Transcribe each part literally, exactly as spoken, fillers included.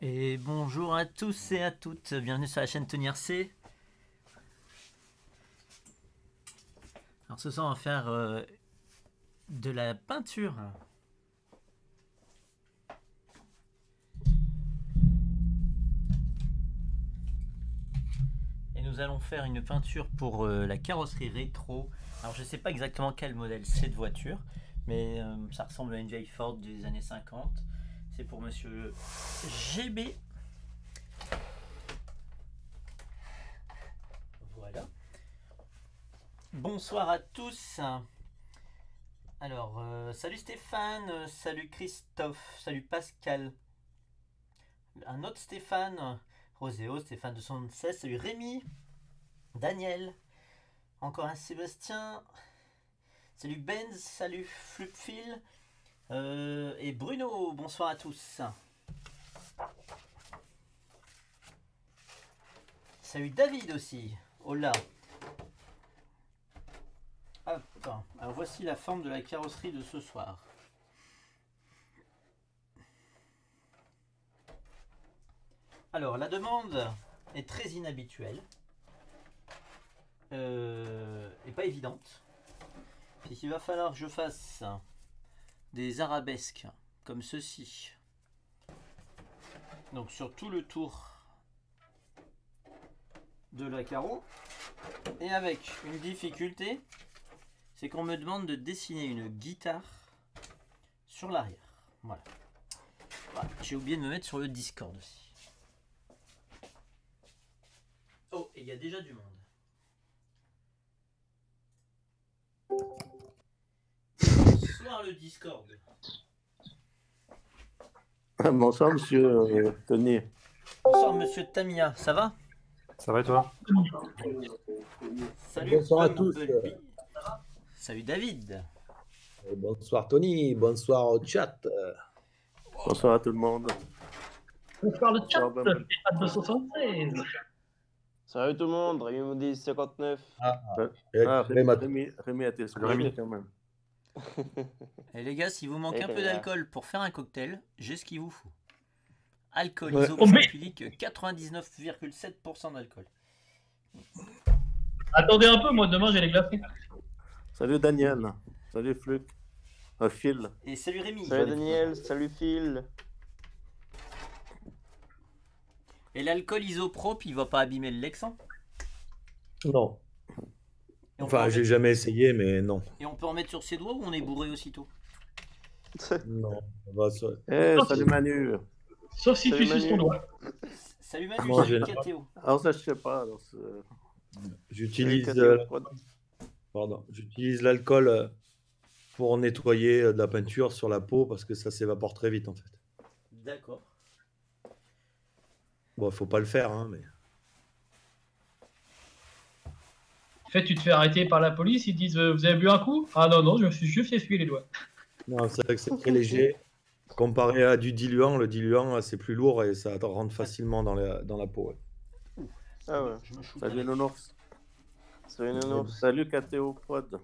Et bonjour à tous et à toutes, bienvenue sur la chaîne Tony R C. Alors ce soir on va faire euh, de la peinture. Et nous allons faire une peinture pour euh, la carrosserie rétro. Alors je ne sais pas exactement quel modèle c'est de voiture, mais euh, ça ressemble à une vieille Ford des années cinquante. C'est pour monsieur G B. Voilà. Bonsoir à tous. Alors, euh, salut Stéphane, salut Christophe, salut Pascal. Un autre Stéphane Roséo, Stéphane deux cent seize, salut Rémi, Daniel, encore un Sébastien, salut Benz, salut Flupfil. Euh, et Bruno, bonsoir à tous. Salut David aussi. Oh là. Hop. Alors voici la forme de la carrosserie de ce soir. Alors la demande est très inhabituelle euh, et pas évidente. Puisqu'il va falloir que je fasse des arabesques comme ceci, donc sur tout le tour de la carreau, et avec une difficulté, c'est qu'on me demande de dessiner une guitare sur l'arrière. Voilà, voilà. J'ai oublié de me mettre sur le Discord aussi. Oh, et il y a déjà du monde. Le Discord. Bonsoir monsieur euh, Tony. Bonsoir monsieur Tamiya, ça va? Ça va et toi? Salut. Bonsoir à tous. Salut David. Et bonsoir Tony, bonsoir au chat. Bonsoir à tout le monde. Bonsoir le chat, deux cent soixante-seize. Salut tout le monde, Rémi dix cinquante-neuf. Ah, ah, Rémi, Rémi a été Rémi quand même. Et les gars, si vous manquez un peu d'alcool pour faire un cocktail, j'ai ce qu'il vous faut. Alcool ouais. Isopropylique, quatre-vingt-dix-neuf virgule sept pour cent d'alcool. Attendez un peu, moi demain j'ai les glacés. Salut Daniel, salut Fluc, oh, Phil. Et salut Rémi. Salut Daniel, salut Phil. Et l'alcool isoprop, il va pas abîmer le Lexan? Non. Enfin, mettre... j'ai jamais essayé, mais non. Et on peut en mettre sur ses doigts ou on est bourré aussitôt? Non. Bah, ça... hey, salut Manu. Sauf si salut tu suces ton doigt. Salut Manu, moi, salut K T O. Alors ça, je sais pas. J'utilise euh... Pardon. J'utilise l'alcool pour nettoyer de la peinture sur la peau parce que ça s'évapore très vite en fait. D'accord. Bon, faut pas le faire, hein, mais... En fait, tu te fais arrêter par la police, ils disent euh, vous avez bu un coup? Ah non, non, je me suis juste essuyé les doigts. Non, c'est vrai que c'est très léger. Comparé à du diluant, le diluant c'est plus lourd et ça rentre facilement dans la, dans la peau. Ouais. Ah ouais, je me shoot. Salut Nonours. Salut Nonours. Salut K T O Prod.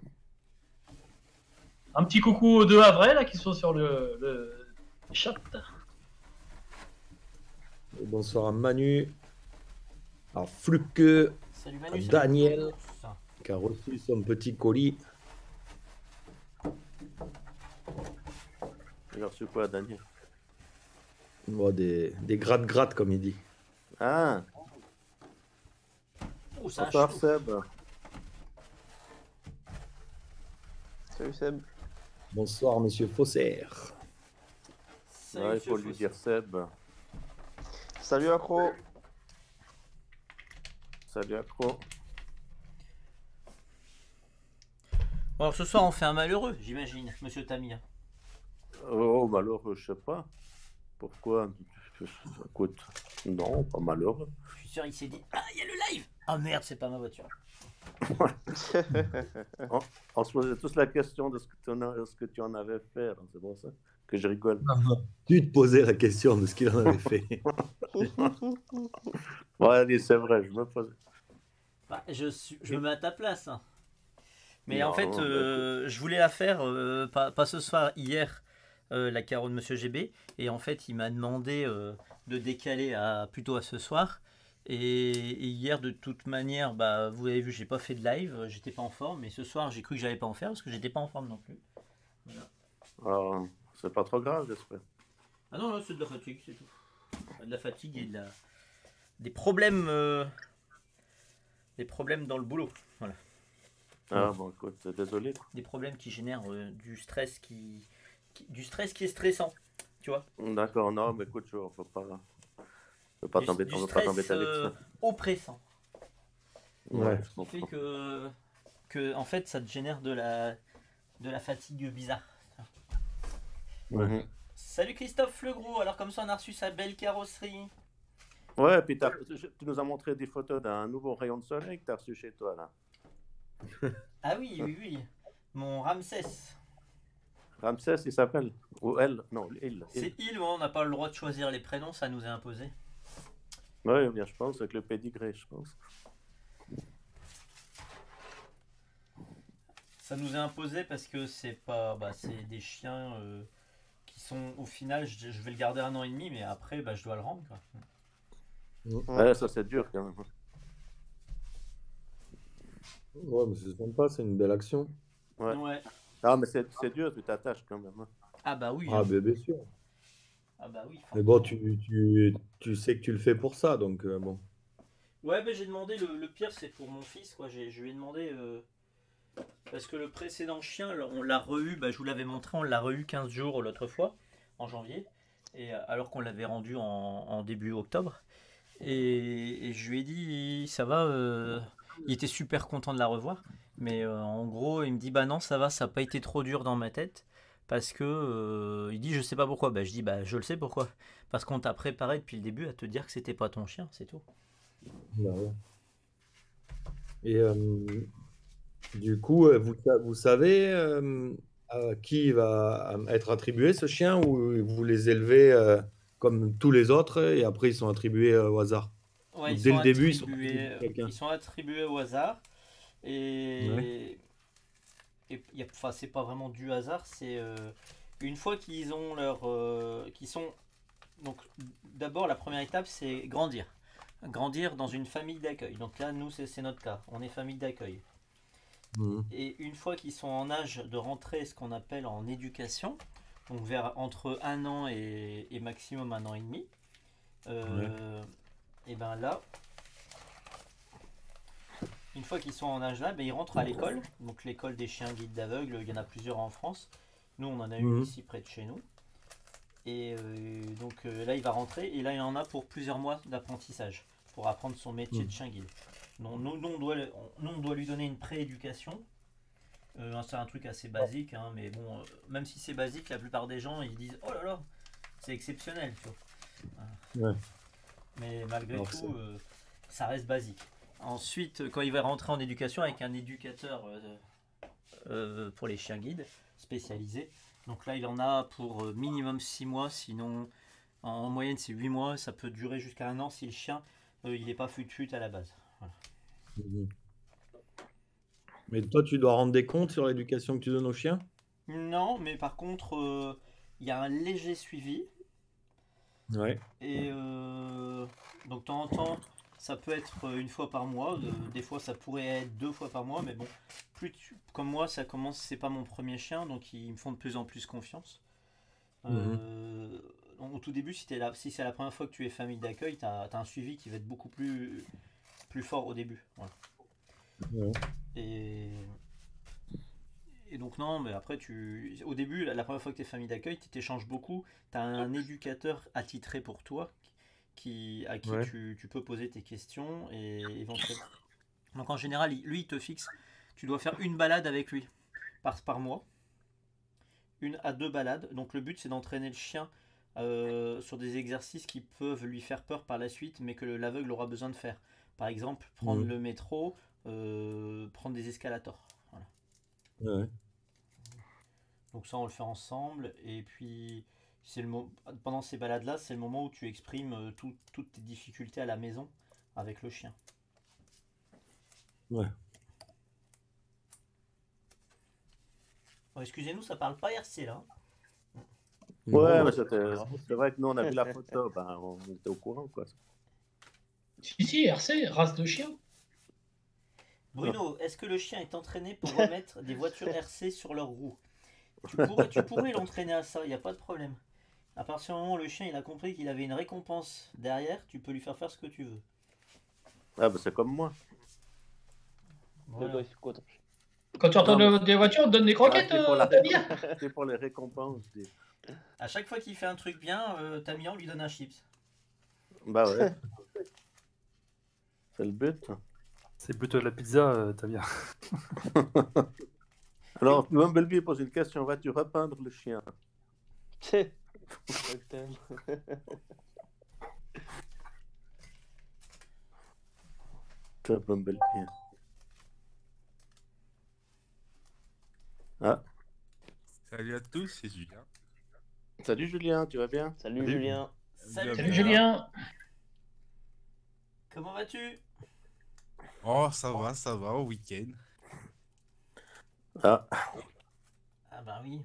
Un petit coucou aux deux avril là qui sont sur le, le chat. Et bonsoir à Manu. Alors, Fluque. Salut Manu, Daniel, salut. Qui a reçu son petit colis. Il a reçu quoi, Daniel? Bon, des des gratte-gratte, comme il dit. Ah. Oh, ça bonsoir, Seb. Salut, Seb. Bonsoir, monsieur Faussaire. Salut, ouais, il faut lui dire Seb. Salut, Accro. Salut Accro. Alors ce soir on fait un malheureux, j'imagine, monsieur Tamiya. Oh, malheureux, je sais pas. Pourquoi? Écoute, non, pas malheureux. Je suis sûr, il s'est dit, ah, il y a le live. Ah merde, c'est pas ma voiture. on, on se posait tous la question de ce que tu en, a, ce que tu en avais fait, c'est bon ça? Que je rigole. Tu te posais la question de ce qu'il en avait fait. Ouais, c'est vrai, je me pose. Bah, je, suis, je me mets à ta place. Hein. Mais non, en fait, euh, je voulais la faire, euh, pas, pas ce soir, hier, euh, la caro de Monsieur G B, et en fait il m'a demandé euh, de décaler à, plutôt à ce soir. Et, et hier de toute manière, bah, vous avez vu, j'ai pas fait de live, j'étais pas en forme, mais ce soir j'ai cru que j'allais pas en faire parce que j'étais pas en forme non plus. Voilà. Alors c'est pas trop grave, j'espère. Ah non, non, c'est de la fatigue, c'est tout. De la fatigue et de la... des problèmes euh... des problèmes dans le boulot. Voilà. Ah bon, écoute, désolé. Des problèmes qui génèrent euh, du stress qui... qui du stress qui est stressant, tu vois. D'accord, non, mais écoute, je ne peux pas je peux pas t'embêter, on ne peut pas t'embêter avec ça. Oppressant. Ouais, ce qui fait que que en fait ça te génère de la de la fatigue bizarre. Mmh. Salut Christophe Le Gros, alors comme ça on a reçu sa belle carrosserie. Ouais, et puis tu nous as montré des photos d'un nouveau rayon de soleil que tu as reçu chez toi là. Ah oui, oui, oui, mon Ramsès. Ramsès, il s'appelle. Ou elle, non, il. C'est il, on n'a pas le droit de choisir les prénoms, ça nous est imposé. Oui, bien je pense, avec le pédigré, je pense. Ça nous est imposé parce que c'est pas, bah, c'est des chiens... Euh... Sont, au final, je, je vais le garder un an et demi, mais après, bah, je dois le rendre. Quoi. Ouais, ça, c'est dur quand même. Ouais, mais c'est sympa, c'est une belle action. Ouais. ouais. Ah, mais c'est dur, tu t'attaches quand même. Ah, bah oui. Ah, hein. bah, bien sûr. Ah, bah oui. Mais bon, tu, tu, tu sais que tu le fais pour ça, donc euh, bon. Ouais, mais j'ai demandé, le, le pire, c'est pour mon fils, quoi. Je lui ai demandé. Euh... Parce que le précédent chien, on l'a re-eu, bah je vous l'avais montré, on l'a re-eu quinze jours l'autre fois, en janvier, et alors qu'on l'avait rendu en, en début octobre. Et, et je lui ai dit, ça va, euh, il était super content de la revoir, mais euh, en gros, il me dit, bah non, ça va, ça n'a pas été trop dur dans ma tête, parce que, euh, il dit, je sais pas pourquoi. Bah je dis, bah je le sais pourquoi, parce qu'on t'a préparé depuis le début à te dire que c'était pas ton chien, c'est tout. Bah ouais. Et... Euh... Du coup, vous, vous savez euh, à qui va être attribué ce chien, ou vous les élevez euh, comme tous les autres et après ils sont attribués euh, au hasard? Ouais, dès le début, ils sont attribués, ils sont attribués au hasard. Et, ouais. et, et enfin, c'est pas vraiment du hasard, c'est euh, une fois qu'ils ont leur. Euh, qu'ils sont. Donc, d'abord, la première étape, c'est grandir. Grandir dans une famille d'accueil. Donc là, nous, c'est notre cas. On est famille d'accueil. Et une fois qu'ils sont en âge de rentrer ce qu'on appelle en éducation, donc vers entre un an et, et maximum un an et demi, euh, ouais. et ben là, une fois qu'ils sont en âge là, ben ils rentrent à l'école, donc l'école des chiens guides d'aveugles, il y en a plusieurs en France, nous on en a une mmh. ici près de chez nous, et euh, donc euh, là il va rentrer, et là il en a pour plusieurs mois d'apprentissage, pour apprendre son métier mmh. de chien guide. Non, nous, nous, on doit, nous, on doit lui donner une pré-éducation. Euh, c'est un truc assez basique, hein, mais bon, euh, même si c'est basique, la plupart des gens ils disent oh là là, c'est exceptionnel. Tu vois. Ouais. Mais malgré Alors, tout, euh, ça reste basique. Ensuite, quand il va rentrer en éducation avec un éducateur euh, euh, pour les chiens guides spécialisé, donc là il en a pour euh, minimum six mois, sinon en, en moyenne c'est huit mois. Ça peut durer jusqu'à un an si le chien euh, il n'est pas fut-fut à la base. Mais toi, tu dois rendre des comptes sur l'éducation que tu donnes aux chiens? Non, mais par contre, il euh, y a un léger suivi. Ouais. Et euh, donc, de temps en temps, ça peut être une fois par mois. Euh, des fois, ça pourrait être deux fois par mois. Mais bon, plus tu, comme moi, ça commence, c'est pas mon premier chien, donc ils me font de plus en plus confiance. Euh, mmh. Au tout début, si, t'es là, si c'est la première fois que tu es famille d'accueil, tu as, t'as un suivi qui va être beaucoup plus... plus fort au début, voilà. ouais. et... et donc non, mais après tu au début la, la première fois que tu es famille d'accueil, tu t'échanges beaucoup, tu as un éducateur attitré pour toi qui à qui ouais. tu, tu peux poser tes questions et éventuellement donc en général lui il te fixe, tu dois faire une balade avec lui par, par mois, une à deux balades, donc le but c'est d'entraîner le chien euh, sur des exercices qui peuvent lui faire peur par la suite mais que l'aveugle aura besoin de faire. Par exemple, prendre mmh. le métro, euh, prendre des escalators. Voilà. Ouais. Donc ça, on le fait ensemble. Et puis, c'est le pendant ces balades-là, c'est le moment où tu exprimes tout, toutes tes difficultés à la maison avec le chien. Ouais. Oh, excusez-nous, ça parle pas R C là. Ouais, mais c'est vrai que nous, on a vu la photo, ben, on était au courant, quoi. Si, si, R C, race de chien. Bruno, est-ce que le chien est entraîné pour remettre des voitures R C sur leurs roues? Tu pourrais, tu pourrais l'entraîner à ça, il n'y a pas de problème. À partir du moment où le chien il a compris qu'il avait une récompense derrière, tu peux lui faire faire ce que tu veux. Ah bah c'est comme moi. Voilà. Quand tu retournes mais... des voitures, on te donne des croquettes, ah, euh, la... Tamiya. C'est pour les récompenses. Des... À chaque fois qu'il fait un truc bien, euh, Tamiya, on lui donne un chips. Bah ouais. C'est le but. C'est plutôt de la pizza, euh, Tamiya. Alors, Bumblebee pose une question. Vas-tu repeindre le chien? Toi, Bumblebee. Ah. Salut à tous, c'est Julien. Salut Julien, tu vas bien? Salut, Salut Julien. Salut, Salut Julien. Comment vas-tu? Oh, ça va, ça va, au week-end. Ah. Ah bah oui.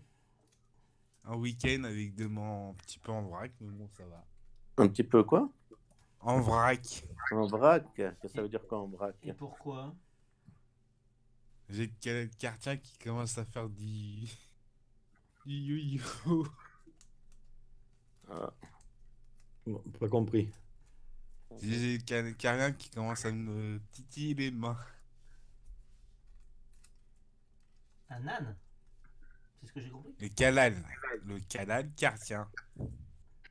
Un week-end avec deux mots un petit peu en vrac, mais bon, ça va. Un petit peu quoi? En vrac. En vrac? Qu'est-ce que ça veut dire quoi en vrac? Et pourquoi? J'ai le quartier qui commence à faire du... du yo-yo. Ah. Bon, pas compris. J'ai le quartier qui commence à me titiller les mains. Un âne? C'est ce que j'ai compris. Le canal. Le canal carpien.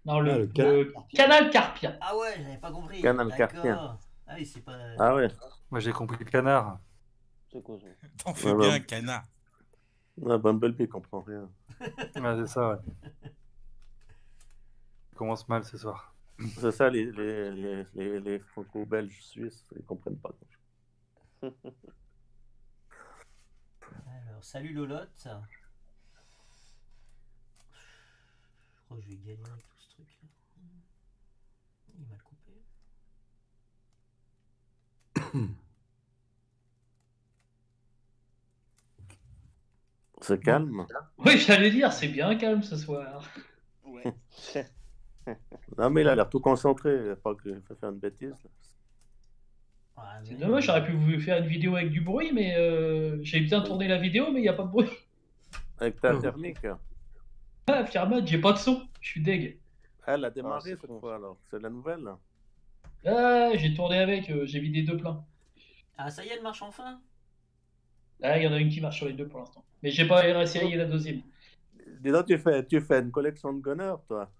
Non, le, ah, le, canal... le canal carpien. Ah ouais, j'avais pas compris. Canal carpien. Ah oui, c'est pas... Ah ouais. Moi, j'ai compris le canard. C'est quoi ça? T'en fais bien un canard. Ouais, Bumblebee comprend rien. Ouais, c'est ça, ouais. Il commence mal ce soir. C'est ça, les, les, les, les, les franco-belges suisses, ils comprennent pas. Alors, salut Lolotte. Je crois que je vais gagner avec tout ce truc là. Il m'a coupé. C'est calme. Oui, j'allais dire, c'est bien calme ce soir. Ouais. Non mais il a l'air tout concentré, il ne faut pas que je fasse une bêtise. C'est dommage, j'aurais pu vous faire une vidéo avec du bruit, mais euh, j'ai bien tourné la vidéo, mais il n'y a pas de bruit. Avec ta thermique. Ah, Firmat, j'ai pas de son, je suis deg. Elle a démarré cette fois alors, c'est la nouvelle. Ah, j'ai tourné avec, euh, j'ai vidé deux pleins. Ah, ça y est, elle marche enfin. Là, il y en a une qui marche sur les deux pour l'instant. Mais j'ai pas essayé la deuxième. Déjà, tu fais, tu fais une collection de gunners, toi.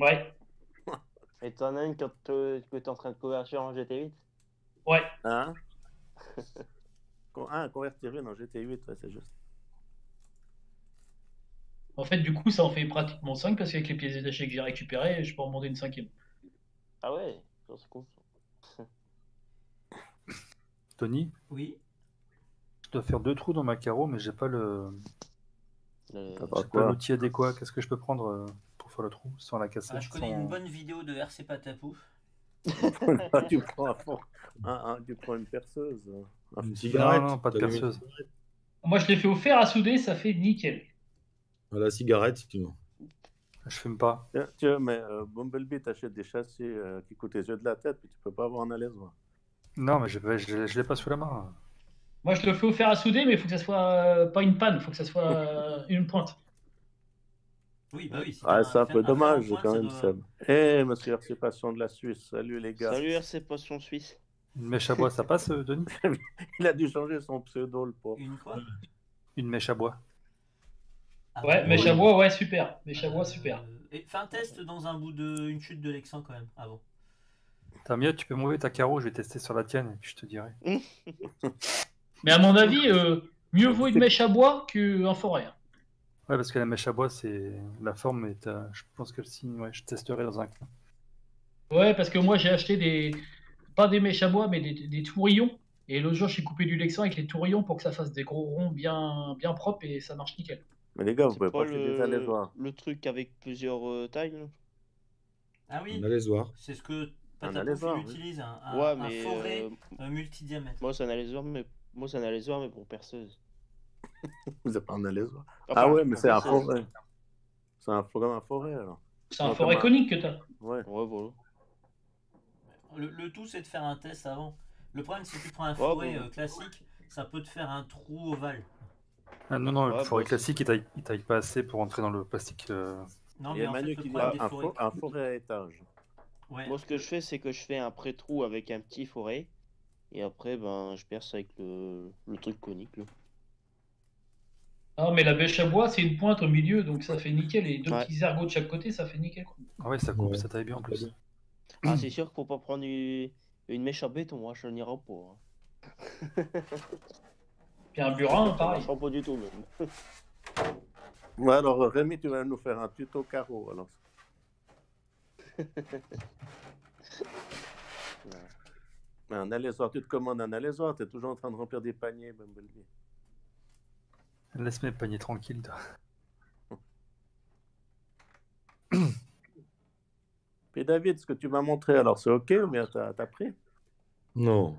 Ouais. Et t'en as une que t'es en train de convertir en G T huit? Ouais. Hein? Ah, convertir une en G T huit, ouais, c'est juste. En fait, du coup, ça en fait pratiquement cinq parce qu'avec les pièces détachées que j'ai récupérées, je peux en monter une cinquième. Ah ouais, c'est cool. Tony? Oui. Je dois faire deux trous dans ma carreau, mais j'ai pas le. Euh, j'ai pas l'outil adéquat. Qu'est-ce que je peux prendre pour faire le trou sans la casser? Ah, je connais sans... une bonne vidéo de R C Patapouf. Tu prends un fond. Hein, hein, tu prends une perceuse. Un une cigarette. Non, non, pas de perceuse. Moi, je l'ai fait au fer à souder, ça fait nickel. À la cigarette, si tu veux. Je fume pas. Tiens, tu vois, mais euh, Bumblebee, t'achètes des châssis euh, qui coûtent les yeux de la tête, puis tu peux pas avoir un alaise. Non, mais je, je, je l'ai pas sous la main. Moi, je le fais au fer à souder, mais il faut que ça soit euh, pas une panne, il faut que ça soit euh, une pointe. Oui, bah oui. C'est ah, un, un peu dommage quand même, Seb. Eh, hey, monsieur R C Passion de la Suisse, salut les gars. Salut R C Passion Suisse. Une mèche à bois, ça passe, Denis? Il a dû changer son pseudo, le pauvre. Une quoi? Une mèche à bois. Ah, ouais, mèche à bois, ouais, super. Mèche à bois, super. Euh, et, fais un test dans un bout de une chute de Lexan quand même, avant. Tamiya, tu peux m'enlever ta carreau, je vais tester sur la tienne, et puis je te dirai. Mais à mon avis, euh, mieux vaut une mèche à bois qu'un forêt. Ouais, parce que la mèche à bois, c'est la forme, mais je pense que si, ouais, je testerai dans un coin. Ouais, parce que moi, j'ai acheté des... Pas des mèches à bois, mais des, des tourillons. Et l'autre jour, j'ai coupé du Lexan avec les tourillons pour que ça fasse des gros ronds bien, bien propres et ça marche nickel. Mais les gars, vous pouvez pas le... des alésoirs. Le truc avec plusieurs euh, tailles. Ah oui, c'est ce que Patapouf utilise, un, un, ouais, mais un forêt euh... un multidiamètre. Moi, c'est un alésoir, mais... Moi, c'est un alésoir, mais pour perceuse. Vous n'avez pas un alésoir? Ah, ah ouais, mais c'est un forêt. C'est un programme à forêt, alors. C'est un forêt conique que tu as. Ouais, ouais, voilà. Le, le tout, c'est de faire un test avant. Le problème, si tu prends un forêt oh, bon. euh, classique, ça peut te faire un trou ovale. Ah non, non, le ouais, forêt bon, classique, il taille, il taille pas assez pour entrer dans le plastique. Euh... Non, mais en fait, le problème des forêts... Un forêt à étage. Ouais. Moi, ce que je fais, c'est que je fais un pré-trou avec un petit forêt. Et après, ben, je perce avec le, le truc conique, là. Ah, mais la bêche à bois, c'est une pointe au milieu, donc ça fait nickel. Et deux ouais. petits ergots de chaque côté, ça fait nickel. Ah ouais, ça coupe, ouais. ça taille bien en plus. Ah, c'est sûr qu'il faut pas prendre une, une mèche à béton, moi, je n'irai pas. Hein. Puis un burin, pareil. Je ne pas du tout, même. Ouais, alors, Rémi, tu vas nous faire un tuto carreau, alors. Ouais. Un alésoir, tu te commandes un alésoir, t'es toujours en train de remplir des paniers, Bumblebee. Laisse mes paniers tranquilles, toi. Et David, ce que tu m'as montré, alors c'est OK ou bien t'as as pris? Non.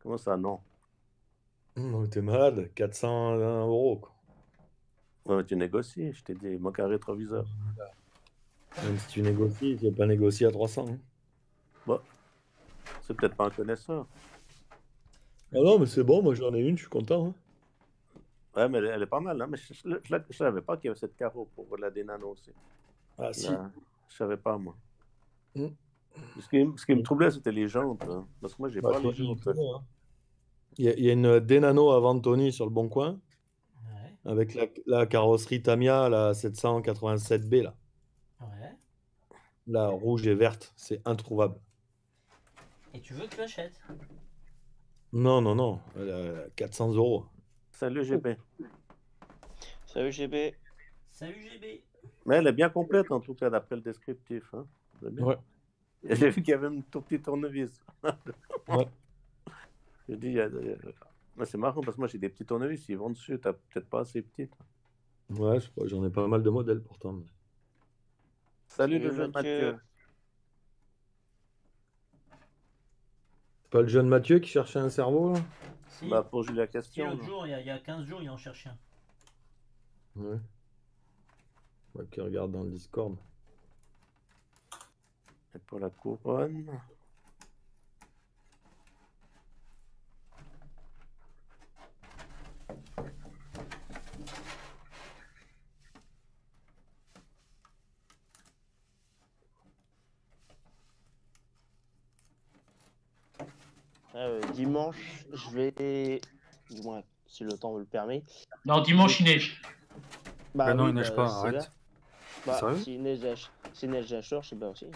Comment ça, non? Non, t'es malade, quatre cent un euros, quoi. Ouais, mais tu négocies, je t'ai dit, il manque un rétroviseur. Même si tu négocies, tu n'as pas négocié à trois cents. Hein. Bon. C'est peut-être pas un connaisseur. Ah non, mais c'est bon, moi j'en ai une, je suis content. Hein. Ouais, mais elle, elle est pas mal, hein. Mais je, je, je, je, je savais pas qu'il y avait cette carreau pour la des nanos aussi. Ah si. Là, je savais pas, moi. Mm. Ce qui, ce qui me troublait, c'était les jantes. Hein. Parce que moi, j'ai bah, pas les jantes. Hein. Il, y a, il y a une des nanos avant Tony sur le Bon Coin. Ouais. Avec la, la carrosserie Tamiya, la sept cent quatre-vingt-sept B, là. Ouais. La rouge et verte, c'est introuvable. Et tu veux que tu achètes? Non, non, non. Euh, quatre cents euros. Salut G B. Salut G B. Salut G B. Mais elle est bien complète en tout cas, d'après le descriptif. Hein. Ouais. J'ai vu qu'il y avait même ton petit tournevis. Ouais. Je dis, a... c'est marrant parce que moi j'ai des petits tournevis, ils vont dessus. T'as peut-être pas assez petite. Ouais, j'en ai pas mal de modèles pourtant. Mais... Salut, Salut le jeune Mathieu. Mathieu. C'est pas le jeune Mathieu qui cherchait un cerveau là si. Bah pour la question. L'autre jour, il y, a, il y a quinze jours, il en cherchait un. Ouais. Ouais, qui regarde dans le Discord. Et pour la couronne. Euh, dimanche, je vais. Du moins, si le temps me le permet. Non, dimanche, il neige. Bah, bah non, oui, il neige bah, pas, arrête. Bah, si neige, si neige, j'achète, je sais pas aussi.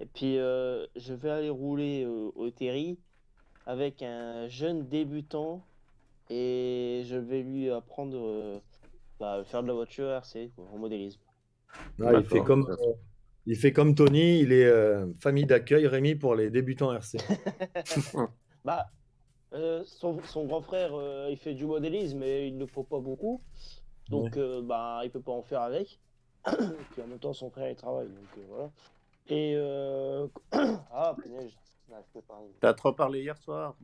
Et puis, euh, je vais aller rouler euh, au Terry avec un jeune débutant et je vais lui apprendre euh, bah, faire de la voiture R C, quoi, en modélisme. Ah, il, fait comme, euh, il fait comme Tony, il est euh, famille d'accueil, Rémi, pour les débutants R C. Bah, euh, son, son grand frère, euh, il fait du modélisme et il ne faut pas beaucoup. Donc, ouais. euh, bah, il peut pas en faire avec. Et puis, en même temps, son frère, il travaille. Donc, euh, voilà. Et euh... ah, punaise, t'as trop parlé hier soir.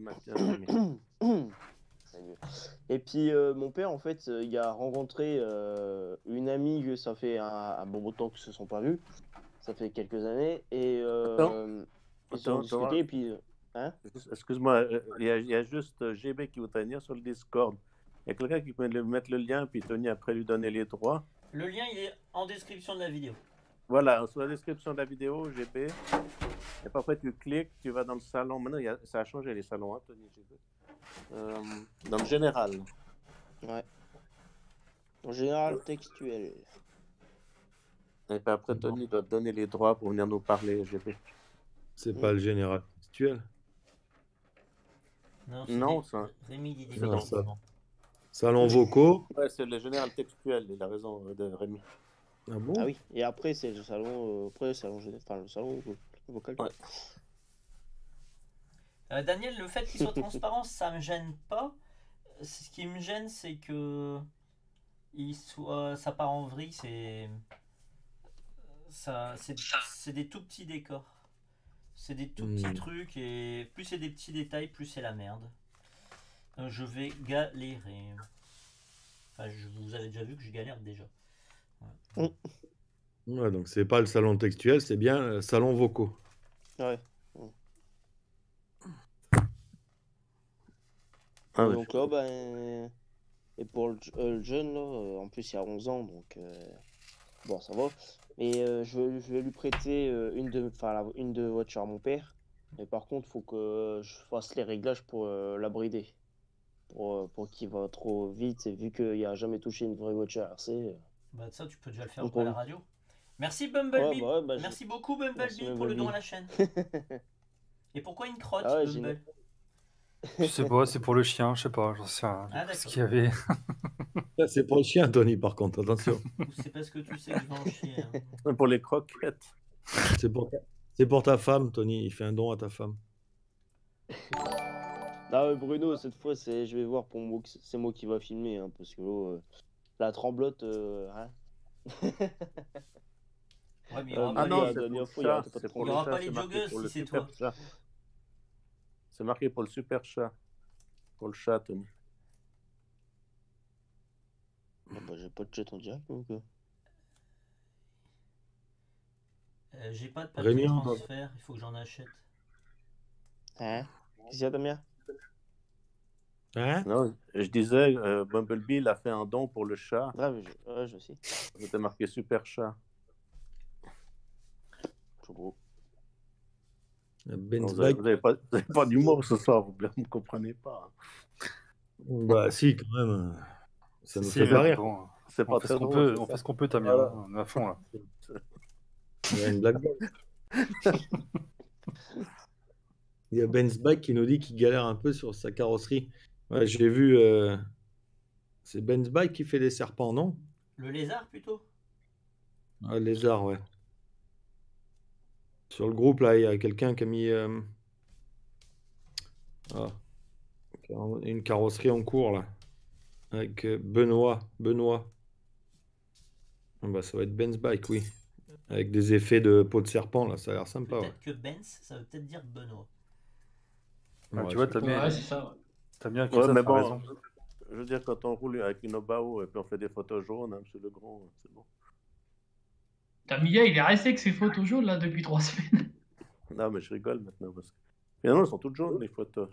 Et puis euh, mon père en fait, il a rencontré euh, une amie que ça fait un, un bon bout de temps qu'ils se sont pas vus. Ça fait quelques années et euh, attends. ils se sont attends, discutés. Attends. Et puis, euh... hein excuse-moi, il y, y a juste G B qui voudrait venir sur le Discord. Il y a quelqu'un qui peut mettre le lien puis Tony après lui donner les droits. Le lien il est en description de la vidéo. Voilà, sous la description de la vidéo, G B. Et parfois, tu cliques, tu vas dans le salon. Maintenant, y a, ça a changé les salons, hein, Tony, G B. Euh, dans le général. Ouais. En général, textuel. Et puis après, Tony doit donner les droits pour venir nous parler, G B. C'est mmh. pas le général textuel. Non, non ça. Rémi, il non, ça. Salon vocaux. Ouais, c'est le général textuel, il a raison, de Rémi. Ah, bon ah oui, et après c'est le salon, euh, après le salon, enfin le salon vocal. Ouais. Euh, Daniel, le fait qu'il soit transparent, ça me gêne pas. Ce qui me gêne, c'est que il soit, ça part en vrille, c'est, ça, c'est des tout petits décors, c'est des tout petits mmh. trucs et plus c'est des petits détails, plus c'est la merde. Donc, je vais galérer. Enfin, je vous avez déjà vu que je galère déjà. Ouais. Ouais, donc c'est pas le salon textuel, c'est bien le salon vocaux. Ouais. Ah ouais. Donc là, ben... Et pour le, euh, le jeune, là, en plus il a onze ans, donc euh... bon, ça va. Et euh, je, je vais lui prêter euh, une de la, une de voiture à mon père. Mais par contre, faut que euh, je fasse les réglages pour euh, la brider. Pour, euh, pour qu'il va trop vite, et vu qu'il n'a jamais touché une vraie voiture R C. Euh... Bah, ça, tu peux déjà le faire pour la radio. Merci Bumblebee. Ouais, bah ouais, bah, merci beaucoup Bumblebee merci, pour Bumblebee. Le don à la chaîne. Et pourquoi une crotte, ah ouais, Bumblebee? Je sais pas, c'est pour le chien, je sais pas, j'en sais rien. Ah, ce qu'il y avait. C'est pour le chien, Tony, par contre, attention. C'est parce que tu sais que je vais en chier. Hein. Pour les croquettes. C'est pour, pour ta femme, Tony, il fait un don à ta femme. Non, Bruno, cette fois, je vais voir pour moi, c'est moi qui va filmer, hein, parce que euh, la tremblote. Euh, hein. Ouais, mais il n'y aura pas les joggeuses si c'est toi. Chat. C'est marqué pour le super chat. Pour le chat, Tony. Ah bah, j'ai pas de chat en direct ou quoi? euh, J'ai pas de papier Rémi, transfert, il faut que j'en achète. Hein? Qu'est-ce qu'il y a, Damien? Hein? Non, je disais, euh, Bumblebee, il a fait un don pour le chat. Ah, mais je... Ouais, je sais. C'était marqué super chat. Trop gros. Ben non, vous n'avez pas, pas d'humour ce soir, vous ne comprenez pas. Bah si, quand même. Ça nous fait pas rire. Bon, c'est pas très drôle, peut, on fait ce qu'on peut, Tamiya. Voilà. On est à fond, là. Il y a une blague. Il y a Ben Bikes qui nous dit qu'il galère un peu sur sa carrosserie. Ouais, j'ai vu... Euh... C'est Ben Bikes qui fait les serpents, non? Le lézard, plutôt. Ah, le lézard, ouais. Sur le groupe, là, il y a quelqu'un qui a mis euh... ah. une carrosserie en cours, là, avec Benoît. Benoît. Bah, ça va être Ben's Bike, oui. Avec des effets de peau de serpent, là, ça a l'air sympa. Peut-être ouais. que Benz, ça veut peut-être dire Benoît. Ah, ouais, tu vois, t'as bien... Ouais, c'est ça. T'as bien ouais, ça, mais bon, raison. Je veux dire, quand on roule avec une Obao et puis on fait des photos jaunes, hein, monsieur Legrand, c'est bon. Tamiya, il est resté avec ses photos jaunes là depuis trois semaines. Non, mais je rigole maintenant parce que finalement, elles sont toutes jaunes les photos.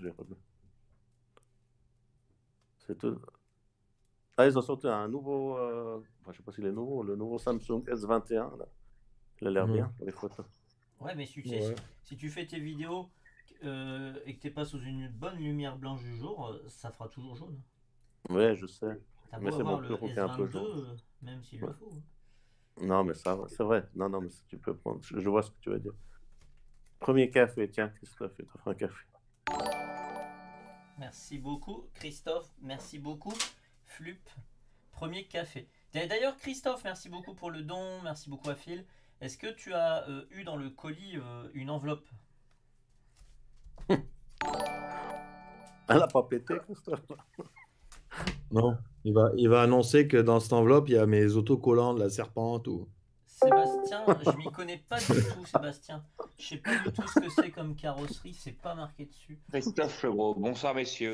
C'est tout. Ah, ils ont sorti un nouveau, euh... enfin, je sais pas s'il est nouveau, le nouveau Samsung S vingt et un. Là. Il a l'air mmh. bien pour les photos. Ouais, mais si tu, ouais. si tu fais tes vidéos euh, et que t'es pas sous une bonne lumière blanche du jour, euh, ça fera toujours jaune. Ouais, je sais. T'as beau avoir le S vingt-deux, euh, même s'il ouais. le faut. Hein. Non, mais ça, c'est vrai. Non, non, mais tu peux prendre. Je, je vois ce que tu veux dire. Premier café, tiens, Christophe, il t'offre un café. Merci beaucoup, Christophe. Merci beaucoup, Flup. Premier café. D'ailleurs, Christophe, merci beaucoup pour le don. Merci beaucoup à Phil. Est-ce que tu as euh, eu dans le colis euh, une enveloppe? Elle n'a pas pété, Christophe. Non, il va, il va annoncer que dans cette enveloppe, il y a mes autocollants de la serpente ou... Sébastien, je m'y connais pas du tout, Sébastien. Je sais pas du tout ce que c'est comme carrosserie, c'est pas marqué dessus. Christophe Lebro, bonsoir messieurs.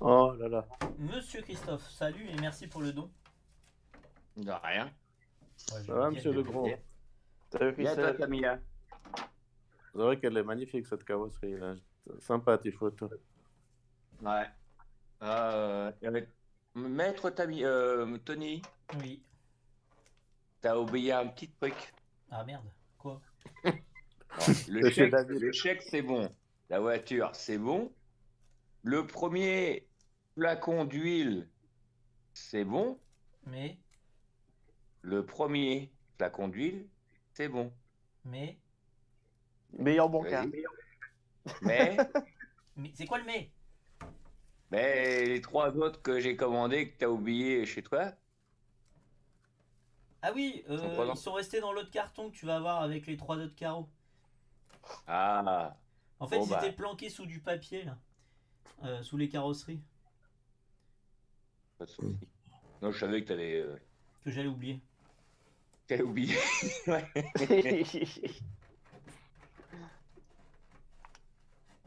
Oh là là. Monsieur Christophe, salut et merci pour le don. De rien. Ouais, ça va, monsieur Lebro. Salut Christophe. Tamiya. C'est vrai qu'elle est magnifique cette carrosserie, là. Sympa tes photos. Ouais. Euh, avec... Maître Tami, euh, Tony, oui. T'as oublié un petit truc. Ah merde, quoi? Le chèque, le chèque c'est bon, la voiture c'est bon, le premier flacon d'huile c'est bon, mais le premier flacon d'huile c'est bon, mais meilleur bon cas. Mais, mais c'est quoi le mais? Mais les trois autres que j'ai commandés, que t'as oublié chez toi. Ah oui, euh, sont ils sont restés dans l'autre carton que tu vas avoir avec les trois autres carreaux. Ah. En fait, bon, ils étaient bah. planqués sous du papier, là. Euh, sous les carrosseries. Pas de soucis. Non, je savais que t'allais... Euh... Que j'allais oublier. T'allais oublier.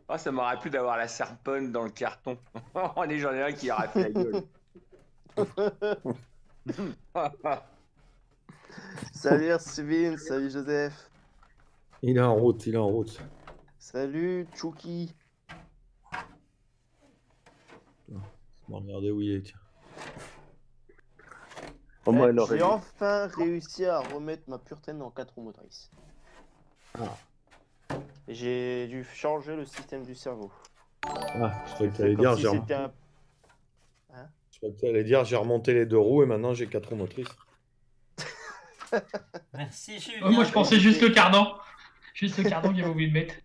Oh, ça m'aurait plu d'avoir la serpente dans le carton. On est j'en ai un qui aura fait la gueule. Salut Sylvine, salut Joseph. Il est en route, il est en route. Salut Chouki. Bon, regardez où il est. Oh, moi, elle aurait... J'ai enfin réussi à remettre ma purtaine en quatre roues motrices. Ah. J'ai dû changer le système du cerveau. Ah, je croyais que tu allais dire, si j'ai remonté... un... hein je croyais que tu allais dire, j'ai remonté les deux roues et maintenant j'ai quatre roues motrices. Merci Julien. Oh, moi je pensais juste le cardan. Juste le cardan qu'il avait oublié de mettre.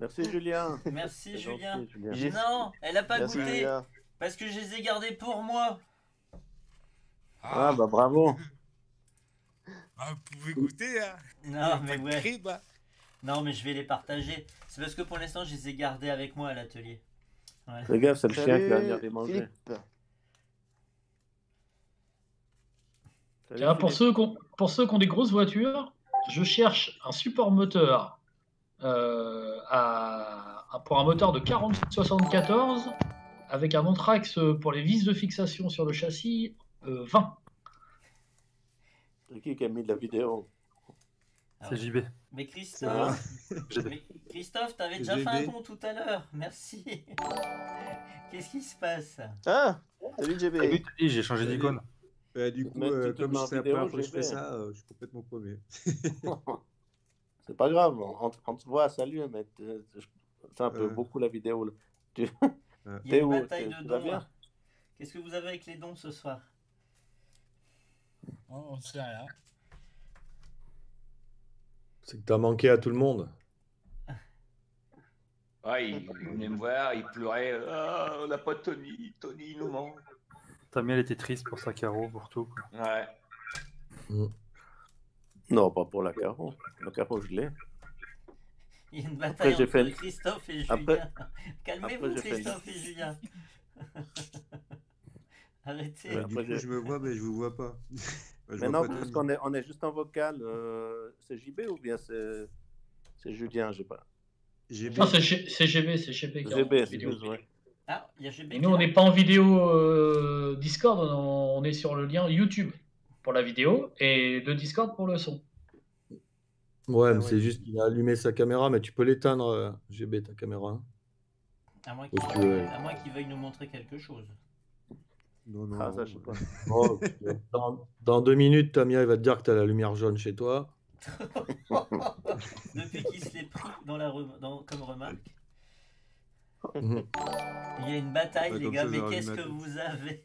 Merci Julien. Merci Julien. Julien. Non, elle a pas Merci, goûté. Julien. Parce que je les ai gardés pour moi. Ah, ah bah bravo. Ah, vous pouvez goûter hein. Non mais ouais. Crib, hein. Non mais je vais les partager. C'est parce que pour l'instant je les ai gardés avec moi à l'atelier. Ouais. Les gars, c'est le chien qui va venir les manger. Tiens, pour ceux qui ont, pour ceux qui ont des grosses voitures, je cherche un support moteur euh, à, à, pour un moteur de quarante soixante-quatorze avec un anthrax pour les vis de fixation sur le châssis euh, vingt. C'est qui qui a mis de la vidéo? C'est J B. Mais Christophe, mais Christophe, t'avais déjà fait un don tout à l'heure. Merci. Qu'est-ce qui se passe? Ah, salut J B. Salut, j'ai changé d'icône. Bah, du coup, euh, comme c'est la première fois que je fais ça, euh, je suis complètement paumé. C'est pas grave, on, on te voit, salut, mais c'est un peu euh... beaucoup la vidéo. Là. Tu... Il y a une où, bataille de dons. Hein. Qu'est-ce que vous avez avec les dons ce soir? Oh, on sait rien. C'est que t'as manqué à tout le monde. Ah, il venait me voir, il pleurait. Ah, on n'a pas Tony, Tony, il nous manque. Tamiya, elle était triste pour sa caro, pour tout. Ouais. Mm. Non, pas pour la caro. La caro, je l'ai. Il y a une bataille après, entre fait... Christophe et Julien. Après... Calmez-vous, Christophe fait... et Julien. Arrêtez. Ouais, après, du coup, je me vois, mais je vous vois pas. Je mais vois non, pas parce qu'on est, on est juste en vocal. Euh, c'est J B ou bien c'est Julien, je sais pas. G B. Non, c'est G B, c'est G B. G B, c'est G B, ouais. Ah, y a G B. Nous, on n'est pas en vidéo euh, Discord, on est sur le lien YouTube pour la vidéo et de Discord pour le son. Ouais, mais ouais. C'est juste qu'il a allumé sa caméra, mais tu peux l'éteindre, euh, G B, ta caméra. À moins qu'il qu veuille, qu veuille nous montrer quelque chose. Non, non, ah, ça, je sais pas. Oh, dans, dans deux minutes, Tamiya, il va te dire que tu as la lumière jaune chez toi. Depuis qu'il se l'est pris dans la rem... dans... comme remarque. Il y a une bataille, ouais, les gars, ça, mais qu'est-ce que vous avez?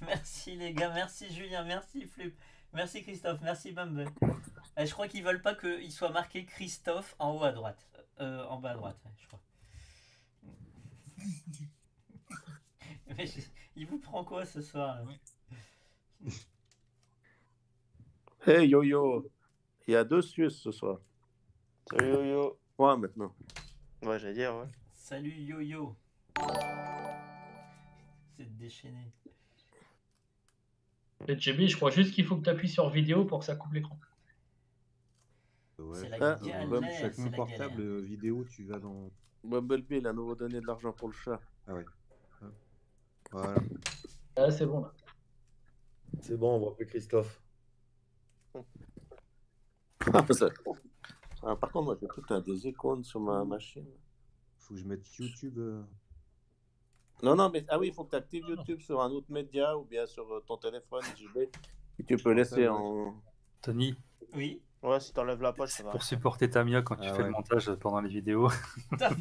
Merci, les gars, merci Julien, merci Flup, merci Christophe, merci Bumble. Je crois qu'ils veulent pas qu'il soit marqué Christophe en haut à droite, euh, en bas à droite, je crois. Mais je... Il vous prend quoi ce soir? Hey Yo-Yo, il y a deux Suisses ce soir. Salut Yo-Yo. Ouais, maintenant. Ouais, j'allais dire, ouais. Salut Yo-Yo. C'est déchaîné. Et J B, je crois juste qu'il faut que tu appuies sur vidéo pour que ça coupe l'écran. Ouais. C'est la ah, galère. Comme chaque mon portable galère. Vidéo, tu vas dans... Bumblebee, il a nouveau donné de l'argent pour le chat. Ah oui. Voilà. Ah, c'est bon là. C'est bon, on voit plus Christophe. Ah, ça... ah, par contre, moi j'ai cru que tu as des icônes sur ma machine. Faut que je mette YouTube. Non, non, mais ah oui, il faut que tu actives YouTube sur un autre média ou bien sur ton téléphone. J B, tu peux laisser en. Tony. Oui. Ouais, si t'enlèves la poche, ça va. Pour supporter Tamiya quand tu ah, fais ouais. le montage pendant les vidéos. T'as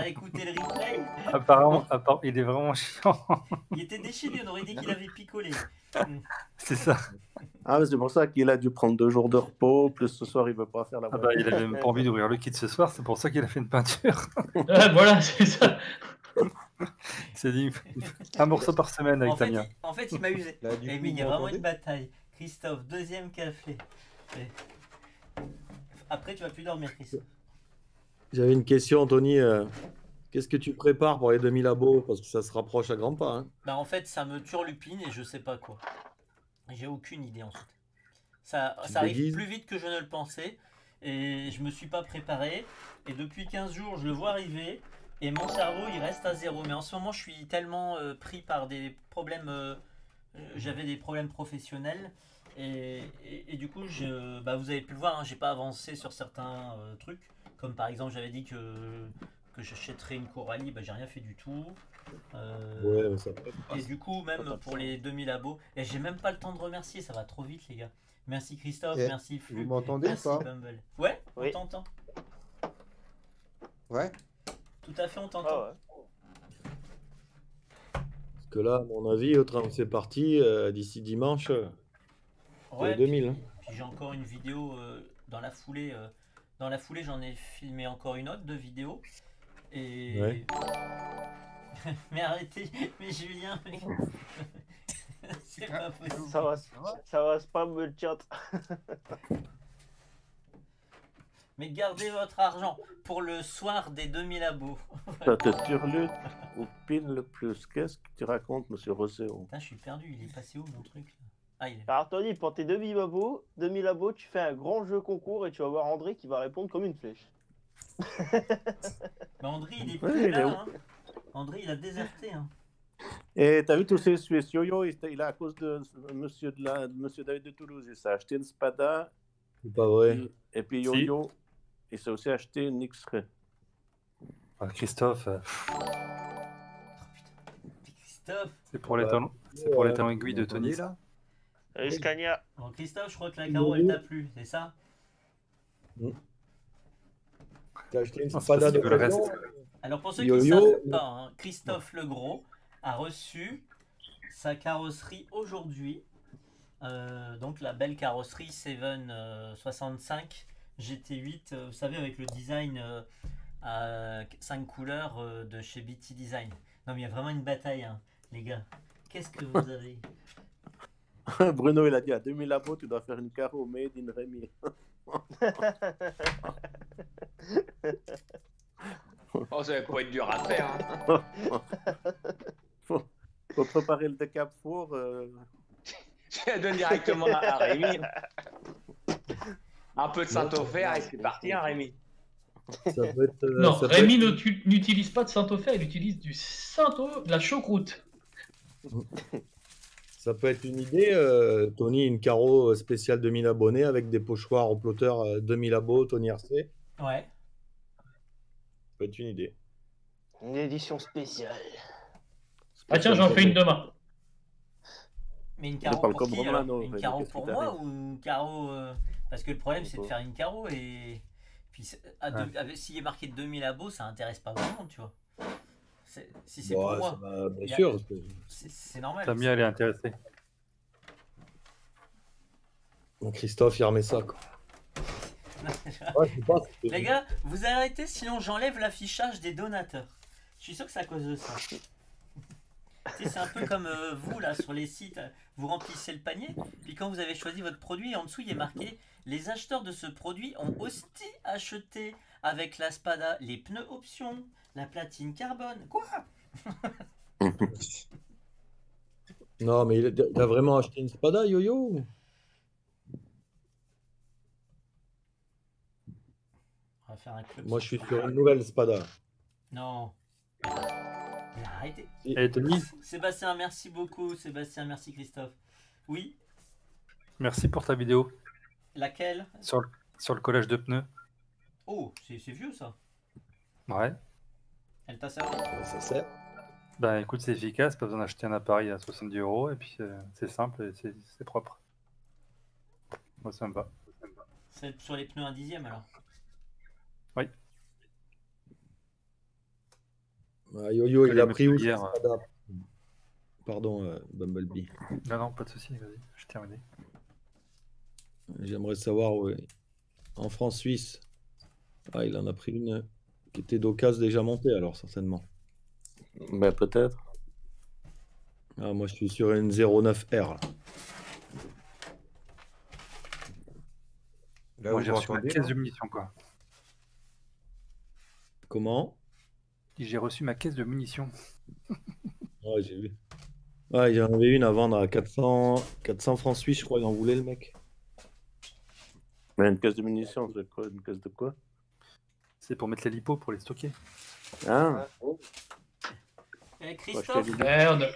réécouté le replay. Apparemment, apparemment, il est vraiment chiant. Il était déchaîné, on aurait dit qu'il avait picolé. C'est ça. Ah, c'est pour ça qu'il a dû prendre deux jours de repos, plus ce soir il veut pas faire la peinture. Ah bah, il avait même pas envie d'ouvrir le kit ce soir, c'est pour ça qu'il a fait une peinture. Ah, voilà, c'est ça. C'est dit un morceau par semaine avec en Tamiya. Fait, en fait, il m'a usé. Là, et coup, il y a vraiment une bataille. Christophe, deuxième café. Après, tu vas plus dormir, Christophe. J'avais une question, Tony. Qu'est-ce que tu prépares pour les demi-labos? Parce que ça se rapproche à grands pas. Hein. Bah, en fait, ça me turlupine et je sais pas quoi. J'ai aucune idée, en fait. Ça, ça arrive plus vite que je ne le pensais. Et je me suis pas préparé. Et depuis quinze jours, je le vois arriver. Et mon cerveau, il reste à zéro. Mais en ce moment, je suis tellement euh, pris par des problèmes... Euh, J'avais des problèmes professionnels Et, et, et du coup, je, bah vous avez pu le voir, hein, j'ai pas avancé sur certains euh, trucs. Comme par exemple, j'avais dit que, que j'achèterais une Coralie, bah j'ai rien fait du tout. Euh, ouais, ça et du coup, même pour les deux mille abos, et j'ai même pas le temps de remercier, ça va trop vite, les gars. Merci Christophe, et merci Flu. Vous m'entendez pas? Ouais, oui. On t'entend. Ouais. Tout à fait, on t'entend. Ah ouais. Parce que là, à mon avis, au train c'est parti, euh, d'ici dimanche, ouais, deux mille. Puis, puis j'ai encore une vidéo euh, dans la foulée. Euh, dans la foulée, j'en ai filmé encore une autre de vidéo. Et... Ouais. Mais arrêtez, mais Julien, mais... c'est pas possible. Ça va, ça va spam le chat. Mais gardez votre argent pour le soir des deux mille abos. Ça te turlute ou pile le plus. Qu'est-ce que tu racontes, monsieur Roséo? Je suis perdu, il est passé où mon truc là? Ah, il est... Alors Tony, pour tes deux mille abos, deux mille abos, tu fais un grand jeu concours et tu vas voir André qui va répondre comme une flèche. Mais André, il est plus ouais, là, il est... Hein. André, il a déserté. Hein. Et t'as vu tous ces Suisses, Yo-Yo, il a à cause de monsieur, de la, de monsieur David de Toulouse, il s'est acheté une Spada. C'est pas vrai. Et puis Yo-Yo, si. Il s'est aussi acheté une X-Ray. Ah, Christophe. Euh... Oh, putain. Christophe. C'est pour les talons ouais, aiguilles de Tony, là. Allez, Scania. Bon, Christophe, je crois que la Caro, elle t'a plu, c'est ça? Mmh. T'as acheté une Spada de l'occasion. Alors pour ceux qui ne savent pas, hein, Christophe Legros a reçu sa carrosserie aujourd'hui. Euh, donc la belle carrosserie sept soixante-cinq G T huit, euh, vous savez, avec le design euh, à cinq couleurs euh, de chez B T Design. Non mais il y a vraiment une bataille, hein, les gars. Qu'est-ce que vous avez? Bruno, il a dit à deux mille abos, tu dois faire une caro made in Rémi. Oh, ça va pas être dur à faire. Faut, faut préparer le décap pour. Euh... Je la donne directement à Rémi. Un peu de Saint-Ophère et c'est parti, hein, Rémi. Ça peut être, euh, non, ça Rémi être... n'utilise pas de Saint-Ophère, il utilise du Saint-O, de la choucroute. Ça peut être une idée, euh, Tony, une caro spéciale deux mille abonnés avec des pochoirs au ploteur euh, deux mille abos, Tony R C. Ouais. Peut être une idée. Une édition spéciale. Ah tiens, j'en fais une demain. Mais une caro pour qui, Romano, une caro pour moi ou une caro euh... Parce que le problème c'est de faire une caro et puis à deux... ah. S'il est marqué deux mille abos, ça intéresse pas vraiment, tu vois. Si c'est bon, pour moi, va... bien a... sûr, c'est normal. Tamiya elle est intéressée. Donc Christophe il remet ça quoi. Ouais, pas, les gars, vous arrêtez, sinon j'enlève l'affichage des donateurs. Je suis sûr que c'est à cause de ça. C'est un peu comme euh, vous, là, sur les sites, vous remplissez le panier, puis quand vous avez choisi votre produit, en dessous, il est marqué « Les acheteurs de ce produit ont aussi acheté avec la Spada les pneus options, la platine carbone. » Quoi ? Non, mais t'as vraiment acheté une Spada, Yo-Yo ? Faire un club. Moi, je suis sur une nouvelle Spada. Non. Arrêtez. Et Tony. Sébastien, merci beaucoup. Sébastien, merci Christophe. Oui. Merci pour ta vidéo. Laquelle? Sur le, sur le collage de pneus. Oh, c'est vieux ça. Ouais. Elle t'a servi? Ça sert. Bah écoute, c'est efficace. Pas besoin d'acheter un appareil à soixante-dix euros. Et puis euh, c'est simple et c'est propre. Moi, ça me va. C'est sur les pneus un dixième alors. Oui. Ah, Yo-Yo, il a pris où hier, euh... Pardon, euh, Bumblebee. Non, non, pas de souci, vas-y, je termine. J'aimerais savoir, ouais. En France-Suisse, ah, il en a pris une qui était d'occasion déjà montée, alors, certainement. Bah, peut-être. Ah, moi, je suis sur une zéro neuf R. Là. Là moi, j'ai reçu ma caisse de munitions, quoi. Comment? J'ai reçu ma caisse de munitions. Ouais, j'ai vu. Ouais, j'en avais une à vendre à quatre cents francs suisses, je crois, il en voulait le mec. Mais une caisse de munitions, c'est quoi? Une caisse de quoi? C'est pour mettre les lipos, pour les stocker. Ah. Eh, Christophe. Merde.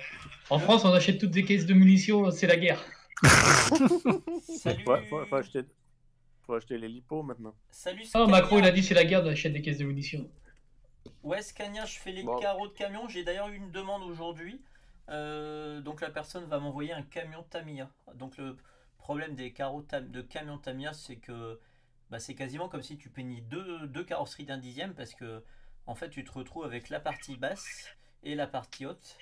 En France, on achète toutes des caisses de munitions, c'est la guerre. Salut. Ouais, faut, faut, acheter, faut acheter les lipos maintenant. Salut Scania. Oh, Macron, il a dit c'est la guerre d'achète des caisses de munitions. Ouais, Scania, je fais les bon. carreaux de camion. J'ai d'ailleurs eu une demande aujourd'hui. Euh, donc la personne va m'envoyer un camion Tamiya. Donc le problème des carreaux de camion Tamiya, c'est que bah, c'est quasiment comme si tu peignais deux, deux carrosseries d'un dixième, parce que en fait tu te retrouves avec la partie basse et la partie haute.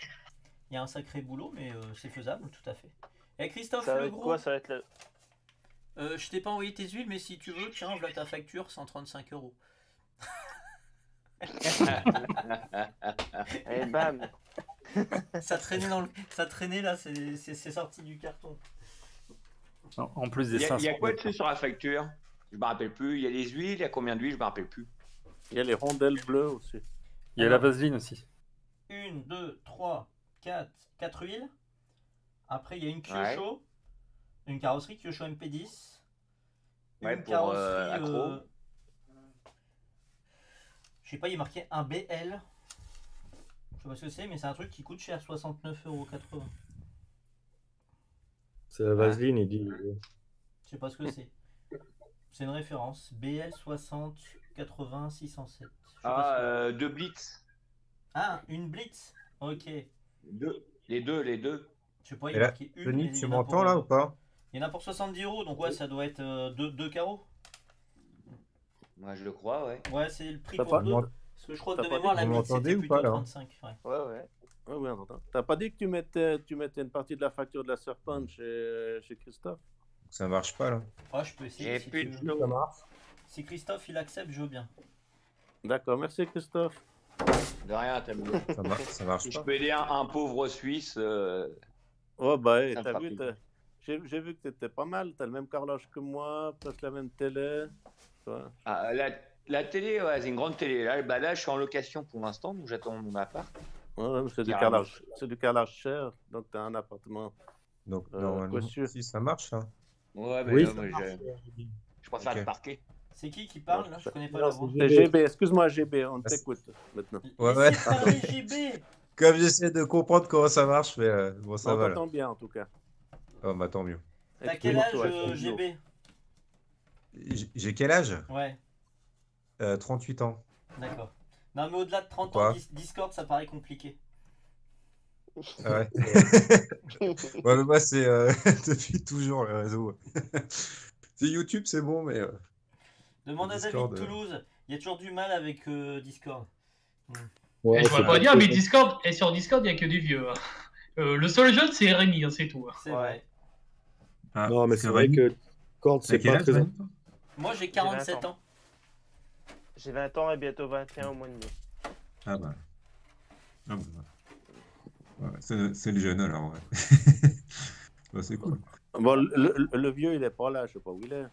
Il y a un sacré boulot, mais euh, c'est faisable, tout à fait. Et Christophe, ça va le être gros, quoi, ça va être le... euh, je t'ai pas envoyé tes huiles, mais si tu veux, tiens, voilà ta facture, cent trente-cinq euros. Et bam. Ça traînait dans le... ça traînait là, c'est sorti du carton. Non, en plus des cinq cents. Il y a quoi dessus sur la facture? Je me rappelle plus. Il y a les huiles, il y a combien d'huiles? Je me rappelle plus. Il y a les rondelles bleues aussi. Il y a la vaseline aussi. Une, deux, trois, quatre, quatre huiles. Après, il y a une Kyosho, ouais. une carrosserie Kyosho M P dix, ouais, une pour carrosserie. Euh, accro. Euh... Je sais pas, il est marqué un B L. Je sais pas ce que c'est, mais c'est un truc qui coûte cher, soixante-neuf euros quatre-vingts. C'est la vaseline, ouais. il dit. Je sais pas ce que c'est. C'est une référence. B L soixante quatre-vingts six cent sept. Ah, euh, deux blitz. Ah, une blitz. Ok. Deux. Les deux, les deux. Je sais pas, il y en a qui est une. Tu m'entends là ou pas? Il y en a pour soixante-dix euros, donc ouais, ça doit être euh, deux, deux carreaux. Moi ouais, je le crois, ouais. Ouais, c'est le prix pour deux. Parce que je crois que de mémoire, la mise c'était plutôt trente-cinq. Ouais, ouais. ouais. ouais, ouais on entend. T'as pas dit que tu mettais, tu mettais une partie de la facture de la Serpent chez, chez Christophe? Ça marche pas là. Ah, je peux essayer. Si, plus de ça marche. Si Christophe il accepte, je veux bien. D'accord, merci Christophe. De rien, t'as bien. Ça marche, ça marche pas. Je peux aider un, un pauvre Suisse. Euh... Oh bah, hey, t'as vu, j'ai vu que t'étais pas mal, t'as le même carrelage que moi, t'as la même télé. Ah, la, la télé, ouais, c'est une grande télé. Là, bah là, je suis en location pour l'instant, donc j'attends mon appart. Ouais, c'est du carrelage, c'est du carrelage cher, donc t'as un appartement. Donc, euh, normalement, si ça marche, hein. Ouais, mais oui, non, mais je... je préfère okay. le parquet. C'est qui qui parle là? Je connais pas non, la voix. C'est G B, excuse-moi G B, on t'écoute maintenant. Ouais, ouais. G B. Comme j'essaie de comprendre comment ça marche, mais euh, bon, ça on va. On t'entend bien en tout cas. Oh, bah tant mieux. T'as quel âge, euh, G B? J'ai quel âge? Ouais. Euh, trente-huit ans. D'accord. Non, mais au-delà de trente Quoi? ans, Discord, ça paraît compliqué. Ah ouais. Ouais, mais moi, c'est euh, depuis toujours le réseau. C'est YouTube, c'est bon, mais. Euh, Demande à David de Toulouse. Il y a toujours du mal avec euh, Discord. Mm. Ouais, je ne pourrais pas dire, mais Discord, et sur Discord, il n'y a que des vieux. Hein. Euh, le seul jeune, c'est Rémi, hein, c'est tout. Hein. C'est vrai. Ah, non, mais c'est vrai que Discord, c'est pas très... Moi, j'ai quarante-sept ans. J'ai vingt ans et bientôt vingt et un au mois de mai. Ah bah. Ah bah. Ouais, c'est le jeune, alors, ouais. Bah, c'est cool. Bon, le, le vieux, il est pas là, je sais pas où il est.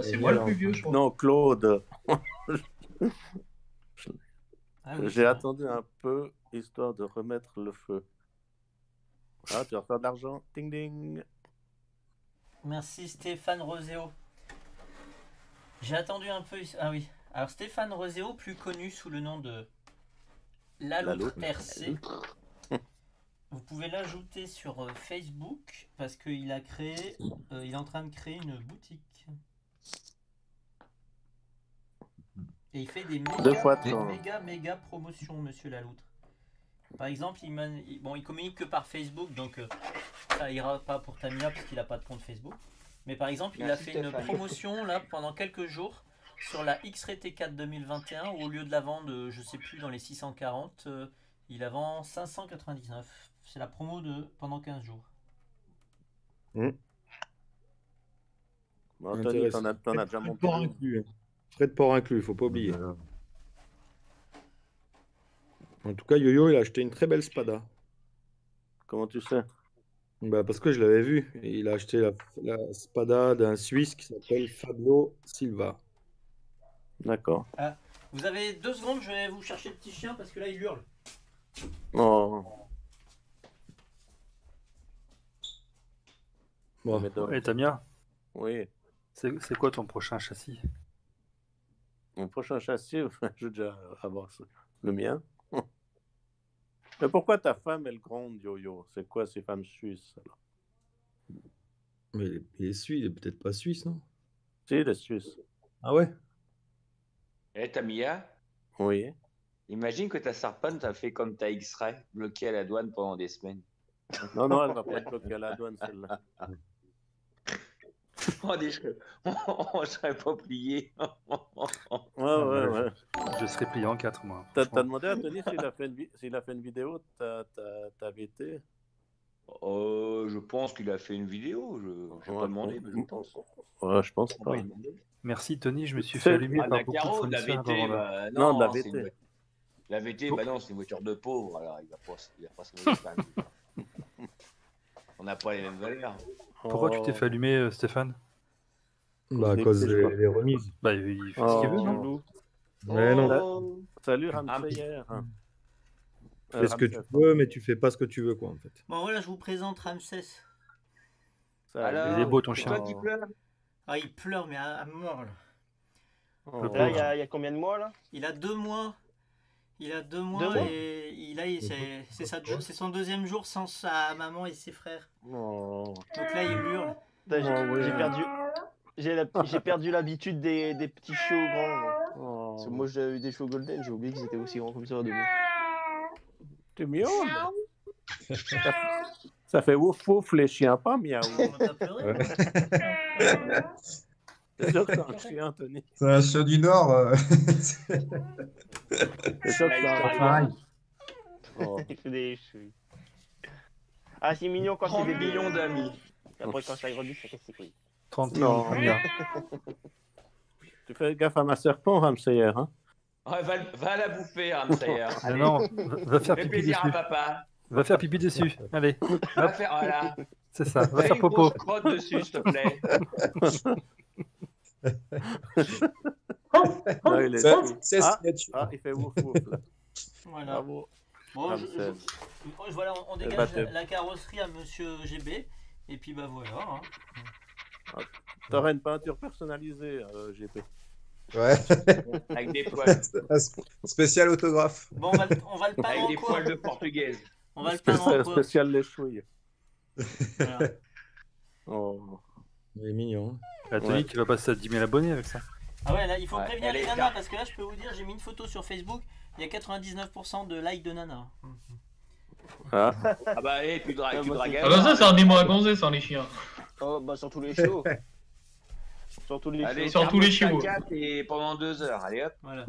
C'est moi le plus vieux, je crois. Non, Claude. Ah, oui, j'ai attendu un peu, histoire de remettre le feu. Ah, tu as pas d'argent. Ding, ding. Merci Stéphane Roséo. J'ai attendu un peu... Ah oui. Alors Stéphane Roséo, plus connu sous le nom de l'Aloutre R C. Vous pouvez l'ajouter sur Facebook, parce qu'il a créé... Euh, il est en train de créer une boutique. Et il fait des méga, Deux fois de méga, méga, méga promotions, monsieur Laloutre. Par exemple, il, man... bon, il communique que par Facebook, donc euh, ça ira pas pour Tamiya parce qu'il n'a pas de compte Facebook. Mais par exemple, il Merci a fait Stéphane. une promotion là pendant quelques jours sur la X-Ray T quatre deux mille vingt et un. Où, au lieu de la vendre, je sais plus, dans les six cent quarante, euh, il la vend cinq cent quatre-vingt-dix-neuf. C'est la promo de pendant quinze jours. Mmh. Bon, Anthony, t'en as, t'en as déjà monté. Frais de port inclus, faut pas oublier. Voilà. En tout cas, Yo-Yo, il a acheté une très belle Spada. Comment tu sais? Bah, parce que je l'avais vu. Il a acheté la, la Spada d'un Suisse qui s'appelle Fabio Silva. D'accord. Ah, vous avez deux secondes, je vais vous chercher le petit chien parce que là, il hurle. Oh. Bon. Hey, Tamiya. Oui. C'est quoi ton prochain châssis? Mon prochain châssis, je vais déjà avoir le mien. Mais pourquoi ta femme, elle gronde, Yo-Yo? C'est quoi ces femmes suisses? Mais il est suisse, il est peut-être pas suisse, non? Si, il est suisse. Ah ouais? Eh, Tamiya? Oui. Imagine que ta Serpent a fait comme ta X-Ray, bloquée à la douane pendant des semaines. Non, non, elle va pas être bloquée à la douane, celle-là. On ne serait pas plié. Ouais, ouais, ouais. Je serais plié en quatre mois. T'as demandé à Tony s'il a, a fait une vidéo de ta V T? Euh, je pense qu'il a fait une vidéo. Je n'ai ouais, pas demandé, mais je pense. Ouais, je pense pas. Merci Tony, je me suis fait allumer ah, par beaucoup de la V T, avant bah, non, non, la V T. Une... La V T, oh. bah non, c'est une voiture de pauvre. Alors, il va pas, il va pas se mouiller. On n'a pas les mêmes valeurs. Pourquoi oh. tu t'es fait allumer, Stéphane? Bah, à cause des de remises. Bah, il fait oh. ce qu'il veut, non? Mais non. Oh. Salut, Ramsès. Tu fais ce que tu veux, mais tu fais pas ce que tu veux, quoi, en fait. Bon, voilà, je vous présente Ramsès. Alors, il est beau, ton chien. Toi qui pleure. Ah, il pleure, mais à, à mort, là. Oh. Là, il y, a, il y a combien de mois, là? Il a deux mois. Il a deux mois deux et il a c'est son deuxième jour sans sa maman et ses frères. Oh. Donc là il hurle. J'ai oh, ouais. perdu j'ai perdu l'habitude des, des petits chiots grands. Oh. Parce que moi j'ai eu des chiots golden, j'ai oublié qu'ils étaient aussi grands comme ça. T'es miaou. Ça fait ouf ouf les chiens, pas miaou. C'est sûr que c'est un chien, Tony. C'est un chien du Nord. Euh... c'est sûr que c'est un pareil. Oh. Il fait des cheveux. Ah, c'est mignon quand c'est des millions d'amis. Après, quand ça grandit, ça casse ses couilles. trente ans. Tu fais gaffe à ma Serpent, Ramsayer. Hein ouais, va, va la bouffer, Ramsayer. Ah non, va, va faire pipi dessus. À papa. Va faire pipi dessus. Allez. Va faire, voilà. C'est ça, va faire popo. Fais une grosse crotte dessus, s'il te plaît. non, il est... est... Ah, ah, il fait ouf ouf. Voilà. Bravo. Bon, ah, je, je... Oh, voilà, on dégage bah, la carrosserie à Monsieur G B et puis bah voilà. Hein. Ah, t'aurais une peinture personnalisée, euh, G B. Ouais. Avec des poils. Spécial autographe. Bon, on va, on va le peindre. Avec des quoi. Poils de portugaise. On va le peindre. Spécial les chouilles. Voilà. Oh. Il est mignon. Bah, Tony, ouais. tu vas passer à dix mille abonnés avec ça. Ah ouais, là, il faut ouais, prévenir les nanas, parce que là, je peux vous dire, j'ai mis une photo sur Facebook, il y a quatre-vingt-dix-neuf pour cent de likes de nanas. Ah, ah bah, et tu dragues, tu dragues. Ah bah ça, c'est un démon à gonzer, sans les chiens. Oh, bah, sur tous les chiots. sur tous les Allez, sur tous les chiots. Et pendant deux heures, allez hop. Voilà.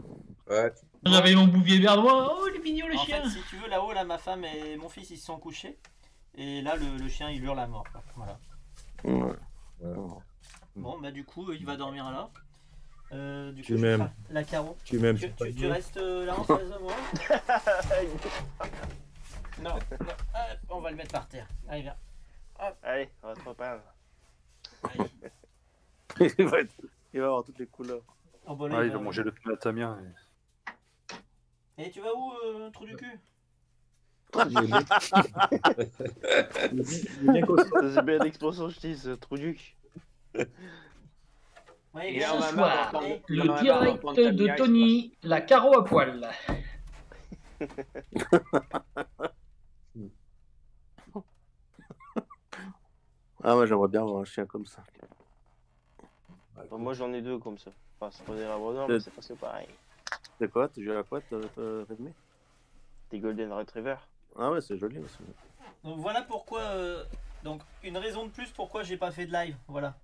Ouais. J'avais mon bouvier verdois, oh, il est mignon, le chien. En fait, si tu veux, là-haut, là, ma femme et mon fils, ils se sont couchés, et là, le, le chien, il hurle à mort. Voilà. Ouais. Wow. Bon bah du coup il va dormir là. Euh, du coup, tu m'aimes. La carreau. Tu m'aimes. Tu, tu, tu restes euh, là en face de moi. Non. non. Hop, on va le mettre par terre. Allez viens. Hop. Allez on va se repeindre. il, va être... il va avoir toutes les couleurs. Oh, bon, là, ah, il va, il va manger le pneu à Tamiya. Et... et tu vas où euh, trou du cul? C'est bien d'explosion, je dis, c'est trou duc. Et là, ce soir, le direct de Tony, la carreau à poil. Ah ouais, j'aimerais bien avoir un chien comme ça. Enfin, moi, j'en ai deux comme ça. Enfin, c'est pas des labradors, mais c'est presque pareil. C'est quoi? Tu joues à quoi, Rémi? Des Golden Retriever. Ah ouais, c'est joli aussi. Donc voilà pourquoi, euh, donc une raison de plus pourquoi j'ai pas fait de live, voilà.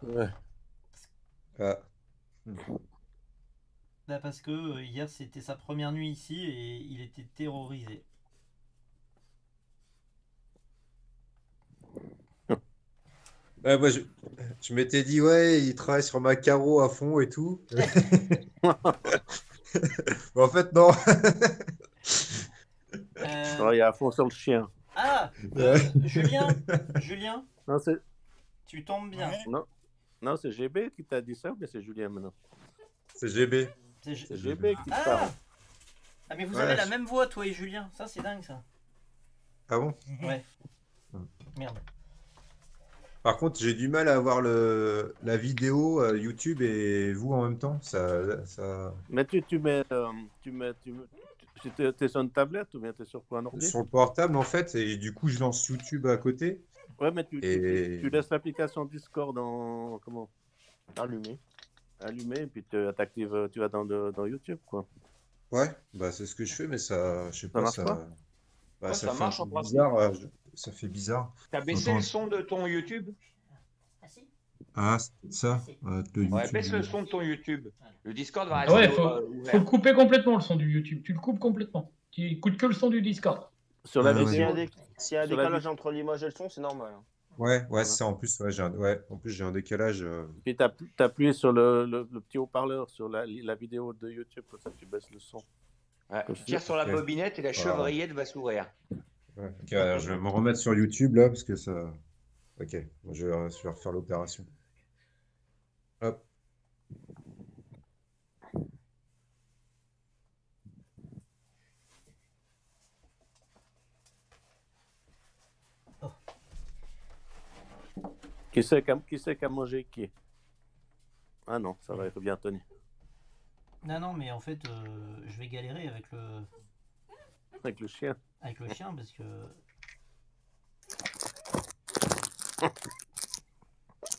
Ouais. Ah. Là, parce que euh, hier c'était sa première nuit ici et il était terrorisé. Ouais, moi, je, je m'étais dit ouais, il travaille sur ma carreau à fond et tout. Mais en fait non. Euh... Oh, il y a à fond sur le chien. Ah euh, Julien Julien non, tu tombes bien. Non, non c'est G B qui t'a dit ça ou bien c'est Julien maintenant? C'est G B. C'est G... G B qui ah parle. Ah mais vous ouais, avez je... la même voix toi et Julien, ça c'est dingue ça. Ah bon? Ouais. Merde. Par contre j'ai du mal à avoir le... la vidéo euh, YouTube et vous en même temps. Ça, ça... Mais tu, tu mets... Euh, tu mets tu... T'es, t'es sur une tablette ou bien t'es sur quoi, un ordi? Sur le portable en fait, et du coup je lance YouTube à côté. Ouais, mais tu, et... tu, tu laisses l'application Discord en comment allumée, allumée, et puis tu t'actives, tu vas dans, de, dans YouTube quoi. Ouais, bah c'est ce que je fais, mais ça, je sais pas, ça. Pas bah, ouais, ça, ça marche en principe. Bizarre, ça fait bizarre. T'as baissé le son de ton YouTube? Ah si. Ah, ça euh, ouais, baisse le son de ton YouTube. Le Discord va rester ouais, faut, euh, faut le couper complètement, le son du YouTube. Tu le coupes complètement. Tu écoutes que le son du Discord. Sur la vidéo. Ah, ouais. S'il y a un décalage la... entre l'image et le son, c'est normal. Ouais, ouais, voilà. C'est ça. En plus, ouais, j'ai un... Ouais, en plus, j'ai un décalage. Euh... Et t'as appuyé sur le, le, le petit haut-parleur, sur la, la vidéo de YouTube, pour ça tu baisses le son. Ouais, tu tires sur la bobinette et la chevrillette voilà. va s'ouvrir. Ouais, okay, alors, je vais me remettre sur YouTube là, parce que ça. Ok, je vais, je vais refaire l'opération. Hop. Oh. Qui c'est qui a mangé qui? Ah non, ça va être bien, Tony. Non, non, mais en fait, euh, je vais galérer avec le... Avec le chien. Avec le chien, parce que...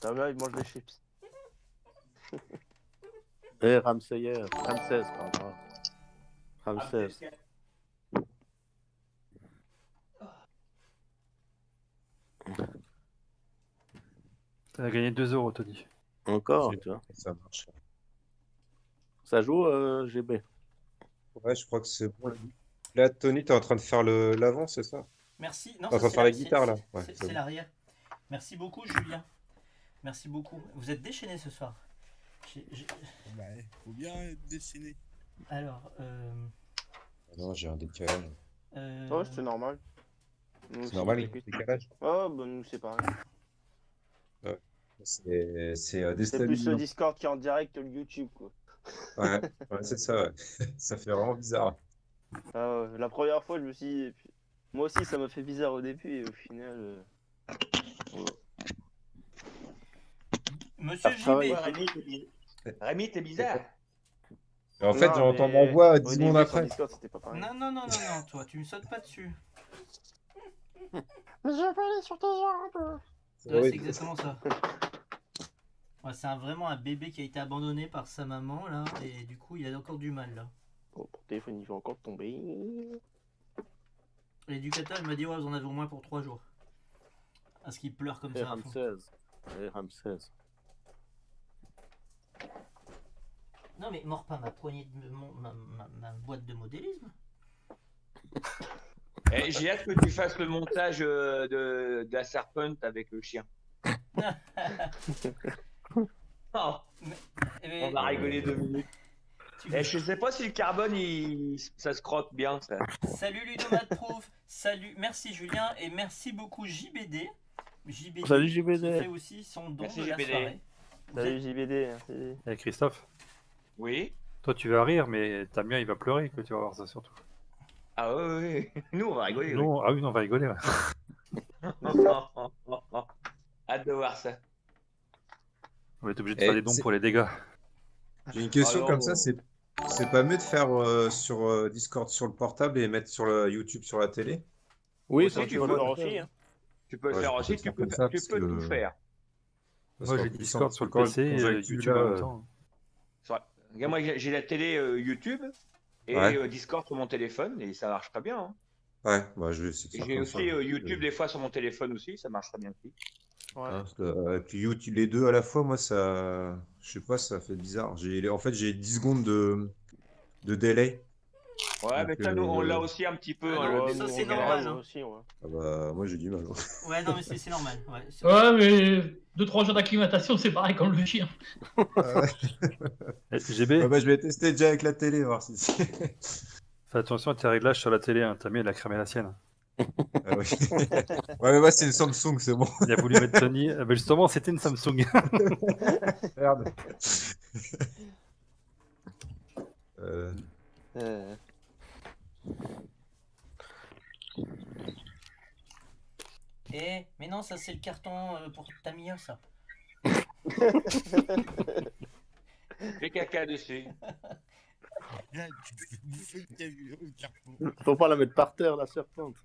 T'as vu, il mange des chips. Eh, Ramsès, Ramsès, pardon. Ramsès. T'as gagné deux euros, Tony. Encore, tu vois. Ça marche. Ça joue, euh, G B. Ouais, je crois que c'est bon. Là, Tony, t'es en train de faire le... l'avant, c'est ça? Merci. Non, t'es en train de faire la guitare, là. Ouais, c'est l'arrière. Merci beaucoup, Julien. Merci beaucoup. Vous êtes déchaîné ce soir. Il bah, faut bien être dessiné. Alors, euh... non, j'ai un décalage. Euh... Oh, c'est normal. C'est normal, il y a un décalage. Oh, bah nous, c'est pareil. Ouais. C'est euh, déstabilisant. C'est plus le Discord qui est en direct que le YouTube, quoi. Ouais, ouais c'est ça, ouais. Ça fait vraiment bizarre. Euh, la première fois, je me suis dit... Moi aussi, ça m'a fait bizarre au début, et au final... Euh... Ouais. Monsieur J B, Rémi, t'es bizarre. En fait, on t'en renvoie dix secondes après. Non, non, non, non, non, toi, tu me sautes pas dessus. Mais je vais aller sur tes jambes. C'est exactement ça. Ouais, c'est vraiment un bébé qui a été abandonné par sa maman, là, et du coup, il a encore du mal, là. Bon, pour téléphone, il va encore tomber. L'éducateur m'a dit, ouais, vous en avez au moins pour trois jours. Parce qu'il pleure comme ça à fond. Ramsès. Non mais mords pas ma poignée de mon, ma, ma, ma boîte de modélisme. Hey, j'ai hâte que tu fasses le montage euh, de, de la Serpent avec le chien. Oh, mais, mais... On va rigoler deux minutes. Hey, je sais pas si le carbone il... ça se croque bien. Ça. Salut Ludomate Proof. Salut, merci Julien et merci beaucoup J B D. J B D, salut J B D. Fait aussi son don merci de J B D. La soirée. Salut J B D. Merci. Et Christophe. Oui. Toi tu vas rire, mais Tamiya il va pleurer que tu vas voir ça surtout. Ah oui, oui. Nous on va rigoler. Non, oui. Ah oui, non, on va rigoler. Ouais. non, non, non, non. Hâte de voir ça. On va être obligé de et faire des dons pour les dégâts. J'ai une question. Alors, comme ça, c'est c'est pas mieux de faire euh, sur euh, Discord sur le portable et mettre sur le YouTube sur la télé? Oui, aussi, ça, tu, tu peux le faire aussi. Hein. Tu peux ouais, le faire aussi, tu peux, ça, tu peux tout que... faire. Moi j'ai Discord sur le P C et euh, YouTube en même temps. Regarde, moi j'ai la télé euh, YouTube et ouais. euh, Discord sur mon téléphone et ça marche très bien. Hein. Ouais, bah, je j'ai aussi euh, YouTube des fois sur mon téléphone aussi, ça marche très bien aussi. Ouais. Ah, euh, puis YouTube, les deux à la fois, moi ça. Je sais pas, ça fait bizarre. En fait, j'ai dix secondes de, de délai. Ouais, donc, mais ça, nous, on l'a aussi un petit peu. Ah, non, ça, c'est normal. Hein. Aussi, ouais. Ah bah, moi, j'ai du mal. Ouais, ouais non, mais c'est normal. Ouais, ouais mais deux trois jours d'acclimatation, c'est pareil comme le chien. Ah ouais. G B. Ouais, bah, je vais tester déjà avec la télé, voir si. Fais attention à tes réglages sur la télé, hein. T'as mis, elle a cramé la sienne. Ah, oui. Ouais, mais moi, c'est une Samsung, c'est bon. Il a voulu mettre Sony. Ah, bah, justement, c'était une Samsung. Merde. euh. euh... Eh, mais non, ça c'est le carton euh, pour Tamiya, ça. Fais caca dessus. Là, tu peux bouffer une carpeau. Faut pas la mettre par terre, la serpente.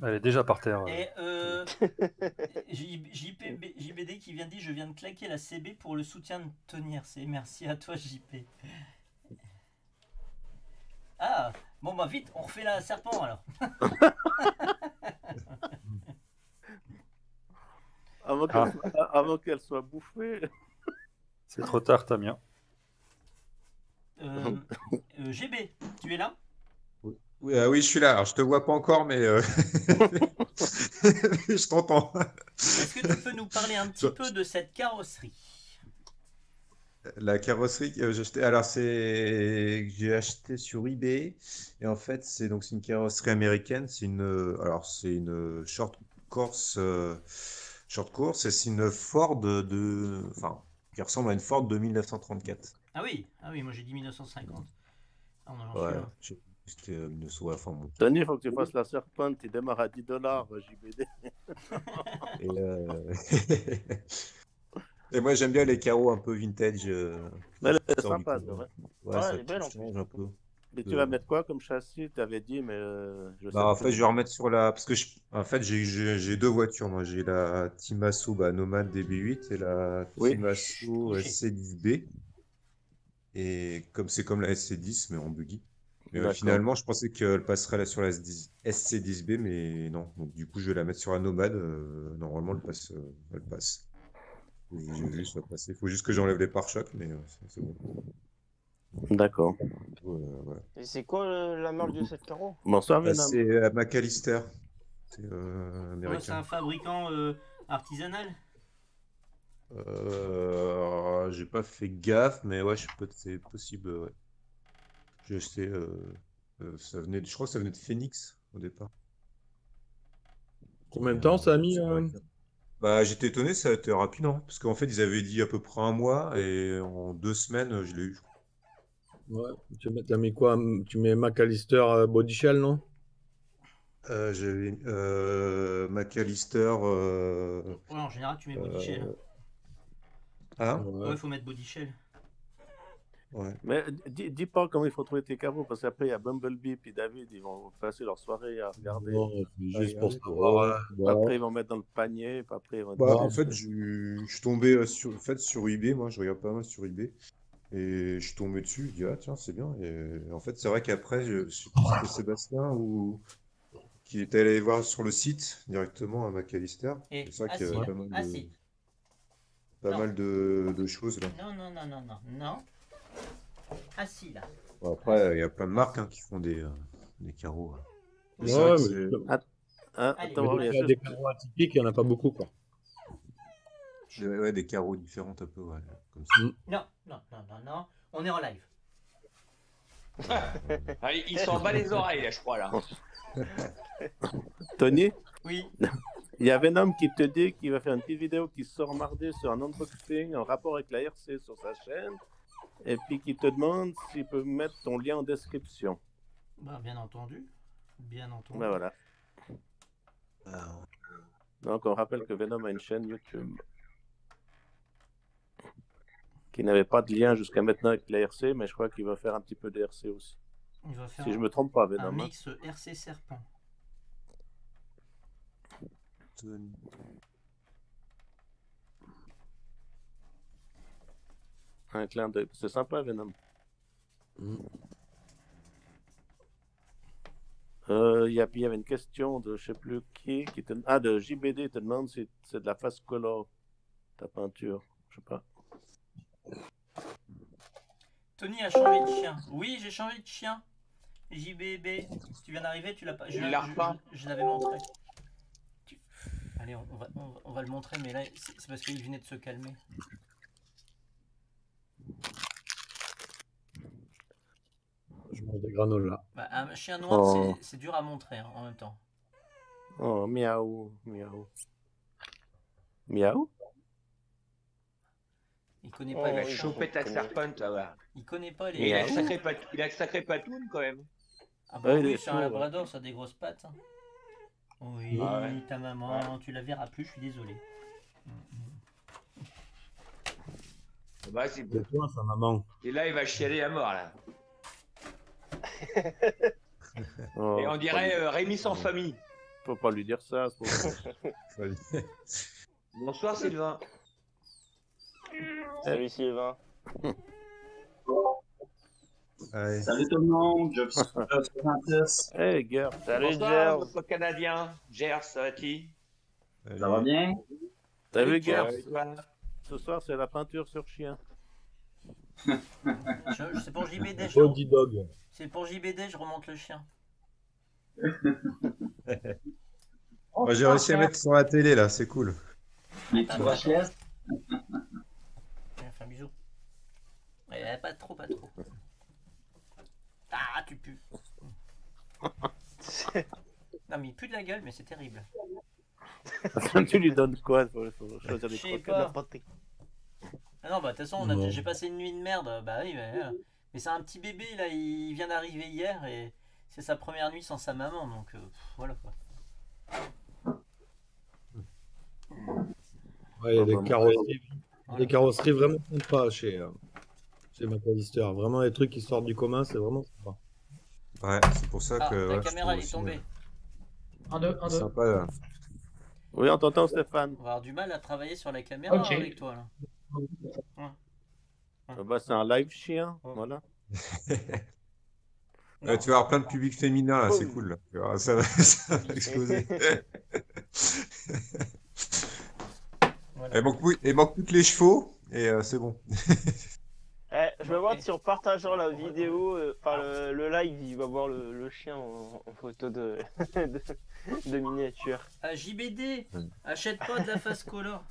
Elle est déjà par terre. Et euh, J B D qui vient de dire je viens de claquer la C B pour le soutien de Tony R C. Merci à toi, J P. Ah, bon, bah vite, on refait la serpent alors. Avant qu'elle ah. qu'elle soit bouffée. C'est trop tard, Tamiya. Euh, euh, G B, tu es là? Oui, euh, oui, je suis là. Alors, je te vois pas encore, mais euh... je t'entends. Est-ce que tu peux nous parler un petit peu de cette carrosserie? La carrosserie que j'ai achetée, alors c'est j'ai acheté sur eBay et en fait c'est donc c'est une carrosserie américaine. C'est une alors c'est une short course, euh... short course. C'est une Ford de, enfin qui ressemble à une Ford de mille neuf cent trente-quatre. Ah oui, ah oui, moi j'ai dit mille neuf cent cinquante. Ah, on en ouais. Tony, il faut que tu fasses la serpente, tu démarres à dix dollars, J B D. Et, euh... et moi, j'aime bien les carreaux un peu vintage. Euh... Elle est sympa, c'est vrai. Ouais, ouais, elle est belle en plus. Un peu. Et tu vas mettre quoi comme châssis? Tu avais dit, mais euh, je sais bah, en fait, je vais remettre sur la. Parce que je... en fait, j'ai deux voitures. Moi, j'ai la Timasu bah, Nomad D B huit et la oui. Timasu S C dix B. Et comme c'est comme la S C dix, mais en buggy. Mais finalement, je pensais qu'elle passerait sur la S C dix B, mais non. Donc, du coup, je vais la mettre sur la Nomade. Euh, normalement, elle passe. Euh, elle passe. J'ai vu ça passer. Il faut juste que j'enlève les pare-chocs, mais euh, c'est bon. D'accord. Euh, ouais. Et c'est quoi euh, la marque de cette carreau? Bonsoir, Venom. C'est euh, McAllister. C'est euh, américain. Ouais, c'est un fabricant euh, artisanal. Euh, J'ai pas fait gaffe, mais ouais, c'est possible, ouais. J'ai acheté, euh, euh, ça venait de, je crois que ça venait de Phoenix au départ. Combien de temps ça a mis euh... Bah j'étais étonné, ça a été rapide, hein, parce qu'en fait ils avaient dit à peu près un mois et en deux semaines je l'ai eu. Ouais, tu as mis quoi? Tu mets McAllister Body Shell, non? euh, J'avais euh, McAllister. Euh... Ouais, en général tu mets Body euh... Shell. Ah ouais, faut mettre Body Shell. Ouais. Mais dis, dis pas comment il faut trouver tes carreaux, parce qu'après il y a Bumblebee puis David, ils vont passer leur soirée à regarder. Non, juste pour savoir. Voilà. Après ils vont mettre dans le panier, puis après ils vont. Bah, en fait, je suis tombé sur, en fait, sur eBay, moi je regarde pas mal sur eBay, et je suis tombé dessus, je dis ah tiens c'est bien. Et en fait c'est vrai qu'après, je, je sais plus si Sébastien ou qui était allé voir sur le site directement à McAllister. C'est ça qu'il y a pas mal de, ah, si. pas mal de, de choses là. Non non non non non non. Assis là. Bon, après, il euh, y a plein de marques hein, qui font des, euh, des carreaux. Hein. Ouais, ouais, mais... Att hein, attends, mais il y a des carreaux atypiques, il n'y en a pas beaucoup quoi. Des, ouais, des carreaux différents un peu, ouais, comme ça. Non, non, non, non, non, on est en live. Allez, il s'en bat les oreilles là, je crois là. Tony? Oui. Il y a Venom qui te dit qu'il va faire une petite vidéo qui sort mardi sur un unboxing en rapport avec la R C sur sa chaîne. Et puis qui te demande s'ils peuvent mettre ton lien en description. Bah, bien entendu. Bien entendu. Bah voilà. Alors... Donc on rappelle que Venom a une chaîne YouTube. Qui n'avait pas de lien jusqu'à maintenant avec la R C, mais je crois qu'il va faire un petit peu de R C aussi. Il va faire si un... je me trompe pas, Venom. Un mix R C Serpent. Tony. Un clin d'œil. C'est sympa, Venom. Mm. Euh, y a, y avait une question de je sais plus qui. qui te, ah, de J B D te demande si c'est de la face color, ta peinture. Je sais pas. Tony a changé de chien. Oui, j'ai changé de chien. J B B, si tu viens d'arriver, tu l'as pas. Je, je, je, je, je l'avais montré. Tu... Allez, on va, on, va, on va le montrer, mais là, c'est parce qu'il venait de se calmer. Je mange des granoles là. Bah, un chien noir, oh. c'est dur à montrer hein, en même temps. Oh, miaou, miaou. Miaou? Il connaît pas oh, les. Il va choper ta serpente là-bas. Il connaît pas les. Il a, sacré pat... il a une sacrée patoune quand même. Ah bah oui, c'est un labrador, ça a des grosses pattes. Hein. Oui, ah ouais. Ta maman, ouais. Tu la verras plus, je suis désolé. Bah, c'est bon. Toi, sa maman. Et là, il va chialer à mort là. Oh, et on dirait euh, Rémi sans famille. Faut pas lui dire ça. Faut... Bonsoir Sylvain. Salut Sylvain. Allez. Salut tout le monde, je suis Francis. Hey Gers. Salut Gers. Notre Canadien. Gers, ça va qui? Ça va bien? Salut Gers. Ce soir c'est la peinture sur chien. C'est pour J B D. Je... C'est pour J B D, je remonte le chien. Oh, bah, j'ai réussi à mettre sur la télé là, c'est cool. Mais tu vois, chien. Fais un bisou. Ouais, pas trop, pas trop. Ah, tu pues. Non, mais il pue de la gueule, mais c'est terrible. Tu lui donnes quoi? Faut, faut choisir des croquettes à porter. Ah non, bah de toute façon, bon. J'ai passé une nuit de merde. Bah oui, mais, euh, mais c'est un petit bébé là, il vient d'arriver hier et c'est sa première nuit sans sa maman, donc euh, pff, voilà quoi. Ouais, ah, les, bah, carrosseries, voilà. Les carrosseries vraiment sympas chez, euh, chez McAllister. Vraiment, les trucs qui sortent du commun, c'est vraiment sympa. Ouais, c'est pour ça ah, que. La ouais, caméra, elle est tombée. Un, deux, un, deux. Sympa, là. Oui, on t'entend, Stéphane. On va avoir du mal à travailler sur la caméra okay. Avec toi là. Ouais. Ouais. Bah, c'est un live chien, ouais. Voilà. Ouais, tu vas avoir plein de public féminin, là, c'est cool. Là. Ça, va, ça va exploser. Voilà. Il, manque, il manque toutes les chevaux et euh, c'est bon. Eh, je me demande si en partageant la vidéo, euh, par le, le live, il va voir le, le chien en, en photo de, de, de miniature. Ah, J B D, achète pas de la face color.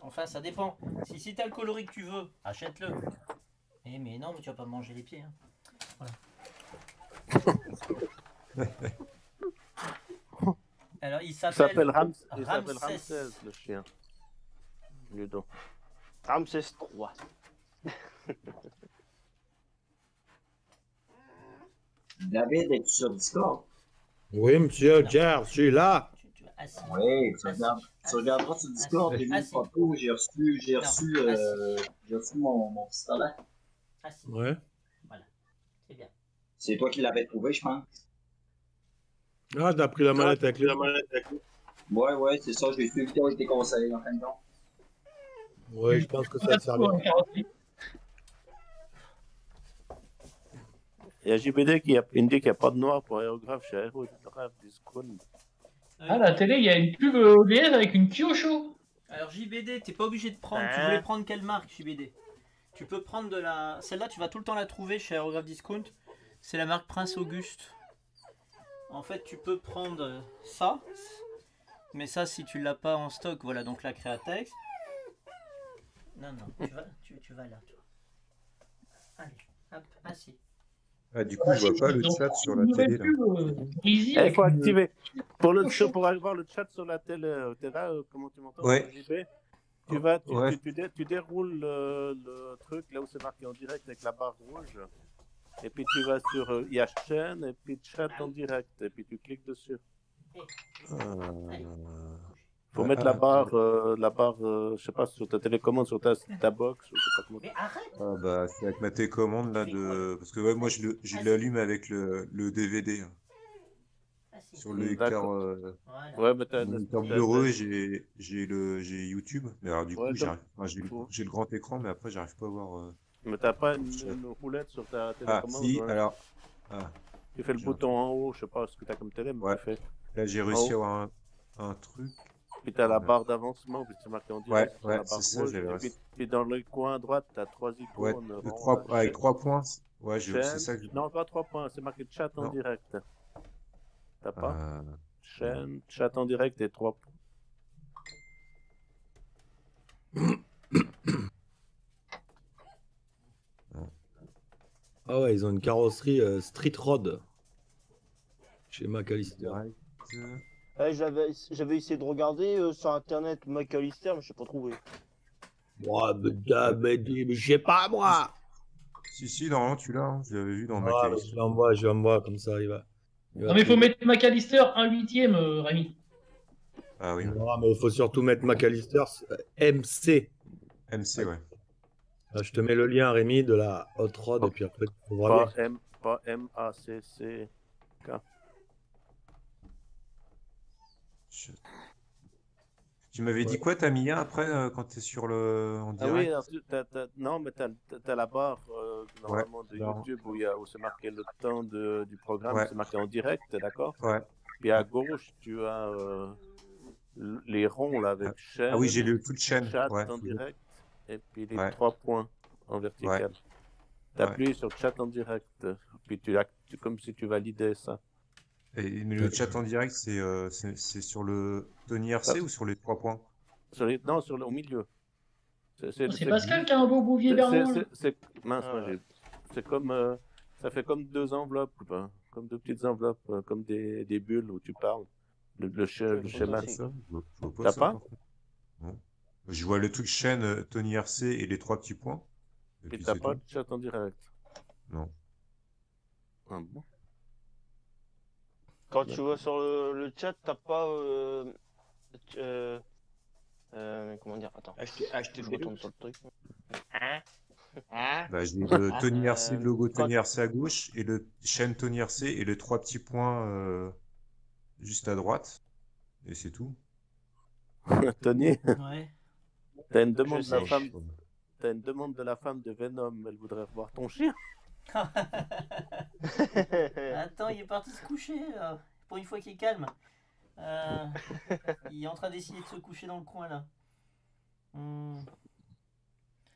Enfin, ça dépend. Si, si t'as le coloris que tu veux, achète-le. Eh, mais non, mais tu vas pas me manger les pieds. Hein. Voilà. Alors, il s'appelle Rams... Ramsès. Ramsès, le chien. Ludo. Ramsès trois. David, es-tu sur Discord? Oui, monsieur Gers, je suis là. Assis. Oui, tu regardes, tu regarderas sur Discord, j'ai vu une photo, j'ai reçu, j'ai reçu, euh, j'ai reçu mon, mon pistolet. Assis. Ouais. Voilà, c'est bien. C'est toi qui l'avais trouvé, je pense. Ah, t'as pris la mallette à clé, la mallette à clé. Ouais, ouais, c'est ça, j'ai suivi quand j'étais conseillé en fin de temps. Ouais, je pense que ça te servira. Il y a J B D qui me dit qu'il n'y a pas de noir pour aérographe chez Aérographe Discord. Ah, la télé, il y a une pub O B S avec une Kyosho. Alors, J B D, t'es pas obligé de prendre. Ah. Tu voulais prendre quelle marque, J B D? Tu peux prendre de la... Celle-là, tu vas tout le temps la trouver chez Aérographe Discount. C'est la marque Prince Auguste. En fait, tu peux prendre ça. Mais ça, si tu l'as pas en stock, voilà, donc la Créatex. Non, non, tu vas, tu, tu vas là, toi. Allez, hop, assis. Ah, du coup, je vois pas le chat sur la télé. Il eh, faut activer. Pour, le show, pour avoir le chat sur la télé, t'es là, comment tu m'entends? Ouais. Tu vas, tu, ouais. tu, tu, dé, tu déroules le, le truc là où c'est marqué en direct avec la barre rouge. Et puis tu vas sur euh, I H chaîne et puis chat en direct. Et puis tu cliques dessus. Euh... Faut mettre la barre, euh, la barre, euh, je sais pas, sur ta télécommande, sur ta, ta box, je sais pas comment. Mais arrête! Ah bah, c'est avec ma télécommande là de. Parce que ouais, moi je, je l'allume avec le, le D V D. Hein. Ah, sur le écran. Euh... Voilà. Ouais, mais t'as. Sur bureau, j'ai YouTube. Mais alors du ouais, coup, j'arrive. Enfin, j'ai le grand écran, mais après, j'arrive pas à voir. Euh... Mais t'as pas une, une roulette sur ta télécommande? Ah, si, voilà. Alors. Ah, tu fais le bouton en haut, je sais pas ce que t'as comme télé, mais ouais. Tu fais... Là, j'ai réussi à avoir un, un truc. Puis t'as la barre d'avancement, puis c'est marqué en direct. Ouais, ouais, c'est ça, j'ai vu. Puis dans le coin à droite, t'as trois icônes. Ouais, trois, avec trois points. Ouais, je... c'est ça que je... Non, pas trois points, c'est marqué chat en direct. T'as pas euh... chaîne, chat en direct et trois points. Ah ouais, ils ont une carrosserie euh, Street Road. Chez McAllister. Ouais, j'avais essayé de regarder euh, sur internet McAllister, mais je n'ai pas trouvé. Moi, je sais pas, moi. Si, si, normalement, tu l'as. Hein. Je l'avais vu dans ah, McAllister. Je l'envoie, je l'envoie, comme ça, il va. Il va non, mais il faut mettre McAllister un huitième, euh, Rémi. Ah oui. Non, mais il faut surtout mettre McAllister M C. M C, ouais. Là, je te mets le lien, Rémi, de la Hot Rod, oh. Et puis après, tu pourras voir. Pas M A C C K. Je... Tu m'avais ouais. dit quoi, Tamiya, après, euh, quand tu es sur le... En ah oui, t as, t as... non, mais tu as, as la barre euh, normalement ouais, de YouTube où, y a, où c'est marqué le temps de, du programme, ouais. C'est marqué en direct, d'accord ouais. Puis à gauche, tu as euh, les ronds là, avec ah. chaîne. Ah oui, j'ai lu toute chaîne. Chat ouais. en direct, et puis les ouais. trois points en vertical. Ouais. Tu appuies ouais. sur chat en direct, puis tu actes comme si tu validais ça. Et, mais le chat en direct, c'est euh, sur le Tony R C ah. ou sur les trois points sur les... Non, sur le... au milieu. C'est Pascal qui a un beau bouvier d'argent. C'est mince, ah, ouais. c'est comme euh, ça fait comme deux enveloppes, ben. Comme deux petites enveloppes, euh, comme des, des bulles où tu parles. Le, le, ch... le schéma. T'as pas non. Je vois le truc chaîne euh, Tony R C et les trois petits points. Et, et t'as pas de chat en direct. Non. Ah bon. Quand tu vas sur le, le chat, t'as pas. Euh, euh, euh, comment dire? Attends. H T T P. Je retourne sur le truc. Hein? Hein? Bah, j'ai le Tony R C, le logo Tony R C à gauche, et le chaîne Tony R C, et les trois petits points euh, juste à droite. Et c'est tout. Tony? Ouais. T'as une demande de la femme. T'as une demande de la femme de Venom, elle voudrait revoir ton chien. Attends, il est parti se coucher là. Pour une fois qu'il est calme. Euh, il est en train d'essayer de se coucher dans le coin là. Hum.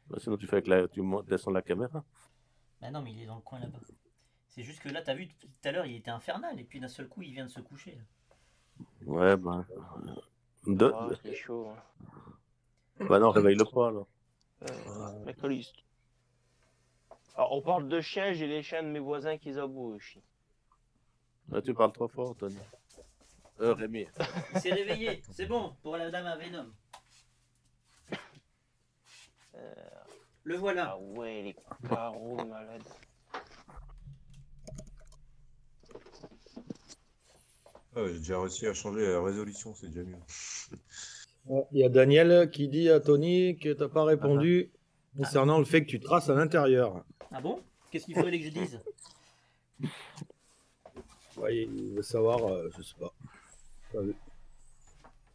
Bah, sinon tu fais avec la, tu descends la caméra. Bah non, mais il est dans le coin là-bas. C'est juste que là, t'as vu tout à l'heure, il était infernal et puis d'un seul coup, il vient de se coucher. Là. Ouais, bah. De... Oh, c'est chaud. Hein. Bah non, réveille-le pas alors. Euh, McAllister. Alors, on parle de chiens, j'ai les chiens de mes voisins qui aboient aussi. Là, tu parles trop fort, Tony. Euh, Rémi. Il s'est réveillé, c'est bon, pour la dame à Venom. Euh... Le voilà. Ah ouais, les carreaux malades. Ah, j'ai déjà réussi à changer la résolution, c'est déjà mieux. Il y a Daniel qui dit à Tony que t'as pas répondu ah, concernant ah. le fait que tu traces à l'intérieur. Ah bon? Qu'est-ce qu'il faudrait que je dise? Ouais, il veut savoir, euh, je sais pas.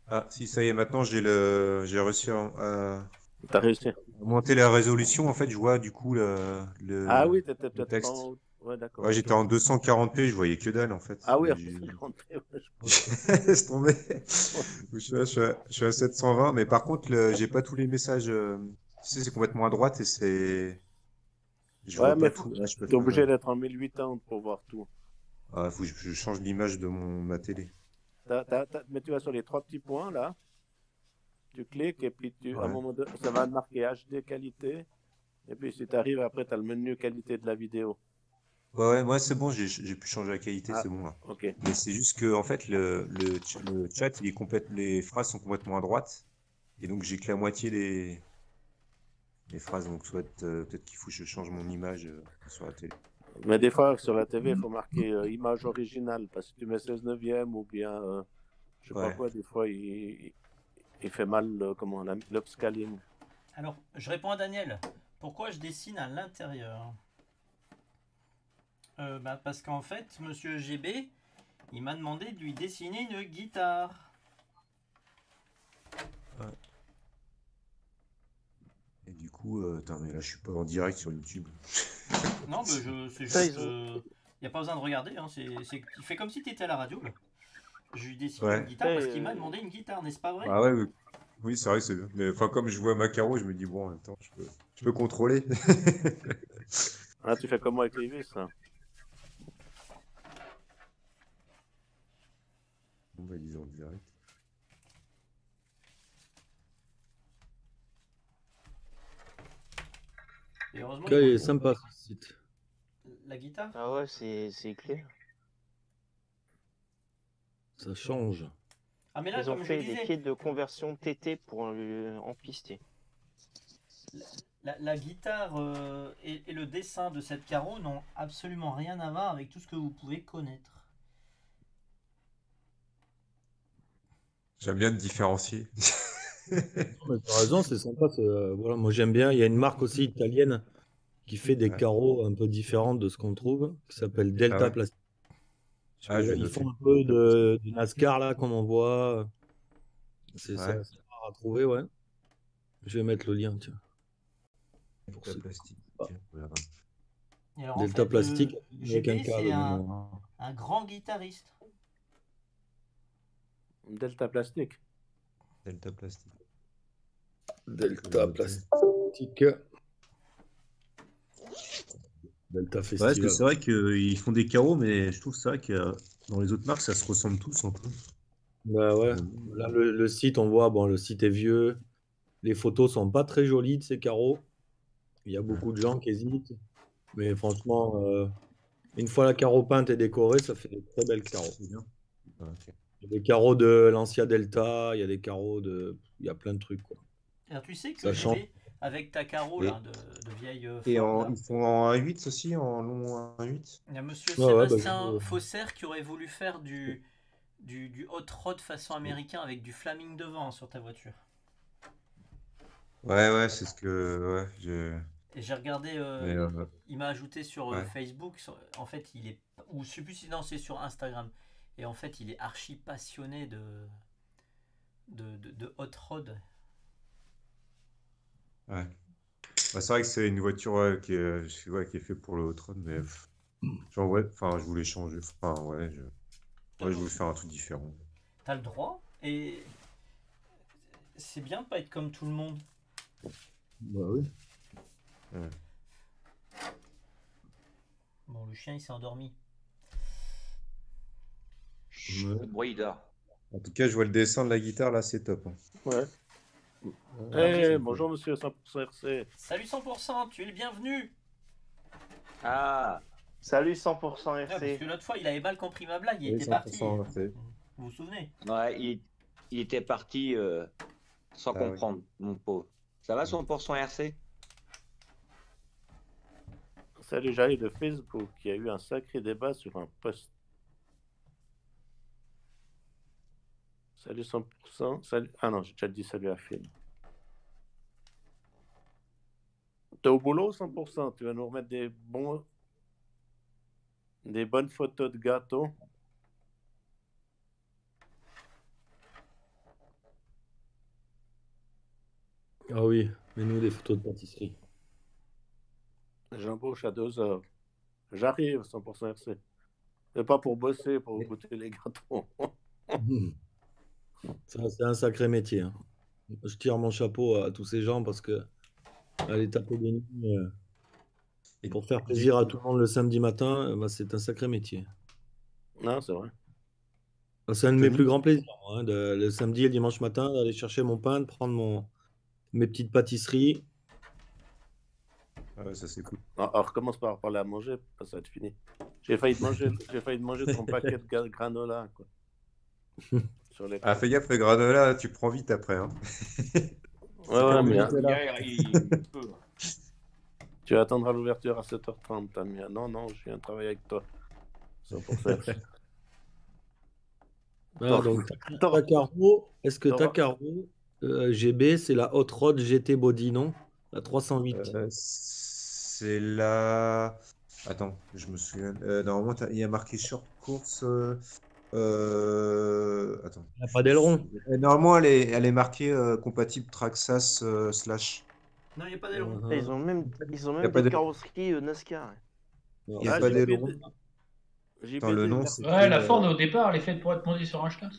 Ah, si, ça y est, maintenant j'ai le... j'ai réussi à... Euh... T'as réussi. Monter la résolution, en fait, je vois du coup le, le... Ah oui, t'étais peut-être en... Ouais, d'accord. Ouais, j'étais en deux cent quarante p, je voyais que dalle, en fait. Ah oui, en deux cent quarante p, ouais, je laisse tomber. je, suis à, je suis à sept cent vingt, mais par contre, le... j'ai pas tous les messages. Tu sais, c'est complètement à droite et c'est... Je ouais, mais tout. Là, je t'es obligé d'être en mille huit cents pour voir tout. Ah, faut que je change l'image de mon... ma télé. T as, t as, t as... Mais tu vas sur les trois petits points, là. Tu cliques et puis tu... ouais. à un moment donné, ça va marquer H D qualité. Et puis si tu arrives, après, tu as le menu qualité de la vidéo. Ouais, ouais, ouais c'est bon, j'ai pu changer la qualité, ah, c'est bon. Là. Okay. Mais c'est juste que, en fait, le, le, le chat, il est complète, les phrases sont complètement à droite. Et donc, j'ai que la moitié des, des phrases. Donc, soit euh, peut-être qu'il faut que je change mon image euh, sur la télé. Mais des fois, sur la T V, il faut marquer euh, image originale. Parce que tu mets seize neuvième ou bien, euh, je sais ouais. pas quoi, des fois, il, il fait mal euh, comment l'upscaling. Alors, je réponds à Daniel. Pourquoi je dessine à l'intérieur? Euh, bah parce qu'en fait, monsieur G B, il m'a demandé de lui dessiner une guitare. Ouais. Et du coup, euh, attends, mais là, je suis pas en direct sur YouTube. Non, mais je, c'est juste... Il euh, n'y a pas besoin de regarder. Hein, c'est, c'est, il fait comme si tu étais à la radio. Là. Je lui dessine ouais. une guitare parce qu'il m'a demandé une guitare, n'est-ce pas vrai? Ah ouais, mais... Oui, c'est vrai. Mais, enfin, comme je vois Macaro, je me dis, bon, en même temps, je peux, je peux contrôler. Ah, tu fais comment avec les vis, ça? Bah, ils ont direct. Et heureusement okay, il est sympa ce site. La guitare? Ah ouais, c'est clair. Ça change. Ah mais là, ils comme ont fait je disais... des kits de conversion T T pour empister. La, la guitare euh, et, et le dessin de cette carreau n'ont absolument rien à voir avec tout ce que vous pouvez connaître. J'aime bien te différencier. Tu as raison, c'est sympa. Euh, voilà, moi j'aime bien. Il y a une marque aussi italienne qui fait des ouais. carreaux un peu différents de ce qu'on trouve, qui s'appelle Delta ah ouais. Plastic. Ah, ils font un peu de, de NASCAR là, comme on voit. C'est ouais. ça, rare à trouver, ouais. Je vais mettre le lien, tiens. Pour Delta Plastique. Et alors, Delta en fait, Plastique. Le... G B, c'est un, un grand guitariste. Delta Plastique. Delta Plastique. Delta Plastique. Delta Festival. Ouais, c'est vrai qu'ils font des carreaux, mais je trouve ça que dans les autres marques, ça se ressemble tous un peu. Bah ouais. Là, le, le site, on voit, bon, le site est vieux. Les photos sont pas très jolies de ces carreaux. Il y a beaucoup de gens qui hésitent. Mais franchement, euh, une fois la carreau peinte et décorée, ça fait des très belles carreaux. Ah, okay. Il y a des carreaux de l'Ancia Delta, il y a des carreaux de... Il y a plein de trucs, quoi. Alors, tu sais que ça change. Avec ta carreau, et... là, de, de vieille... Euh, et en, ils sont en un virgule huit aussi, en long un virgule huit. Il y a monsieur ah, Sébastien ouais, bah, je... Faussaire qui aurait voulu faire du, du, du hot rod façon américain avec du flaming devant sur ta voiture. Ouais, ouais, c'est ce que... Ouais, je... Et j'ai regardé, euh, mais, euh, il m'a ajouté sur ouais. Facebook, sur, en fait, il est... Ou je sais plus si non, c'est sur Instagram. Et en fait, il est archi passionné de, de, de, de hot rod. Ouais. Bah, c'est vrai que c'est une voiture ouais, qui, est, je, ouais, qui est fait pour le hot rod, mais genre, ouais, je voulais changer. Enfin, ouais, je, ouais, je voulais faire un truc différent. T'as le droit, et c'est bien de pas être comme tout le monde. Bah oui. Ouais. Bon, le chien il s'est endormi. Ouais. En tout cas, je vois le dessin de la guitare là, c'est top. Hein. Ouais. Hey, bonjour monsieur cent pour cent R C. Salut cent pour cent, tu es le bienvenu. Ah, salut cent pour cent R C. Ah, parce que l'autre fois, il avait mal compris ma blague, il oui, était parti. R C. Vous vous souvenez? Ouais, il, il était parti euh, sans ah, comprendre, oui. mon pauvre. Ça va cent pour cent R C? Salut, j'arrive de Facebook. Il y a eu un sacré débat sur un post. Salut cent pour cent. Salut... Ah non, j'ai déjà dit salut à Phil. T'es au boulot cent pour cent. Tu vas nous remettre des bons, des bonnes photos de gâteaux. Ah oui, mais nous des photos de pâtisserie. J'embauche à deux heures. J'arrive cent pour cent R C. C'est pas pour bosser, pour goûter les gâteaux. Mmh. C'est un sacré métier. Hein. Je tire mon chapeau à tous ces gens parce que aller taper des nuits euh, et pour faire plaisir à tout le monde le samedi matin, bah, c'est un sacré métier. Non, c'est vrai. Bah, c'est un de mes plus grands plaisirs. Hein, de, le samedi et le dimanche matin, d'aller chercher mon pain, de prendre mon, mes petites pâtisseries. Ouais, ça c'est cool. Alors, alors commence par parler à manger, ça va être fini. J'ai failli te manger, j'ai failli te manger ton paquet de granola, quoi. Sur les ah, fais gaffe, le granola, tu prends vite après. Hein. ouais, ouais, mais il... tu attendras l'ouverture à sept heures trente, Tamiya. Non, non, je viens travailler avec toi. C'est pour ça. Ah, donc, est-ce que ta carreau euh, G B, c'est la Hot Rod G T Body, non? La trois cent huit. Euh, c'est la... Attends, je me souviens. Euh, normalement, il y a marqué short course... Euh... Euh... Attends. Elle n'a pas d'aileron. Normalement, elle est, elle est marquée euh, compatible Traxxas euh, slash. Non, il n'y a pas d'aileron. Euh... Ils ont même, ils ont même des carrosseries euh, NASCAR. Il n'y a ah, pas d'aileron. De... Ouais, la Ford au départ, elle est faite pour être montée sur un cheval.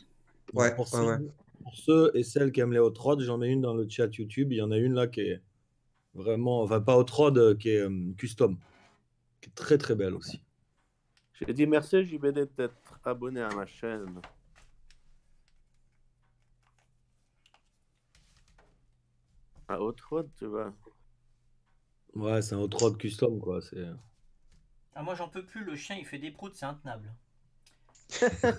Ouais, pour, ah, ouais. pour ceux et celles qui aiment les hot rods, j'en ai une dans le chat YouTube. Il y en a une là qui est vraiment, enfin pas hot rod, qui est um, custom, qui est très très belle aussi. J'ai dit merci J B d'être abonné à ma chaîne. Un hot rod, tu vois. Ouais, c'est un hot rod custom, quoi. Ah, moi, j'en peux plus. Le chien, il fait des proutes, c'est intenable.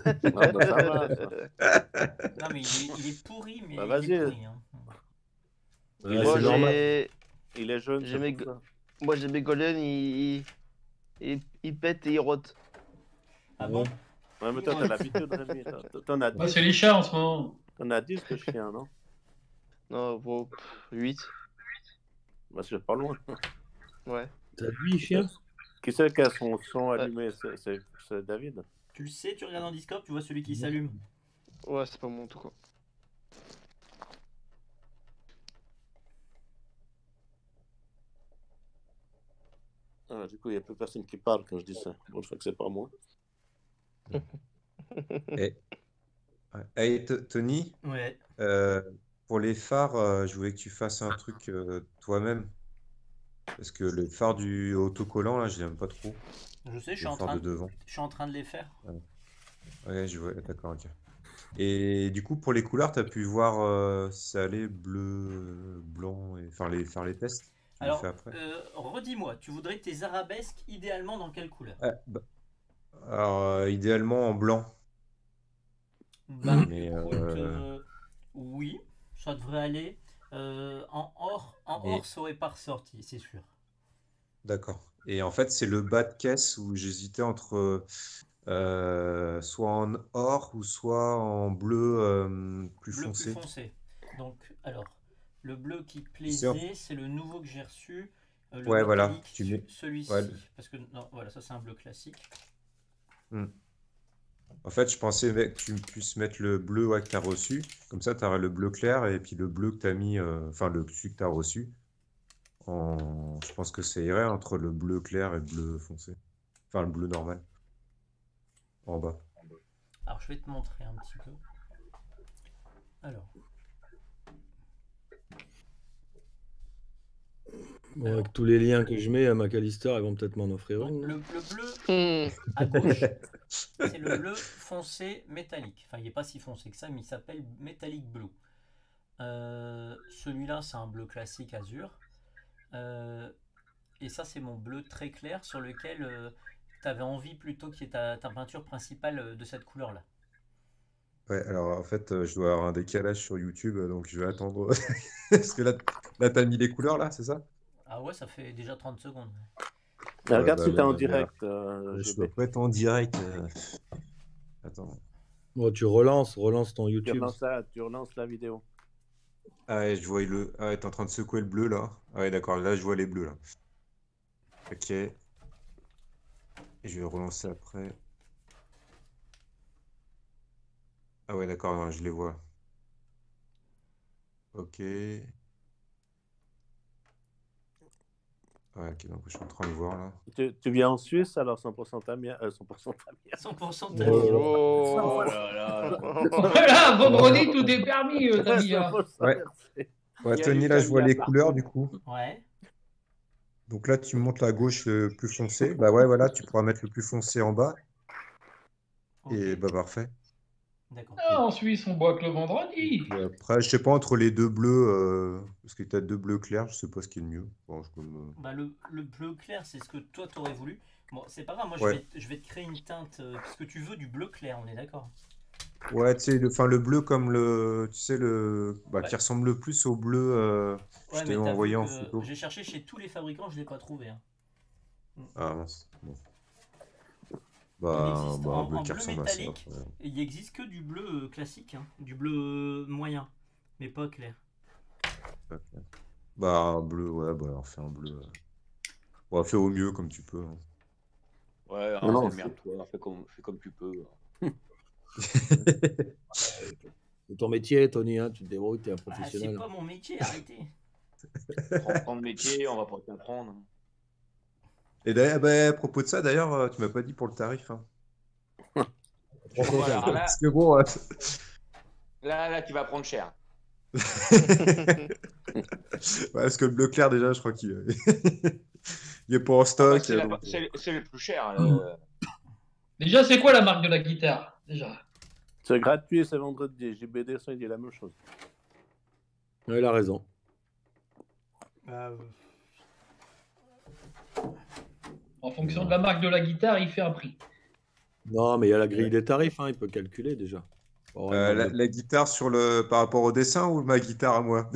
non, non, ça va, ça. non, mais il est, il est pourri, mais bah, vas-y. Hein. Ouais, moi, j'ai... Il est jeune. Mes... Moi, j'ai mes golems, il... il... il pète et il rote. Ah bon? Ouais, mais toi, t'as l'habitude de Rémi. T'en as dix. Ouais, c'est les chats en ce moment. T'en as dix de chiens, non? Non, bon, huit. Bah, c'est pas loin. Ouais. T'as vu, chien? Qui c'est qui a son son allumé? C'est David. Tu le sais, tu regardes en Discord, tu vois celui qui s'allume. Ouais, c'est pas mon tout, quoi. Ah, du coup, il n'y a plus personne qui parle quand je dis ça. Bon, je crois que c'est pas moi. Hey. Hey, Tony. Ouais. Euh, pour les phares, euh, je voulais que tu fasses un truc euh, toi-même. Parce que le phare du autocollant, là, je l'aime pas trop. Je sais, je suis, en train de... De devant. je suis en train de les faire. Ouais, ouais je vois. D'accord, ok. Et du coup, pour les couleurs, tu as pu voir euh, si ça allait bleu, blanc, et faire les, faire les tests. Tu Alors, euh, redis-moi, tu voudrais tes arabesques idéalement dans quelle couleur? Ah, bah. Alors, euh, idéalement en blanc. Bah, mais, écoute, euh... Euh, oui, ça devrait aller. Euh, en or, en or, et... ça aurait pas ressorti, c'est sûr. D'accord. Et en fait, c'est le bas de caisse où j'hésitais entre euh, soit en or ou soit en bleu euh, plus bleu foncé. Plus foncé. Donc, alors, le bleu qui plaisait, c'est le nouveau que j'ai reçu. Euh, le ouais, voilà. Tu mets... Celui-ci. Ouais. Parce que non, voilà, ça c'est un bleu classique. Hmm. En fait, je pensais que tu puisses mettre le bleu ouais, que tu as reçu. Comme ça, tu aurais le bleu clair et puis le bleu que tu as mis, euh, enfin, le celui que tu as reçu. En... Je pense que c'est irait entre le bleu clair et le bleu foncé. Enfin, le bleu normal. En bas. Alors, je vais te montrer un petit peu. Alors. Bon, Alors. Avec tous les liens que je mets à McAllister, ils vont peut-être m'en offrir une. Le, le bleu à gauche, c'est le bleu foncé métallique. Enfin, il n'est pas si foncé que ça, mais il s'appelle Metallic Blue. Euh, Celui-là, c'est un bleu classique azur. Euh, et ça, c'est mon bleu très clair sur lequel euh, tu avais envie plutôt qu'il y ait ta, ta peinture principale de cette couleur-là. Ouais, alors en fait, euh, je dois avoir un décalage sur YouTube, donc je vais attendre. Parce que là, là t'as mis les couleurs, là, c'est ça? Ah ouais, ça fait déjà trente secondes. Euh, regarde bah, si t'es bah, en direct. Euh, je dois pas être en direct. Euh... Attends. Bon, tu relances, relance ton YouTube. Tu relances, ça, tu relances la vidéo. Ah ouais, je vois le. Ah ouais, t'es en train de secouer le bleu, là. Ah ouais, d'accord, là, je vois les bleus, là. Ok. Et je vais relancer après. Ah ouais, d'accord, je les vois. Ok. Ouais, ok, donc je suis en train de voir là. Tu, tu viens en Suisse alors cent pour cent Tamiya, euh, cent pour cent Tamiya. cent pour cent Tamiya. Oh, oh là là. Voilà, vendredi, tout est permis, euh, Tamiya. Ouais. Ouais, Tony, là, je vois les couleurs du coup. Ouais. Donc là, tu montes la gauche le plus foncé. Bah ouais, voilà, tu pourras mettre le plus foncé en bas. Et bah parfait. Ah, en Suisse, on boit que le vendredi. Et après, je sais pas, entre les deux bleus, euh, parce que tu as deux bleus clairs, je sais pas ce qui est le mieux. Bon, je comme... bah, le, le bleu clair, c'est ce que toi, t'aurais voulu. Bon, c'est pas grave, moi, ouais. je, vais, je vais te créer une teinte, euh, parce que tu veux du bleu clair, on est d'accord? Ouais, tu sais, le, le bleu comme le, tu sais, le, bah, ouais. qui ressemble le plus au bleu, euh, ouais, je t'ai envoyé en photo. J'ai cherché chez tous les fabricants, je l'ai pas trouvé. Hein. Ah mince, bon. Bah, il existe bah, en, bleu en bleu métallique, ça, ouais. Il n'existe que du bleu classique, hein, du bleu moyen, mais pas clair. Okay. Bah, bleu, ouais, bah alors fais un bleu. Ouais, ouais fais au mieux comme tu peux. Hein. Ouais, oh, non, merde, toi, fais comme, fais comme tu peux. Hein. C'est ton métier, Tony, hein, tu te débrouilles, t'es un professionnel. Ah, c'est pas mon métier, arrêtez. On prend le métier, on va pas t'en prendre. Et d'ailleurs, bah, à propos de ça, d'ailleurs, tu m'as pas dit pour le tarif. Hein. Voilà, là, parce que bon, euh... là, là, tu vas prendre cher. Ouais, parce que le bleu clair, déjà, je crois qu'il il est pas en stock. Ah bah, c'est donc... la... le plus cher. Alors... Déjà, c'est quoi la marque de la guitare déjà? C'est gratuit, c'est vendredi. G B il dit la même chose. Ouais, il a raison. Euh... En fonction de la marque de la guitare, il fait un prix. Non, mais il y a la grille des tarifs, hein, il peut calculer déjà. Bon, euh, la, la guitare sur le... par rapport au dessin ou ma guitare à moi?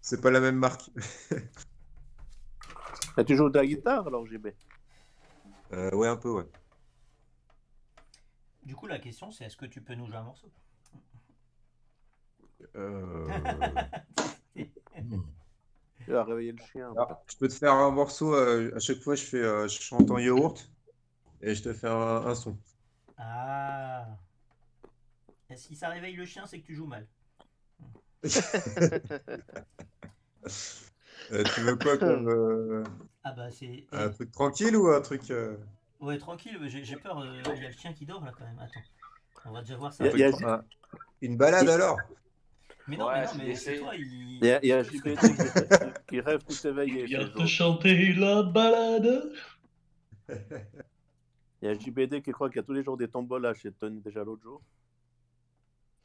C'est pas la même marque. T'as toujours de la guitare alors, G B? euh, Ouais, un peu, ouais. Du coup, la question, c'est est-ce que tu peux nous jouer un morceau? Euh... Il a réveillé le chien. Alors, je peux te faire un morceau. Euh, à chaque fois, je fais, euh, je chante en yaourt et je te fais un, un son. Ah. Et si ça réveille le chien, c'est que tu joues mal. euh, tu veux quoi comme euh, ah bah c'est un truc tranquille ou un truc euh... Ouais, tranquille. J'ai peur. Il euh, y a le chien qui dort là quand même. Attends. On va déjà voir ça. Y a, truc... y a... Une balade et... alors. Mais non, ouais, mais non, mais c'est toi, il... Il y a, il y a J B qui rêve de s'éveiller. Il y a te chanter la balade. Il y a J B D qui croit qu'il y a tous les jours des tombolas chez Tony déjà l'autre jour.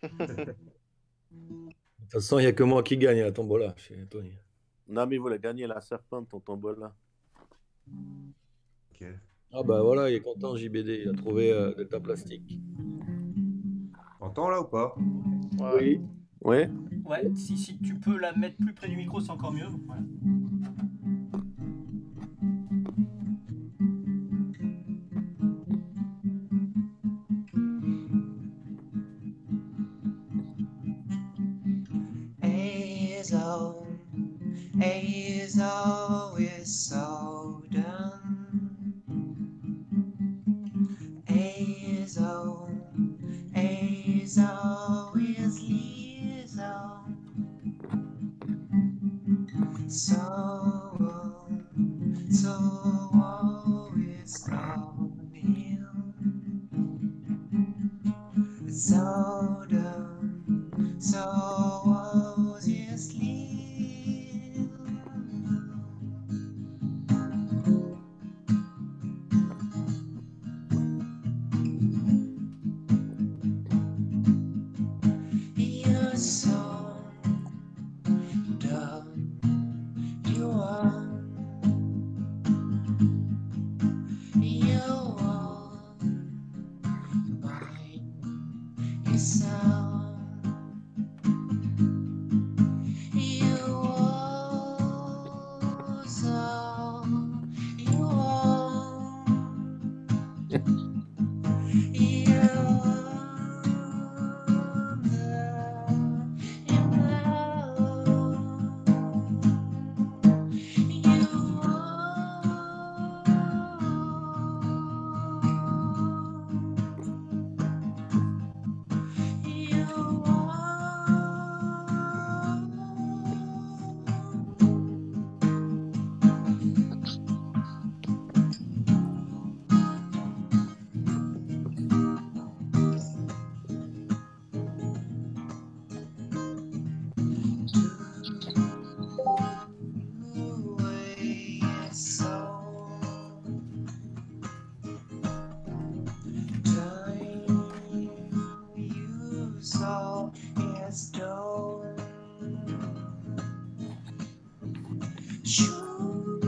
De toute façon, il n'y a que moi qui gagne à la tombola chez Tony. Non, mais vous la gagnez, la serpente, ton tombola. Okay. Ah bah voilà, il est content J B D, il a trouvé euh, des tas plastiques. T'entends là ou pas? Oui. Ouais. Ouais, si, si tu peux la mettre plus près du micro, c'est encore mieux. Voilà. A's all, A's always so done. A's all, A's always leave. So, so always call him. So dumb, so always leave. You're so dumb.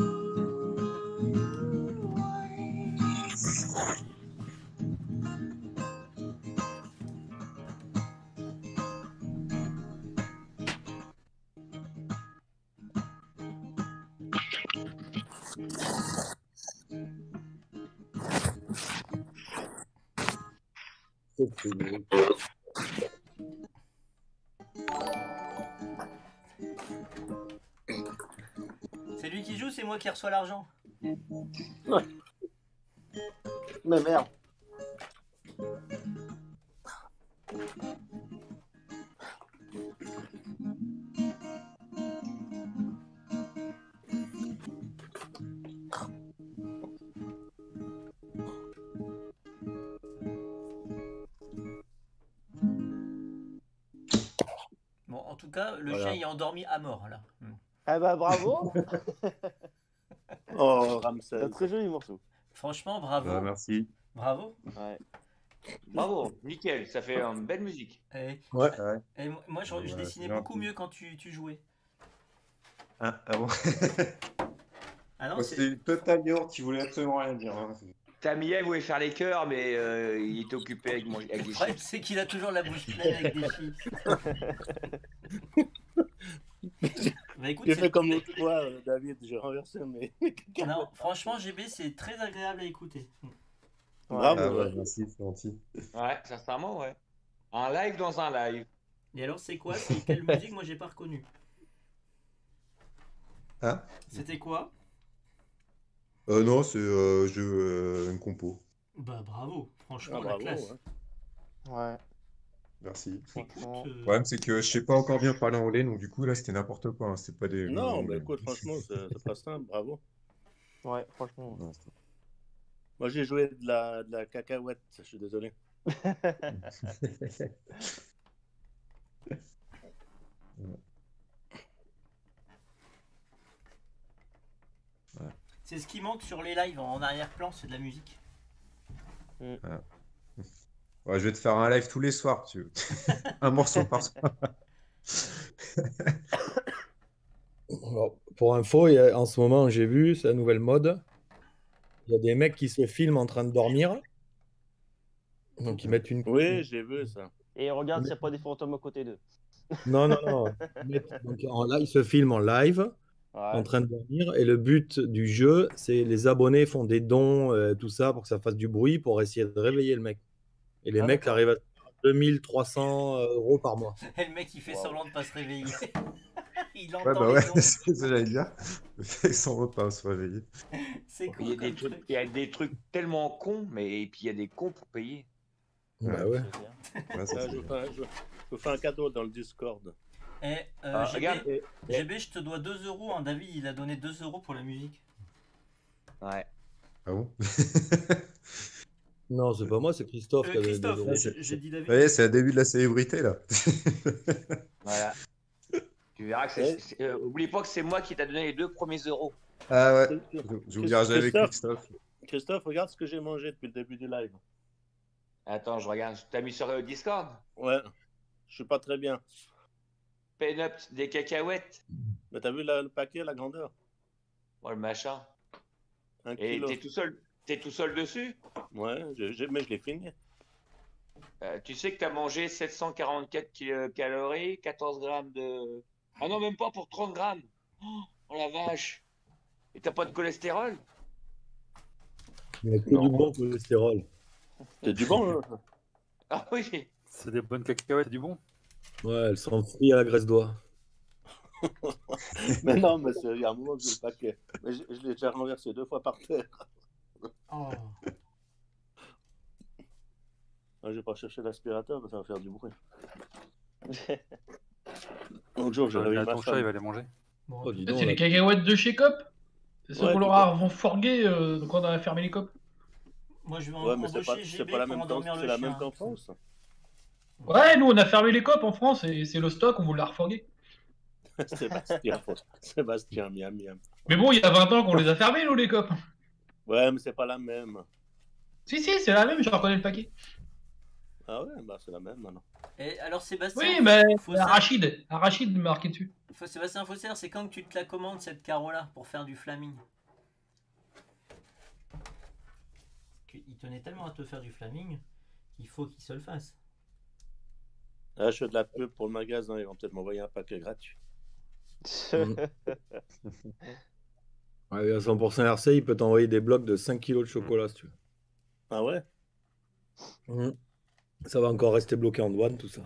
C'est lui qui joue, c'est moi qui reçois l'argent. Ouais. Mais merde. Le voilà. Chien est endormi à mort là. Ah bah bravo. Oh Ramsès, un très joli morceau. Franchement bravo. Ah, merci. Bravo. Ouais. Bravo, nickel, ça fait une belle musique. Et, ouais. Et moi je, je dessinais beaucoup mieux quand tu, tu jouais. Ah, ah bon. Ah non, c'est une totale yaourt qui voulait absolument rien dire. Hein. Tamiya voulait faire les cœurs, mais euh, il est occupé avec, mon... avec des chiffres. C'est qu'il a toujours la bouche pleine avec des chiffres. Bah, j'ai fait comme l'autre fois, euh, David, j'ai renversé, mais... Non, franchement, G B, c'est très agréable à écouter. Bravo. Ah, ouais, merci, c'est gentil. Ouais, sincèrement, ouais. Un live dans un live. Et alors, c'est quoi? Quelle musique? Moi, j'ai pas reconnu. Hein? C'était quoi? Euh, non, c'est euh, euh, une compo. Bah, bravo. Franchement, ah, la bravo, classe. Ouais. ouais. Merci. Franchement... Le problème, c'est que je sais pas encore bien parler en anglais, donc du coup, là, c'était n'importe quoi. Hein. C'était pas des... Non, mais écoute, franchement, c'est pas simple. Bravo. Ouais, franchement. Ouais. Moi, j'ai joué de la, de la cacahuète. Je suis désolé. Ouais. C'est ce qui manque sur les lives en arrière-plan, c'est de la musique. Mm. Voilà. Ouais, je vais te faire un live tous les soirs, tu veux. Un morceau par soir. Alors, pour info, y a, en ce moment, j'ai vu, c'est la nouvelle mode. Il y a des mecs qui se filment en train de dormir. Donc ils mettent une... Oui, j'ai vu ça. Et regarde s'il n'y a pas des fantômes à côté d'eux. Non, non, non. Donc, en live, ils se filment en live. Ouais. En train de dormir, et le but du jeu, c'est les abonnés font des dons, euh, tout ça, pour que ça fasse du bruit, pour essayer de réveiller le mec. Et les ah, mecs arrivent à deux mille trois cents euros par mois. Et le mec, il fait wow. semblant de pas se réveiller. Il entend. Ouais, bah ouais, c'est ce que j'allais dire. Le mec, il fait semblant de pas se réveiller. C'est cool. Il y, a des trucs, truc. il y a des trucs tellement cons, mais et puis il y a des cons pour payer. Bah ouais. ouais. ouais ça, ouais, je, vous un, je, je vous fais un cadeau dans le Discord. Eh, euh, ah, G B, regarde, et... G B, je te dois deux euros. Hein. David, il a donné deux euros pour la musique. Ouais. Ah bon? Non, c'est pas moi, c'est Christophe. Euh, Christophe, j'ai dit David. Ouais, c'est le début de la célébrité, là. Voilà. Tu verras que c'est... Euh, oublie pas que c'est moi qui t'a donné les deux premiers euros. Ah ouais. Je vous dirai avec Christophe. Christophe, regarde ce que j'ai mangé depuis le début du live. Attends, je regarde. T'as mis sur le Discord? Ouais. Je suis pas très bien. Pin-up, des cacahuètes. Mais t'as vu la, le paquet, la grandeur? Ouais, le machin. Un kilo. Et t'es tout seul, t'es tout seul dessus? Ouais, je, je, mais je l'ai fini. Euh, tu sais que t'as mangé sept cent quarante-quatre calories, quatorze grammes de... Ah non, même pas pour trente grammes. Oh la vache. Et t'as pas de cholestérol? Il n'y a que non. du bon cholestérol. C'est du bon, hein. Ah oui. C'est des bonnes cacahuètes, du bon. Ouais, elles sont frites à la graisse d'oie. Mais non, mais il y a un moment que j'ai le paquet. Mais je, je l'ai déjà renversé deux fois par terre. Oh. Je vais pas chercher l'aspirateur, mais ça va faire du bruit. L'autre jour, je réveille ma femme. Il va les manger. Bon, oh, c'est les cacahuètes de chez Cop. C'est ça qu'on leur a forgué, euh, donc on a fermé les Cop. Moi, je vais en embaucher G B pour endormir le chien. C'est la même qu'en France. Ouais, nous on a fermé les Copes en France et c'est le stock, on vous l'a refourgué. Sébastien, Sébastien, miam miam. Mais bon, il y a vingt ans qu'on les a fermés, nous, les Copes. Ouais, mais c'est pas la même. Si, si, c'est la même, je reconnais le paquet. Ah ouais, bah c'est la même maintenant. Et alors, Sébastien. Oui, mais Arachide, Arachide marqué dessus. Sébastien Faussaire, c'est quand que tu te la commandes cette Carola pour faire du flaming? Il tenait tellement à te faire du flaming qu'il faut qu'il se le fasse. Là, je fais de la pub pour le magasin, ils vont peut-être m'envoyer un paquet gratuit. Ouais, à cent pour cent R C, il peut t'envoyer des blocs de cinq kilos de chocolat, si tu veux. Ah ouais? Mmh. Ça va encore rester bloqué en douane, tout ça.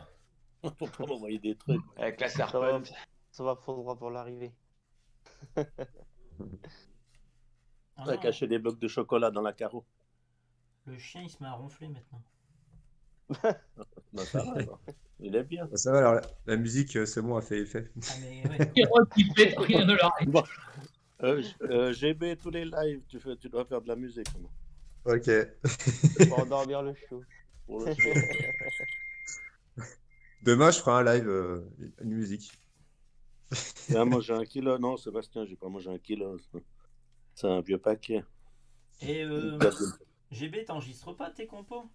Pourquoi m'envoyer des trucs? Avec la Serpent. Ça va prendre droit pour l'arrivée. On a caché des blocs de chocolat dans la carreau. Le chien, il se met à ronfler maintenant. Non, ça va, ça. Il est bien. Ça va, alors la, la musique, c'est bon, a fait effet. Ah, mais ouais. Bon. euh, euh, G B, tous les lives, tu, fais, tu dois faire de la musique. Ok. Pour endormir le show. Pour le show. Demain, je ferai un live, euh, une musique. Là, moi, j'ai un kilo. Non, Sébastien, j'ai pas mangé un kilo. C'est un vieux paquet. Et euh, G B, t'enregistres pas tes compos?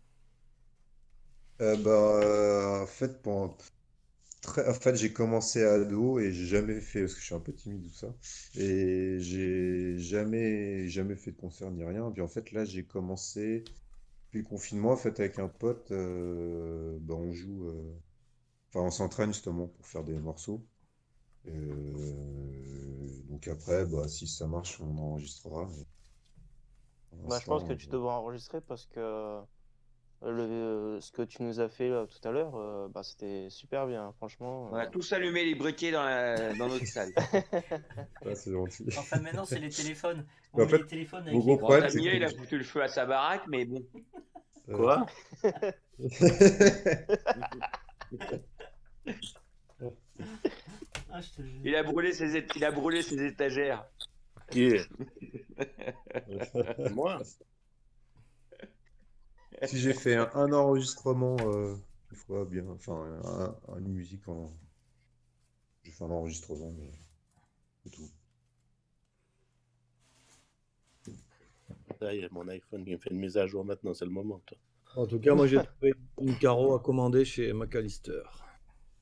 Euh, bah, euh, en fait, pour... Très... en fait j'ai commencé à ado et j'ai jamais fait, parce que je suis un peu timide tout ça, et j'ai jamais, jamais fait de concert ni rien. Et puis en fait là j'ai commencé, depuis le confinement en fait avec un pote, euh... bah, on joue, euh... enfin on s'entraîne justement pour faire des morceaux. Euh... Donc après, bah, si ça marche on enregistrera. Mais... Bah, je pense que tu devras enregistrer parce que le, ce que tu nous as fait là, tout à l'heure, euh, bah, c'était super bien, franchement. On a euh... tous allumé les briquets dans, la, dans notre salle. Ah, c'est gentil. Enfin, maintenant, c'est les téléphones. On en fait, les téléphones avec les gros problème, Tamiya, il a foutu le feu à sa baraque, mais bon. Euh... Quoi? Ah, je te jure. Il a brûlé ses, é... il a brûlé ses étagères. Yeah. Moi, si j'ai fait un, un enregistrement, euh, une fois bien, enfin, un, un, une musique en. J'ai fait un enregistrement, mais c'est tout. Ça y est, mon iPhone qui me fait une mise à jour maintenant, c'est le moment. Toi. En tout cas, moi j'ai trouvé une caro à commander chez McAllister.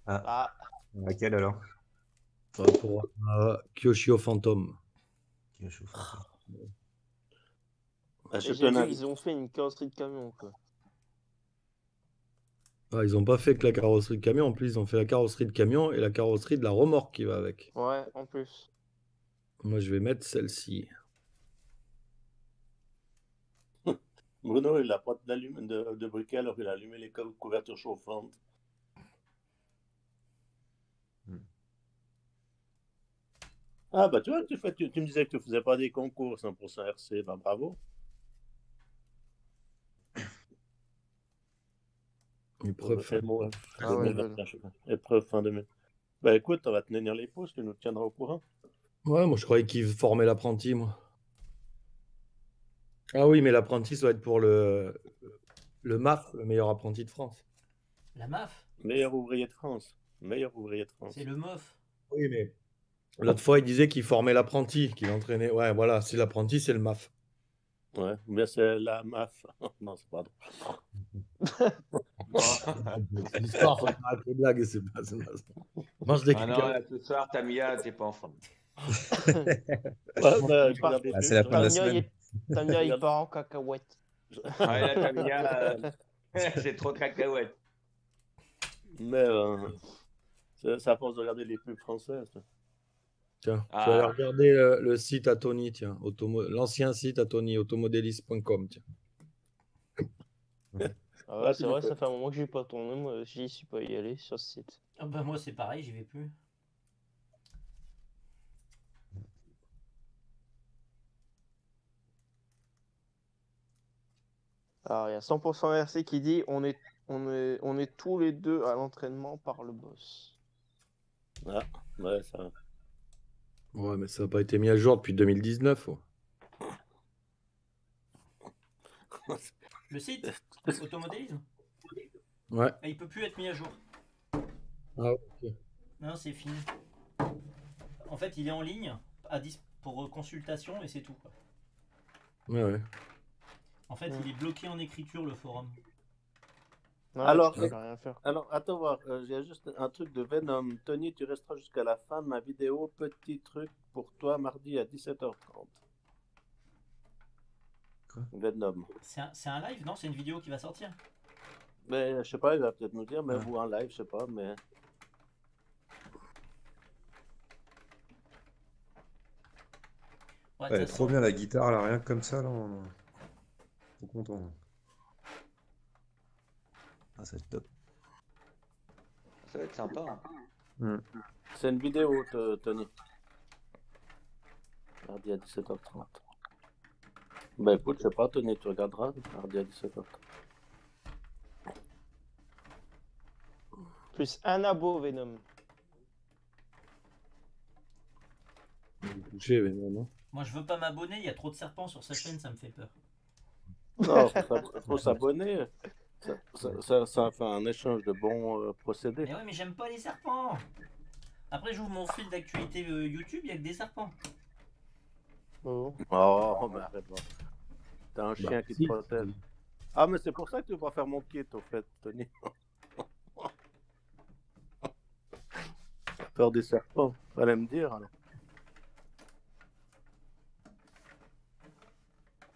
Ah, ah. Laquelle alors? Enfin, pour euh, Kyosho Phantom. Kyosho Phantom. Ah, j'ai vu, ils ont fait une carrosserie de camion, quoi. Ah, ils ont pas fait que la carrosserie de camion, en plus ils ont fait la carrosserie de camion et la carrosserie de la remorque qui va avec. Ouais, en plus. Moi je vais mettre celle-ci. Bruno, il a pas de, de, de briquet alors qu'il a allumé les cou couvertures chauffantes. Hmm. Ah bah tu vois, tu, fais, tu, tu me disais que tu faisais pas des concours cent pour cent R C, bah bravo. Épreuve fin de mai. Bah écoute, on va tenir les pouces, tu nous tiendras au courant. Ouais, moi je croyais qu'il formait l'apprenti, moi. Ah oui, mais l'apprenti, ça doit être pour le... le M A F, le meilleur apprenti de France. La M A F? Meilleur ouvrier de France. Meilleur ouvrier de France. C'est le M O F. Oui, mais l'autre fois, il disait qu'il formait l'apprenti, qu'il entraînait. Ouais, voilà, c'est l'apprenti, c'est le M A F. Ouais, mais c'est la M A F. Non, c'est pas drôle. L'histoire, faut arrêter les blagues, c'est pas ça. Mange des cliquets. Ah non, là, ce soir, Tamiya, t'es pas en forme. Ouais, bah, ah, c'est la fin de la semaine. Tamiya, il part en cacahuète. Ouais, là, Tamiya, euh... c'est trop de cacahuètes. Mais euh... c'est à force de regarder les pubs françaises. Tiens, ah. Tu vas aller regarder le, le site à Tony, tiens, automo... l'ancien site à Tony, automodéliste point com. Ah ouais, c'est vrai, ça fait un moment que je n'ai pas tourné, moi, j'y suis pas y allé sur ce site. Ah bah moi, c'est pareil, j'y vais plus. Alors, il y a cent pour cent R C qui dit on est, on est, on est tous les deux à l'entraînement par le boss. Ah, ouais, ça. Ouais, mais ça n'a pas été mis à jour depuis deux mille dix-neuf. Oh. Le site automodélisme. Ouais. Et il peut plus être mis à jour. Ah, ok. Non, c'est fini. En fait, il est en ligne à dix pour consultation et c'est tout. Quoi. Ouais, ouais. En fait, ouais. Il est bloqué en écriture, le forum. Ouais, alors, rien faire. alors, attends voir, euh, j'ai juste un truc de Venom. Tony, tu resteras jusqu'à la fin de ma vidéo. Petit truc pour toi, mardi à dix-sept heures trente. Quoi? Venom. C'est un, un live, non? C'est une vidéo qui va sortir? Mais, je sais pas, il va peut-être nous dire, mais vous, ouais. Un live, je sais pas, mais... Ouais, ouais, trop bien la guitare, là, rien que comme ça, là... On... content. Ah, ça va être top. Ça va être sympa. Hein. Mm. C'est une vidéo, Tony. Mardi à dix-sept heures trente. Bah écoute, je sais pas, Tony, tu regarderas. Mardi à dix-sept heures trente. Plus un abo, Venom. Touché, Venom. Moi, je veux pas m'abonner, il y a trop de serpents sur sa chaîne, ça me fait peur. Non, faut s'abonner, ça, ça, ça, ça fait un échange de bons euh, procédés. Mais ouais, mais j'aime pas les serpents. Après, j'ouvre mon fil d'actualité euh, YouTube, il y a que des serpents. Oh, oh mais arrête pas. T'as un chien bah, qui si. te protège. Ah, mais c'est pour ça que tu vas faire mon kit, au fait, Tony. J'ai peur des serpents, fallait me dire, alors.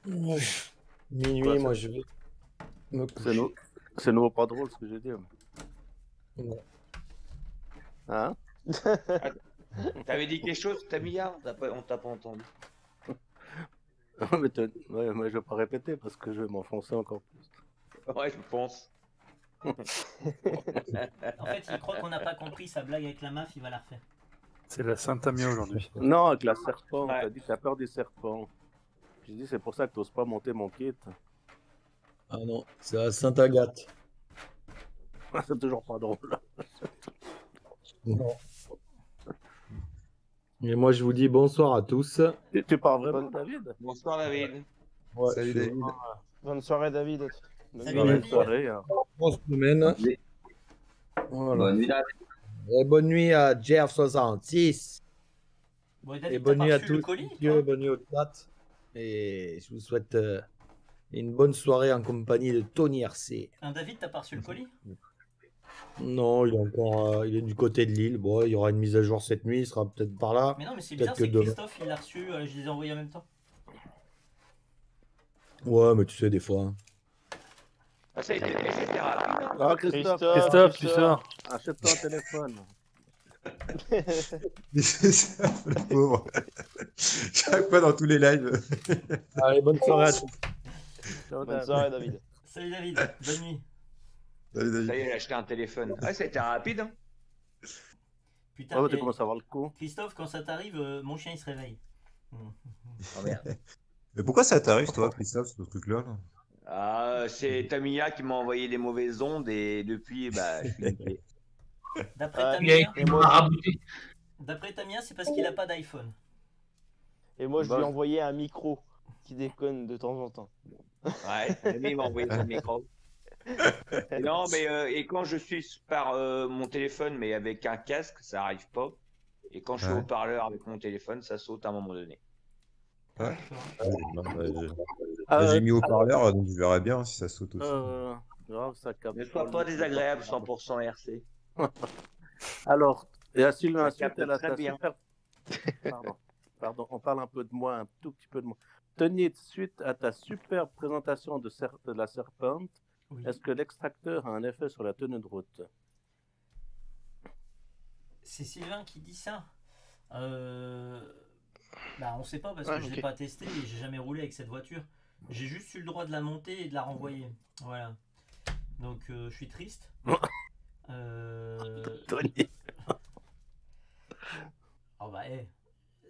Ouais. Minuit, quoi, moi je vais me coucher. C'est nouveau pas drôle ce que j'ai dit. Mais... Ouais. Hein? T'avais dit quelque chose, Tamiya? On t'a pas entendu. Ouais, moi je vais pas répéter parce que je vais m'enfoncer encore plus. Ouais, je pense. En fait, il croit qu'on n'a pas compris sa blague avec la maf, il va la refaire. C'est la Sainte Tamiya aujourd'hui. Non, avec la serpent, ouais. T'as dit que t'as peur des serpents. J'ai dit c'est pour ça que t'oses pas monter mon kit. Ah non, c'est la Sainte Agathe. C'est toujours pas drôle. Non. Et moi je vous dis bonsoir à tous. Et tu parles vraiment David? Bonsoir David. Ouais, salut David. David. Bonne soirée David. Salut, bonne David. Soirée. Hein. Bonne semaine. Voilà. Bonne nuit. Et bonne nuit à Jeff soixante-six. Bon, David, et bonne nuit à tous. Colis, Dieu, bonne nuit aux dates. Et je vous souhaite euh, une bonne soirée en compagnie de Tony R C. Hein, David, t'as pas reçu le colis? Non, il est encore, euh, il est du côté de Lille. Bon, il y aura une mise à jour cette nuit, il sera peut-être par là. Mais non, mais c'est bizarre, c'est Christophe, il l'a reçu, euh, je les ai envoyés en même temps. Ouais, mais tu sais, des fois. Hein. Ah, ça a été nécessaire. Ah, Christophe, Christophe, Christophe tu sors. Achète-toi un téléphone. C'est ça, le pauvre. Chaque fois dans tous les lives. Allez, bonne soirée à tous. Bonne soirée, David. Salut, David. Bonne nuit. Salut, David. Ça y est, j'ai acheté un téléphone. Ouais, ça a été rapide. Hein. Putain, oh, tu commences à avoir le coup. Christophe, quand ça t'arrive, euh, mon chien il se réveille. Oh merde. Mais pourquoi ça t'arrive, toi, Christophe, ce truc-là? Ah, c'est Tamiya qui m'a envoyé des mauvaises ondes et depuis, bah, je suis niqué. D'après euh, Tamiya, moi... c'est parce qu'il n'a pas d'iPhone. Et moi, je bon. lui ai envoyé un micro qui déconne de temps en temps. Ouais, lui, il m'a envoyé un micro. Non, mais euh, et quand je suis par euh, mon téléphone, mais avec un casque, ça arrive pas. Et quand je suis ouais. au haut-parleur avec mon téléphone, ça saute à un moment donné. Ouais. Euh, euh, J'ai mis au haut-parleur, donc je verrai bien si ça saute aussi. Euh, grave, ça capte. Ne sois pas désagréable, cent pour cent R C. Alors, et à Sylvain, ça capte très bien. Super... Pardon. Pardon, on parle un peu de moi, un tout petit peu de moi. Tony, suite à ta superbe présentation de, ser... de la Serpent, oui. Est-ce que l'extracteur a un effet sur la tenue de route? C'est Sylvain qui dit ça. Euh... Bah, on sait pas parce que ah, je ne okay. l'ai pas testé et j'ai jamais roulé avec cette voiture. J'ai juste eu le droit de la monter et de la renvoyer. Voilà. Donc, euh, je suis triste. euh... Tony. Oh bah, hey.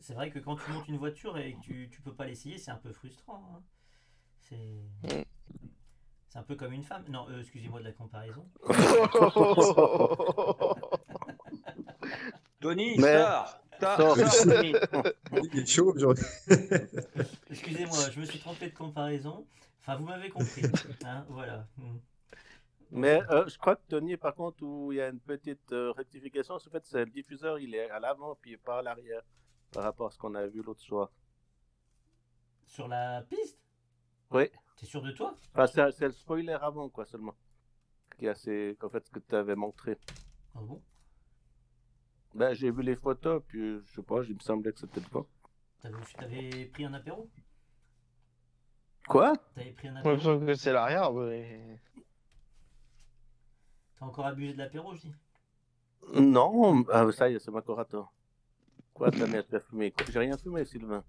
C'est vrai que quand tu montes une voiture et que tu, tu peux pas l'essayer, c'est un peu frustrant. Hein. C'est... C'est un peu comme une femme. Non, euh, excusez-moi de la comparaison. Tony, mais... sors, sors, sors, Tony. Il est chaud aujourd'hui. Excusez-moi, je me suis trompé de comparaison. Enfin, vous m'avez compris. Hein, voilà. Mais euh, je crois que Tony, par contre, où il y a une petite euh, rectification, en fait, c'est le diffuseur, il est à l'avant puis pas à l'arrière, par rapport à ce qu'on a vu l'autre soir. Sur la piste? Oui. T'es sûr de toi? Enfin, c'est le spoiler avant, quoi, seulement. Qui a assez... En fait, ce que tu avais montré. Ah bon? Ben, j'ai vu les photos, puis je sais pas, il me semblait que c'était pas. T'avais pris un apéro? Quoi? T'avais pris un apéro? Je pense que c'est l'arrière, ouais. T'as encore abusé de l'apéro, je dis? Non, ah, ça y est, c'est ma corata. Quoi, t'as mis à fumer? J'ai rien fumé, Sylvain.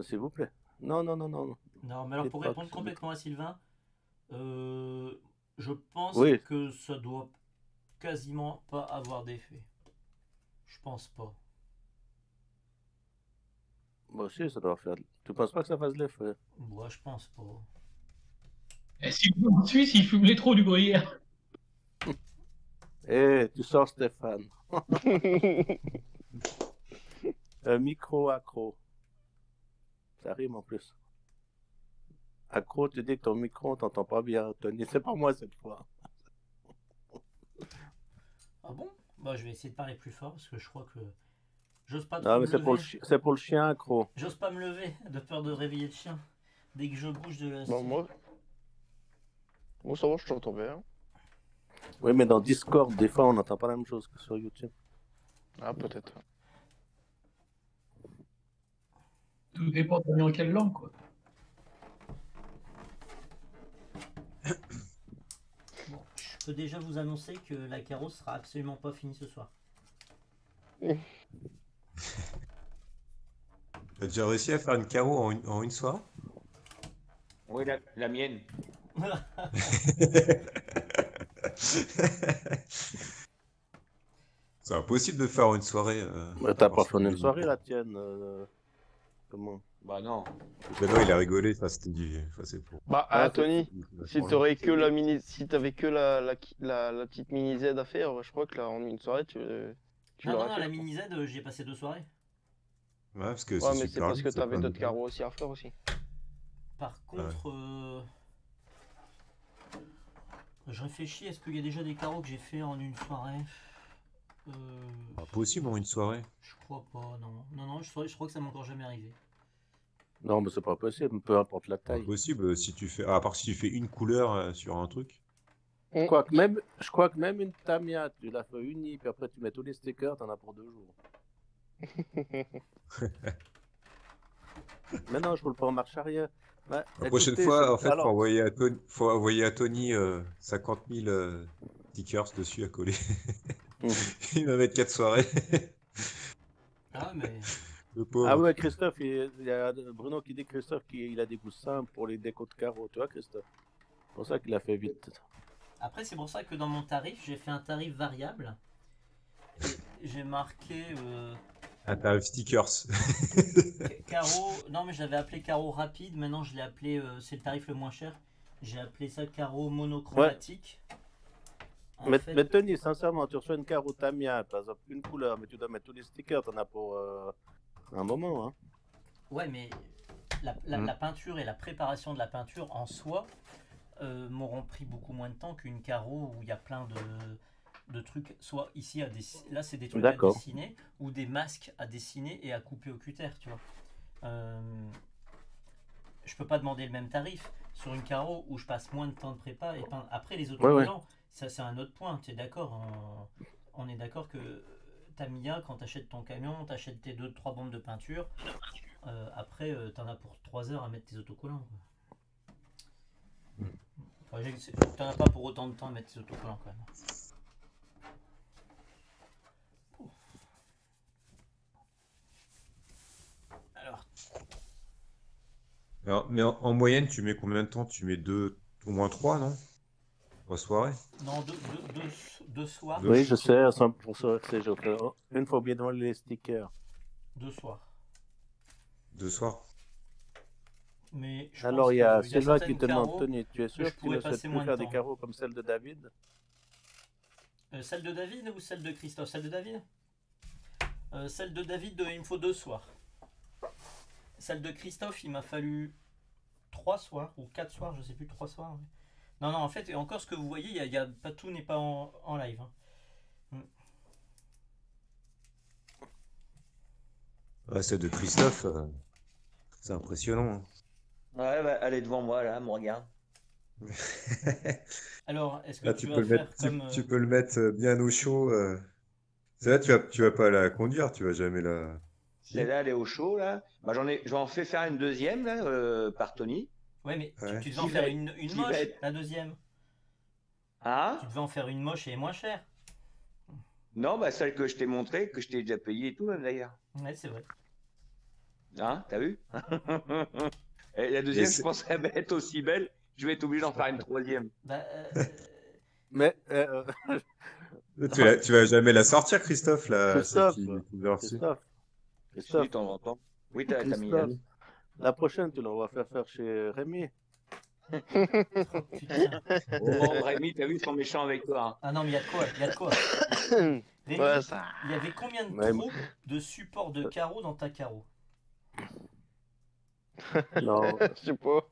S'il vous plaît. Non, non, non, non. Non, mais alors pour répondre complètement à Sylvain, euh, je pense oui. que ça doit quasiment pas avoir d'effet. Je pense pas. Moi aussi, ça doit faire. Tu penses pas que ça fasse l'effet? Moi, je pense pas. Et si vous me suivez, il fumait trop du gruyère. Eh, tu sors Stéphane. Un micro accro. Ça rime en plus. Accro, tu dis que ton micro, on t'entend pas bien, Tony. C'est pas moi cette fois. Ah bon? Bah, je vais essayer de parler plus fort parce que je crois que. J'ose pas. Non, mais c'est pour, chi... pour le chien, accro. J'ose pas me lever de peur de réveiller le chien. Dès que je bouge de la. Bon, moi. Moi, ça va, je t'entends bien. Oui, mais dans Discord, des fois, on n'entend pas la même chose que sur YouTube. Ah, peut-être. Tout dépend de en quelle langue, quoi. Bon, je peux déjà vous annoncer que la carrosse sera absolument pas finie ce soir. T'as déjà réussi à faire une K O en une, en une soirée? Oui, la, la mienne. C'est impossible de faire une soirée. Euh, bah, t'as pas fait une soirée la tienne. Euh... Comment? Bah non. Ben non, il a rigolé, ça c'était du... Enfin, pour... Bah ah, Tony, si t'aurais que la mini, si t'avais que la, la, la, la petite mini Z à faire, je crois que là en une soirée tu. tu non non, non fait, la mini Z, j'y ai passé deux soirées. Ouais, parce que ouais, c'est mais c'est parce que t'avais d'autres carreaux aussi à faire aussi. Par contre, ouais. euh... je réfléchis, est-ce qu'il y a déjà des carreaux que j'ai fait en une soirée? Euh... Ah, possible en une soirée? Je crois pas, non. Non, non, je, je crois que ça m'est encore jamais arrivé. Non, mais c'est pas possible, peu importe la taille. C'est possible si tu fais, ah, à part si tu fais une couleur euh, sur un truc. Je crois que même, je crois que même une Tamiya, tu la fais unie, puis après tu mets tous les stickers, t'en as pour deux jours. Mais non, je roule pas en marche arrière. Bah, la prochaine écoutez, fois, en fait, alors... faut envoyer à Tony, faut envoyer à Tony euh, cinquante mille euh, stickers dessus à coller. Il va mettre quatre soirées. Ah, mais... Ah ouais, Christophe, il y a Bruno qui dit Christophe qu'il a des goûts simples pour les décos de carreaux, tu vois Christophe. C'est pour ça qu'il a fait vite. Après c'est pour ça que dans mon tarif, j'ai fait un tarif variable. J'ai marqué... Euh... Un tarif stickers. Carreau, non mais j'avais appelé carreau rapide, maintenant je l'ai appelé, euh, c'est le tarif le moins cher. J'ai appelé ça carreau monochromatique. Ouais. Mais, fait... mais Tony, sincèrement, tu reçois une carreau Tamiya, par exemple, une couleur, mais tu dois mettre tous les stickers, t'en as pour... Euh... un moment, hein. Ouais, mais la, la, mmh. la peinture et la préparation de la peinture en soi euh, m'auront pris beaucoup moins de temps qu'une carreau où il y a plein de, de trucs. Soit ici, à des, là, c'est des trucs à dessiner ou des masques à dessiner et à couper au cutter, tu vois. Euh, je peux pas demander le même tarif sur une carreau où je passe moins de temps de prépa et peindre. Après, les autres ouais, clients, ouais. ça, c'est un autre point. Tu es d'accord? On, on est d'accord que. Tamiya, quand t'achètes ton camion, t'achètes tes deux trois bombes de peinture. Euh, après, euh, t'en as pour trois heures à mettre tes autocollants. Enfin, t'en as pas pour autant de temps à mettre tes autocollants quand même. Alors. Alors mais en, en moyenne, tu mets combien de temps? Tu mets deux, au moins trois, non? Trois soirées? Non, deux, deux, deux, deux soirs. Oui, je sais, à cent pour cent que c'est joker. Une fois bien dans les stickers. Deux soirs. Deux soirs. Mais je alors, il y a Sylvain qui te demande, Tony, tu es sûr que tu ne souhaites plus faire des carreaux comme celle de David? euh, Celle de David ou celle de Christophe? Celle de David euh, Celle de David, il me faut deux soirs. Celle de Christophe, il m'a fallu trois soirs ou quatre soirs, je ne sais plus, trois soirs. Oui. Non, non, en fait, et encore ce que vous voyez, y a, y a, pas tout n'est pas en, en live. Hein. Ouais, celle de Christophe, euh, c'est impressionnant. Hein. Ouais, bah, elle est devant moi, là, me regarde. Alors, est-ce que là, tu, tu, peux vas le faire mettre, comme, tu, euh... tu peux le mettre bien au chaud. Euh... C'est là, tu vas, tu vas pas la conduire, tu vas jamais la... Celle-là, elle est au chaud, là. Bah, j'en ai, j'en fais faire une deuxième, là, euh, par Tony. Ouais, mais ouais. Tu, tu devais en faire une, une moche, être... la deuxième. Ah, tu devais en faire une moche et moins chère. Non, bah celle que je t'ai montrée, que je t'ai déjà payée et tout, même d'ailleurs. Ouais, c'est vrai. Hein, t'as vu? Et la deuxième, et je pense qu'elle va être aussi belle, je vais être obligé d'en faire une troisième. Bah, euh... mais. Euh... tu, vas, tu vas jamais la sortir, Christophe, là. Christophe. Qui, Christophe. Christophe. Oui, t'en entends. Oui, t'as mis la. La prochaine, tu l'envoies faire faire chez Rémi. Oh, oh, Rémi, t'as vu, ils sont méchants avec toi. Hein. Ah non, mais il y a de quoi, il y a de quoi. Rémi, ouais, ça... il y avait combien de ouais, trous mais... de supports de carreaux dans ta carreau? Non, je sais pas.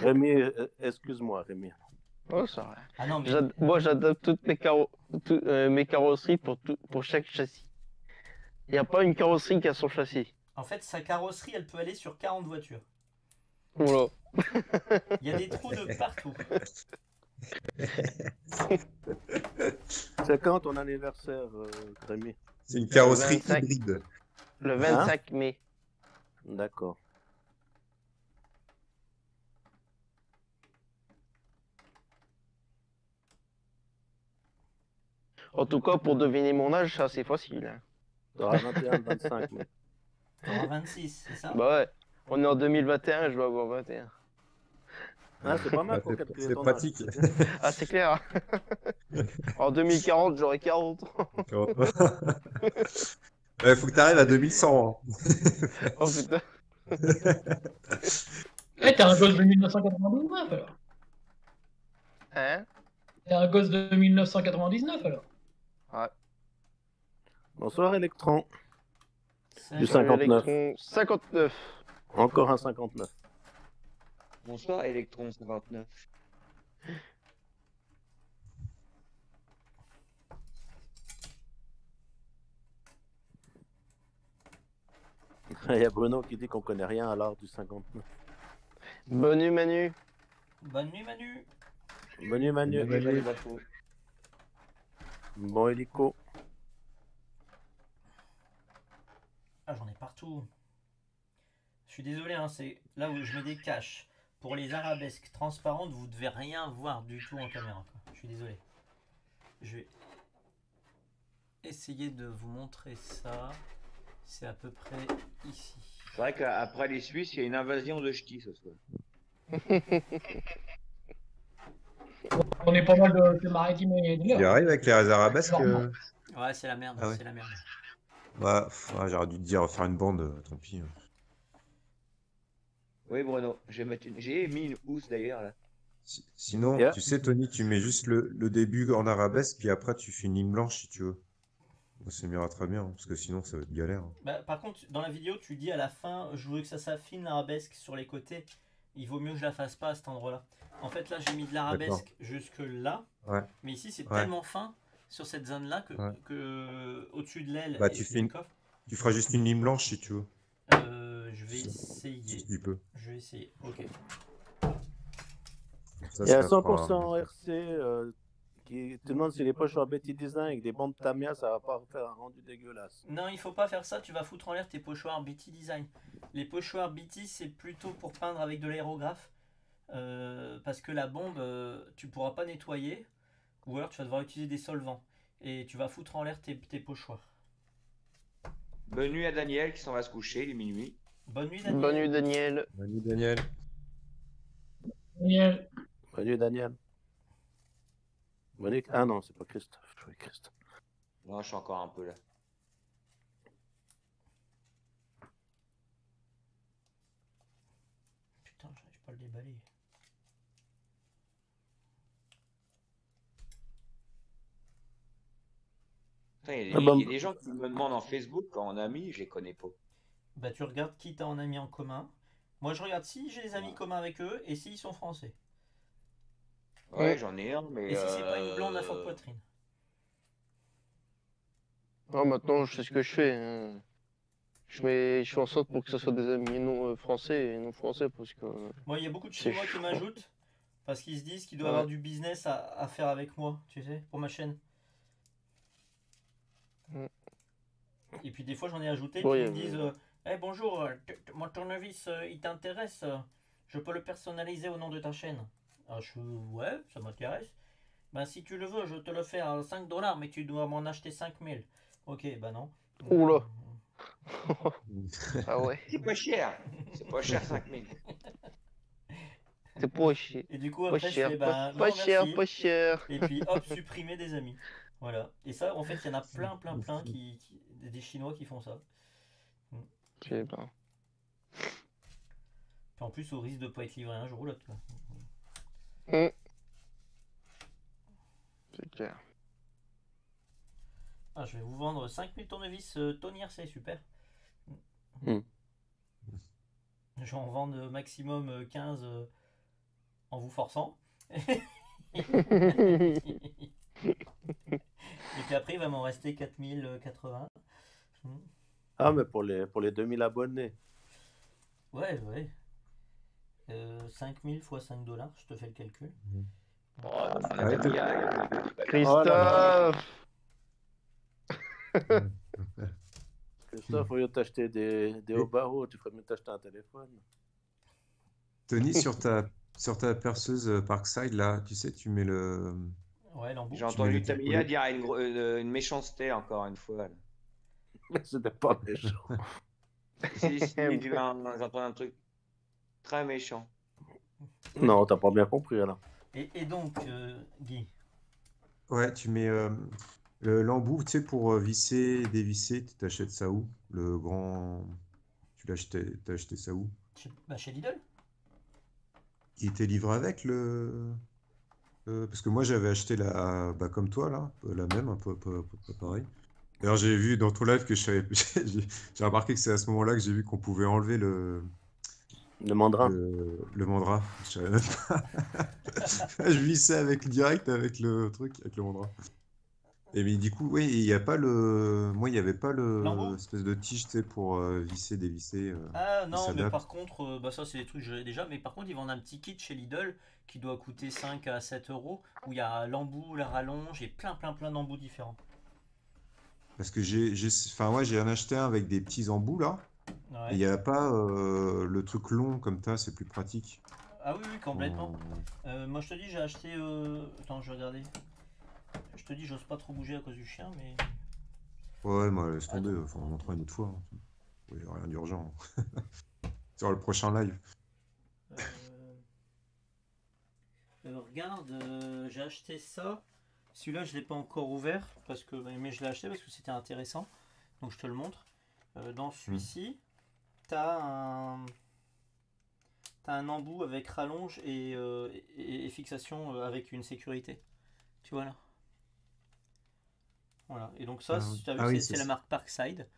Rémi, excuse-moi, Rémi. Oh, ça va. Ah non, mais... Moi, j'adapte toutes mes, carreaux, tout, euh, mes carrosseries pour, tout, pour chaque châssis. Il n'y a pas une carrosserie qui a son châssis. En fait, sa carrosserie, elle peut aller sur quarante voitures. Oula. Il y a des trous de partout. C'est quand ton anniversaire, euh, Rémi? C'est une carrosserie hybride. Le vingt-cinq hein mai. D'accord. En tout cas, pour deviner mon âge, c'est assez facile. Hein. T'auras vingt et un, vingt-cinq mai. T'auras vingt-six, c'est ça? Bah ouais, on est en deux mille vingt et un, je dois avoir vingt et un. Ah, c'est pas mal pour calculer le temps. C'est pratique. Ah, c'est clair. En deux mille quarante, j'aurai quarante. Euh, faut que t'arrives à deux mille cent. Oh putain. Ouais, t'es un gosse de mille neuf cent quatre-vingt-dix-neuf alors. Hein? T'es un gosse de mille neuf cent quatre-vingt-dix-neuf alors. Ouais. Bonsoir Electron. Du cinquante-neuf. Electron cinquante-neuf. Encore un cinquante-neuf. Bonsoir Electron cinquante-neuf. Il y a Bruno qui dit qu'on connaît rien à l'art du cinquante-neuf. Bonne nuit Manu. Bonne nuit Manu. Bonne nuit Manu. Bonne nuit Manu. Bon hélico. Ah, j'en ai partout. Je suis désolé, hein, c'est là où je me décache. Pour les arabesques transparentes, vous devez rien voir du tout en caméra. Je suis désolé. Je vais essayer de vous montrer ça. C'est à peu près ici. C'est vrai qu'après les Suisses, il y a une invasion de ch'tis ce soir. On est pas mal de, de maritimes et de... Il arrive avec les arabesques. Euh... Ouais, c'est la merde, ah ouais. C'est la merde. Bah, ouais, j'aurais dû te dire faire une bande, euh, tant pis. Oui, Bruno, j'ai une... mis une housse d'ailleurs là. Si... Sinon, yeah. Tu sais, Tony, tu mets juste le, le début en arabesque, puis après tu fais une ligne blanche si tu veux. Ça m'ira très bien, hein, parce que sinon ça va être galère. Hein. Bah, par contre, dans la vidéo, tu dis à la fin, je veux que ça s'affine l'arabesque sur les côtés. Il vaut mieux que je la fasse pas à cet endroit-là. En fait, là, j'ai mis de l'arabesque jusque là, ouais. Mais ici, c'est ouais. Tellement fin. Sur cette zone-là, que, ouais. Que au-dessus de l'aile, bah, tu, une... tu feras juste une ligne blanche si tu veux. Euh, je vais essayer. Si tu peux. Je vais essayer. Ok. Ça, et à cent pour cent pas... R C euh, qui te demande si les poches sont à B T Design avec des bandes Tamiya, ça va pas faire un rendu dégueulasse. Non, il faut pas faire ça. Tu vas foutre en l'air tes pochoirs B T Design. Les pochoirs B T, c'est plutôt pour peindre avec de l'aérographe euh, parce que la bombe, euh, tu pourras pas nettoyer. Ou alors tu vas devoir utiliser des solvants et tu vas foutre en l'air tes, tes pochoirs. Bonne nuit à Daniel qui s'en va se coucher, il est minuit. Bonne nuit Daniel. Bonne nuit Daniel. Bonne nuit Daniel. Daniel. Bonne nuit Daniel. Bonne nuit. Ah non, c'est pas Christophe, je crois Christophe. Non, je suis encore un peu là. Putain, j'arrive pas à le déballer. Il y, a, ah bah... il y a des gens qui me demandent en Facebook en amis, je les connais pas. Bah tu regardes qui t'as en amis en commun. Moi je regarde si j'ai des amis ouais. Communs avec eux et s'ils sont français. Ouais, ouais. J'en ai un, mais. Et euh... si c'est pas une blonde à forte poitrine. Non, maintenant je sais ce que je fais. Hein. Je, mets... je fais en sorte pour que ce soit des amis non français et non français parce que. Moi il y a beaucoup de Chinois qui m'ajoutent parce qu'ils se disent qu'ils doivent ouais. Avoir du business à... à faire avec moi, tu sais, pour ma chaîne. Et puis des fois j'en ai ajouté qui me disent euh, hey, bonjour, mon tournevis euh, il t'intéresse, euh, je peux le personnaliser au nom de ta chaîne. Alors je ouais, ça m'intéresse. Ben si tu le veux, je te le fais à cinq dollars, mais tu dois m'en acheter cinq mille. Ok, bah non. Oula. Ah ouais. C'est pas cher. C'est pas cher cinq mille. C'est pas cher. Et du coup après pas cher, je fais bah, pas, pas non, cher, merci. Pas cher. Et puis hop, supprimer des amis. Voilà. Et ça, en fait, il y en a plein, plein, plein qui, qui, des Chinois qui font ça. J'ai plein. Puis en plus, au risque de ne pas être livré un jour ou l'autre. Mmh. C'est clair. Ah, je vais vous vendre cinq mille tournevis euh, Tony R C, super. Mmh. J'en vends euh, maximum euh, quinze euh, en vous forçant. Et puis après, il va m'en rester quatre mille quatre-vingts. Ah, mais pour les, pour les deux mille abonnés. Ouais, ouais. Euh, cinq mille fois cinq dollars, je te fais le calcul. Mmh. Oh, ouais, Christophe Christophe, au lieu de t'acheter des, des hauts barreaux, tu ferais mieux t'acheter un téléphone. Tony, sur ta, sur ta perceuse Parkside, là, tu sais, tu mets le... Ouais, j'ai entendu Tamiya dire à une, euh, une méchanceté encore une fois. Mais c'était pas méchant. Si, si, tu vas entendre un truc très méchant. Non, t'as pas bien compris, alors. Et, et donc, euh, Guy? Ouais, tu mets euh, l'embout, tu sais, pour visser, dévisser, tu t'achètes ça où? Le grand... Tu l'as acheté, t'as acheté ça où? Chez, bah, chez Lidl. Il t'est livré avec le... Euh, parce que moi, j'avais acheté la... Bah, comme toi, là, la même, un peu, un peu, un peu, un peu pareil. D'ailleurs, j'ai vu dans ton live que je savais... J'ai remarqué que c'est à ce moment-là que j'ai vu qu'on pouvait enlever le... Le mandrin. Le, le mandrin, je savais même pas. Je vissais avec direct avec le truc, avec le mandrin. Et mais du coup, oui, il n'y a pas le. Moi, il n'y avait pas le. Espèce de tige, tu sais, pour euh, visser, dévisser. Euh, ah non, mais par contre, euh, bah ça, c'est des trucs que j'avais déjà. Mais par contre, ils vendent un petit kit chez Lidl qui doit coûter cinq à sept euros où il y a l'embout, la rallonge et plein, plein, plein d'embouts différents. Parce que j'ai. Enfin, ouais, j'ai en acheté un avec des petits embouts là. Il n'y a pas euh, le truc long comme ça, c'est plus pratique. Ah oui, oui complètement. Oh. Euh, moi je te dis, j'ai acheté. Euh... Attends, je vais regarder. Je te dis, j'ose pas trop bouger à cause du chien, mais. Ouais, moi laisse tomber, il faut en montrer une autre fois. Il n'y a rien d'urgent. Sur le prochain live. Euh... Euh, regarde, euh, j'ai acheté ça. Celui-là, je ne l'ai pas encore ouvert, parce que... mais je l'ai acheté parce que c'était intéressant. Donc je te le montre. Euh, dans celui-ci, mmh. tu as un... t'as un embout avec rallonge et, euh, et, et fixation avec une sécurité. Tu vois là. Voilà. Et donc ça, ah, oui. ah, oui, c'est la marque Parkside.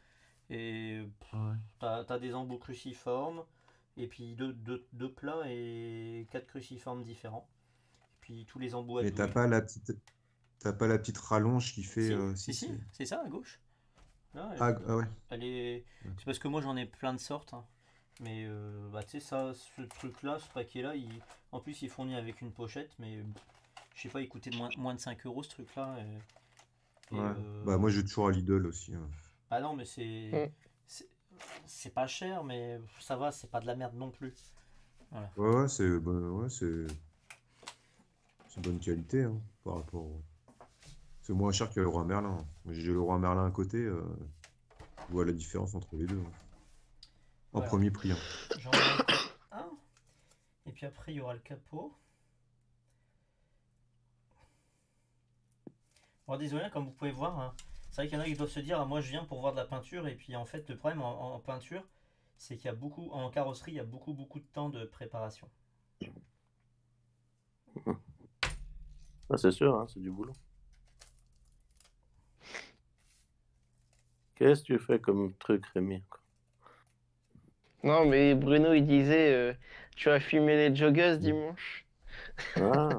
Et ouais. tu as, as des embouts cruciformes, et puis deux, deux, deux plats et quatre cruciformes différents. Et puis tous les embouts à double. Mais t'as pas la petite... t'as pas la petite rallonge qui fait... Si, euh, si, si, si. C'est ça à gauche. Là, elle, ah, ah ouais. C'est est parce que moi j'en ai plein de sortes, hein. Mais euh, bah, tu sais ça, ce truc-là, ce paquet-là, il... en plus il fournit avec une pochette, mais je sais pas, il coûtait moins, moins de cinq euros ce truc-là. Et... Ouais. Euh... Bah moi j'ai toujours à Lidl aussi. Hein. Bah non mais c'est, c'est pas cher, mais ça va, c'est pas de la merde non plus. Voilà. Ouais ouais c'est, bah, ouais c'est, c'est bonne qualité hein, par rapport. Au... C'est moins cher que le Roi Merlin. J'ai le Roi Merlin à côté, euh, je vois la différence entre les deux. Hein. En voilà. Premier prix. Hein. J'en ai un. Et puis après, il y aura le capot. Bon, désolé, comme vous pouvez voir, hein, c'est vrai qu'il y en a qui doivent se dire ah, moi je viens pour voir de la peinture. Et puis en fait, le problème en, en peinture, c'est qu'il y a beaucoup, en carrosserie, il y a beaucoup, beaucoup de temps de préparation. Ah, c'est sûr, hein, c'est du boulot. Qu'est-ce que tu fais comme truc, Rémi? Non, mais Bruno, il disait, euh, tu as fumé les joggeuses dimanche. Ah.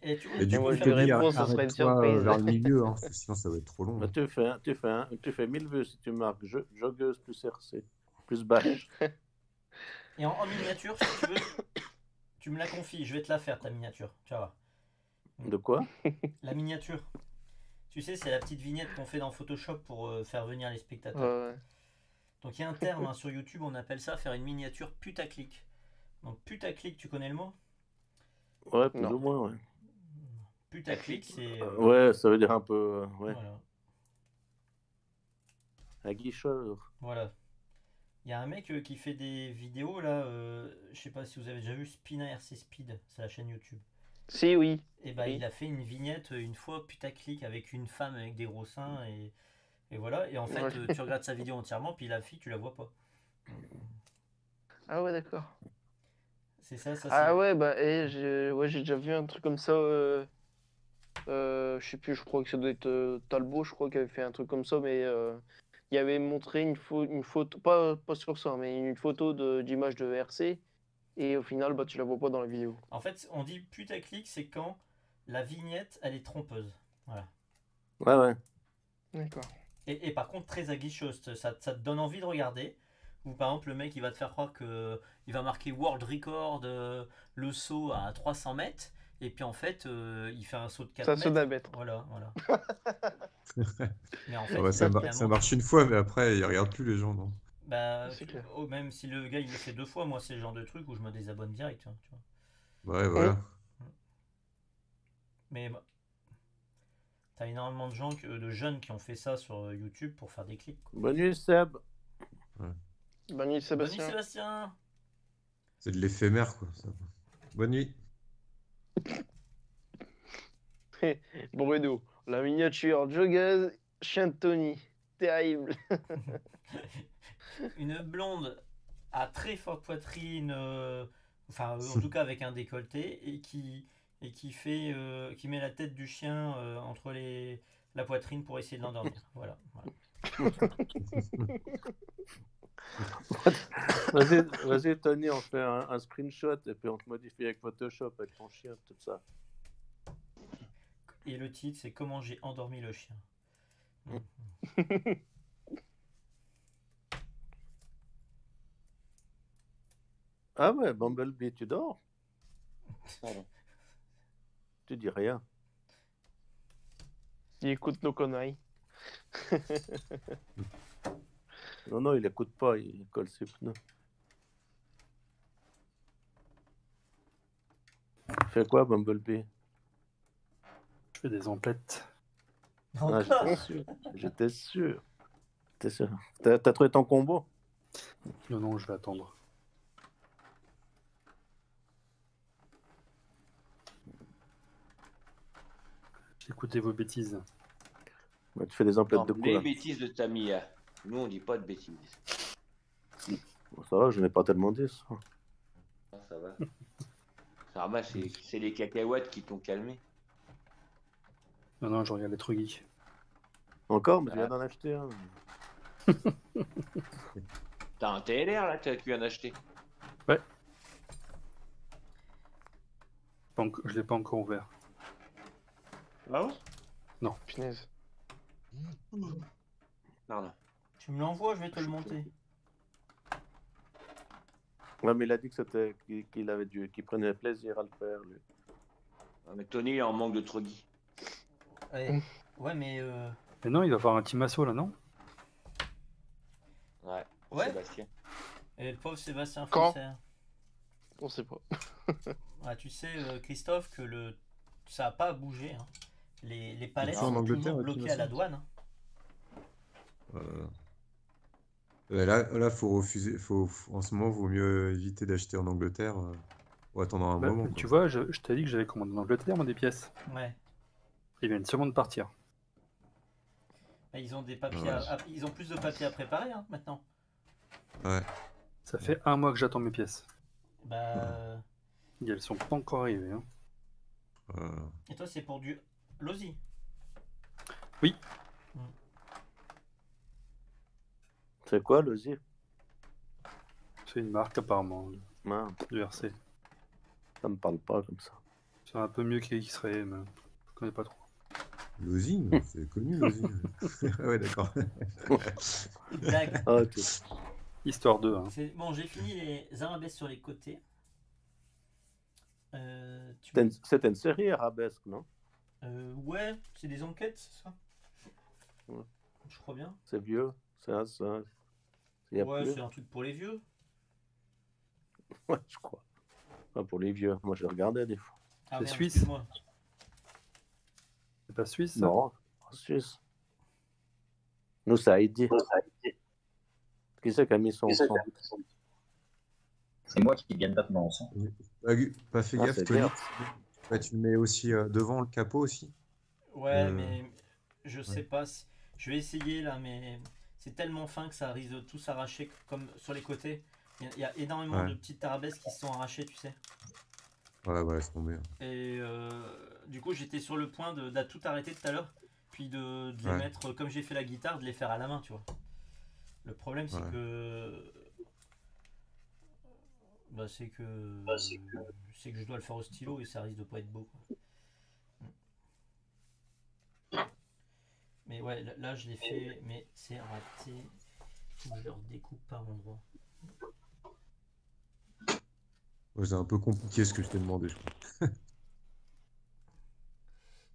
et, et, tu... et du et coup, moi, je te réponds, ce serait une surprise. Vers le milieu, hein, sinon ça va être trop long. Bah, tu fais, tu fais, tu fais mille vues si tu marques je, joggeuse plus R C, plus bâche. Et en, en miniature, si tu veux, tu me la confies, je vais te la faire, ta miniature. Tu vas voir. De quoi? La miniature. Tu sais, c'est la petite vignette qu'on fait dans Photoshop pour euh, faire venir les spectateurs. Ouais, ouais. Donc il y a un terme hein, sur YouTube, on appelle ça faire une miniature putaclic. Donc putaclic, tu connais le mot? Ouais, plus ou moins, ouais. Putaclic, c'est... Euh... Ouais, ça veut dire un peu... Euh, ouais. Voilà. Aguicheur. Voilà. Il y a un mec euh, qui fait des vidéos, là, euh, je sais pas si vous avez déjà vu Spina R C Speed, c'est la chaîne YouTube. Si, oui. Et bah, oui. Il a fait une vignette une fois putaclic avec une femme avec des gros seins et, et voilà. Et en fait, ouais. Tu regardes sa vidéo entièrement, puis la fille, tu la vois pas. Ah ouais, d'accord. C'est ça, ça. Ah ouais, bah, et j'ai ouais, déjà vu un truc comme ça. Euh... Euh, je sais plus, je crois que ça doit être euh, Talbot, je crois, qui avait fait un truc comme ça, mais euh, il avait montré une, une photo, pas, pas sur ça, mais une photo d'image de, de R C. Et au final, bah, tu la vois pas dans la vidéo. En fait, on dit putaclic, c'est quand la vignette, elle est trompeuse. Voilà. Ouais, ouais. D'accord. Et, et par contre, très aguicheuse, ça, ça te donne envie de regarder. Ou par exemple, le mec, il va te faire croire que il va marquer World Record, euh, le saut à trois cents mètres. Et puis en fait, euh, il fait un saut de quatre mètres. Ça saute à mètre. Voilà, voilà. Mais en fait, ouais, ça, mar ça marche une fois, mais après, il regarde plus les gens, non? Bah, oh, même si le gars il le fait deux fois, moi c'est le genre de truc où je me désabonne direct. Hein, tu vois. Ouais, voilà. Mais bah, T'as énormément de gens, de jeunes qui ont fait ça sur YouTube pour faire des clips. Bonne nuit Seb. Ouais. Bonne nuit Sébastien. Bonne nuit Sébastien. C'est de l'éphémère quoi. Ça. Bonne nuit. Bruno, la miniature joggeuse chien de Tony. Terrible. Une blonde à très forte poitrine, euh, enfin en tout cas avec un décolleté, et qui, et qui, fait, euh, qui met la tête du chien euh, entre les, la poitrine pour essayer de l'endormir. Voilà. voilà. Vas-y, vas-y Tony, on fait un, un screenshot et puis on te modifie avec Photoshop, avec ton chien, tout ça. Et le titre, c'est « Comment j'ai endormi le chien ». Ah ouais, Bumblebee, tu dors? Pardon. Tu dis rien. Il écoute nos conneries. Non, non, il écoute pas, il colle ses pneus. Tu fais quoi, Bumblebee? Je fais des emplettes. Ah, j'étais sûr, j'étais sûr. J'étais sûr. T'as, t'as trouvé ton combo? Non, non, je vais attendre. Écoutez vos bêtises. Bah, tu fais des emplettes de quoi? Les bêtises de Tamiya. Nous, on dit pas de bêtises. Bon, ça va, je n'ai pas tellement dit ça. Ah, ça va. Sarma, c'est les cacahuètes qui t'ont calmé. Non, non, je regarde les Truggy. Encore? Mais ah. Tu viens d'en acheter un. Hein. T'as un T L R là que tu viens d'acheter? Ouais. Donc, je l'ai pas encore ouvert. Ah bon? Non, punaise. Non, non. Tu me l'envoies, je vais te je le monter. Ouais, mais il a dit que c'était qu'il avait dû, qu'il prenait plaisir à le faire. Lui. Ah, mais Tony, il est en manque de Truggy. Ouais, ouais mais, euh... mais non, il va avoir un petit assaut là, non? Ouais, ouais. Sébastien. Et le pauvre Sébastien Français. On sait pas. Ah, tu sais, euh, Christophe, que le ça a pas bougé. Hein. Les, les palettes sont toujours bloquées à la douane. Hein. Euh... Là, là, faut refuser. Faut... En ce moment, vaut mieux éviter d'acheter en Angleterre euh... ou attendre un bah, moment. Tu quoi. vois, je, je t'ai dit que j'avais commandé en Angleterre moi, des pièces. Ouais. Ils viennent seulement de partir. Ils ont des papiers, ouais. à, ils ont plus de papiers à préparer hein, maintenant. Ouais. Ça fait un mois que j'attends mes pièces. Bah. Ouais. Elles sont pas encore arrivées. Hein. Ouais. Et toi, c'est pour du Lozi? Oui. Hum. C'est quoi Lozi? C'est une marque apparemment. Ouais. Du R C. Ça me parle pas comme ça. C'est un peu mieux que X-Ray, mais je connais pas trop. Lozi, c'est connu Lozi. Ouais, d'accord. Ah, okay. Histoire deux. Hein. Bon, j'ai fini les arabesques sur les côtés. Euh, tu... C'était une série arabesque, non? euh, Ouais, c'est des enquêtes, c'est ça ouais. Je crois bien. C'est vieux, c'est un... Ouais, c'est un truc pour les vieux. Ouais, je crois. Pas pour les vieux, moi je regardais des fois. Ah, c'est suisse. C'est pas suisse? Non, en Suisse. Nous, ça a aidé. Qui c'est qui a mis son sang? C'est moi qui gagne maintenant mon sang. Pas fait gaffe, Tony. Bah, tu le mets aussi euh, devant le capot aussi. Ouais, euh... mais je sais ouais. pas. Si... Je vais essayer là, mais c'est tellement fin que ça risque de tout s'arracher comme sur les côtés. Il y, y a énormément ouais. de petites arabesques qui se sont arrachées, tu sais. Voilà, voilà, c'est tombé. Et euh, du coup, j'étais sur le point de, de tout arrêter tout à l'heure, puis de, de les ouais. mettre, comme j'ai fait la guitare, de les faire à la main, tu vois. Le problème, c'est ouais. que... Bah, c'est que... Bah, c'est que... C'est que je dois le faire au stylo et ça risque de pas être beau. Quoi. Mais ouais, là, là je l'ai fait, mais c'est raté. Je le redécoupe par endroit. Ouais, c'est un peu compliqué ce que je t'ai demandé, je crois.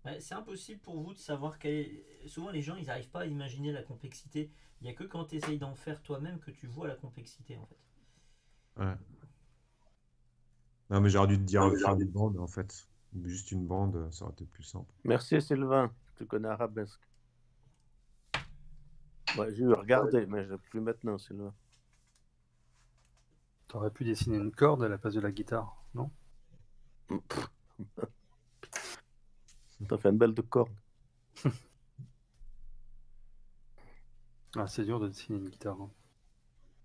Ouais, c'est impossible pour vous de savoir quel est... Souvent, les gens, ils n'arrivent pas à imaginer la complexité. Il n'y a que quand tu essayes d'en faire toi-même que tu vois la complexité, en fait. Ouais. Non, mais j'aurais dû te dire, faire des bandes, en fait. Juste une bande, ça aurait été plus simple. Merci, Sylvain. tu connais arabesque. Ouais, j'ai eu regardé, mais je ne l'ai plus maintenant, celui-là. T'aurais pu dessiner une corde à la place de la guitare, non? T'as fait une belle de corde. Ah, c'est dur de dessiner une guitare. Hein.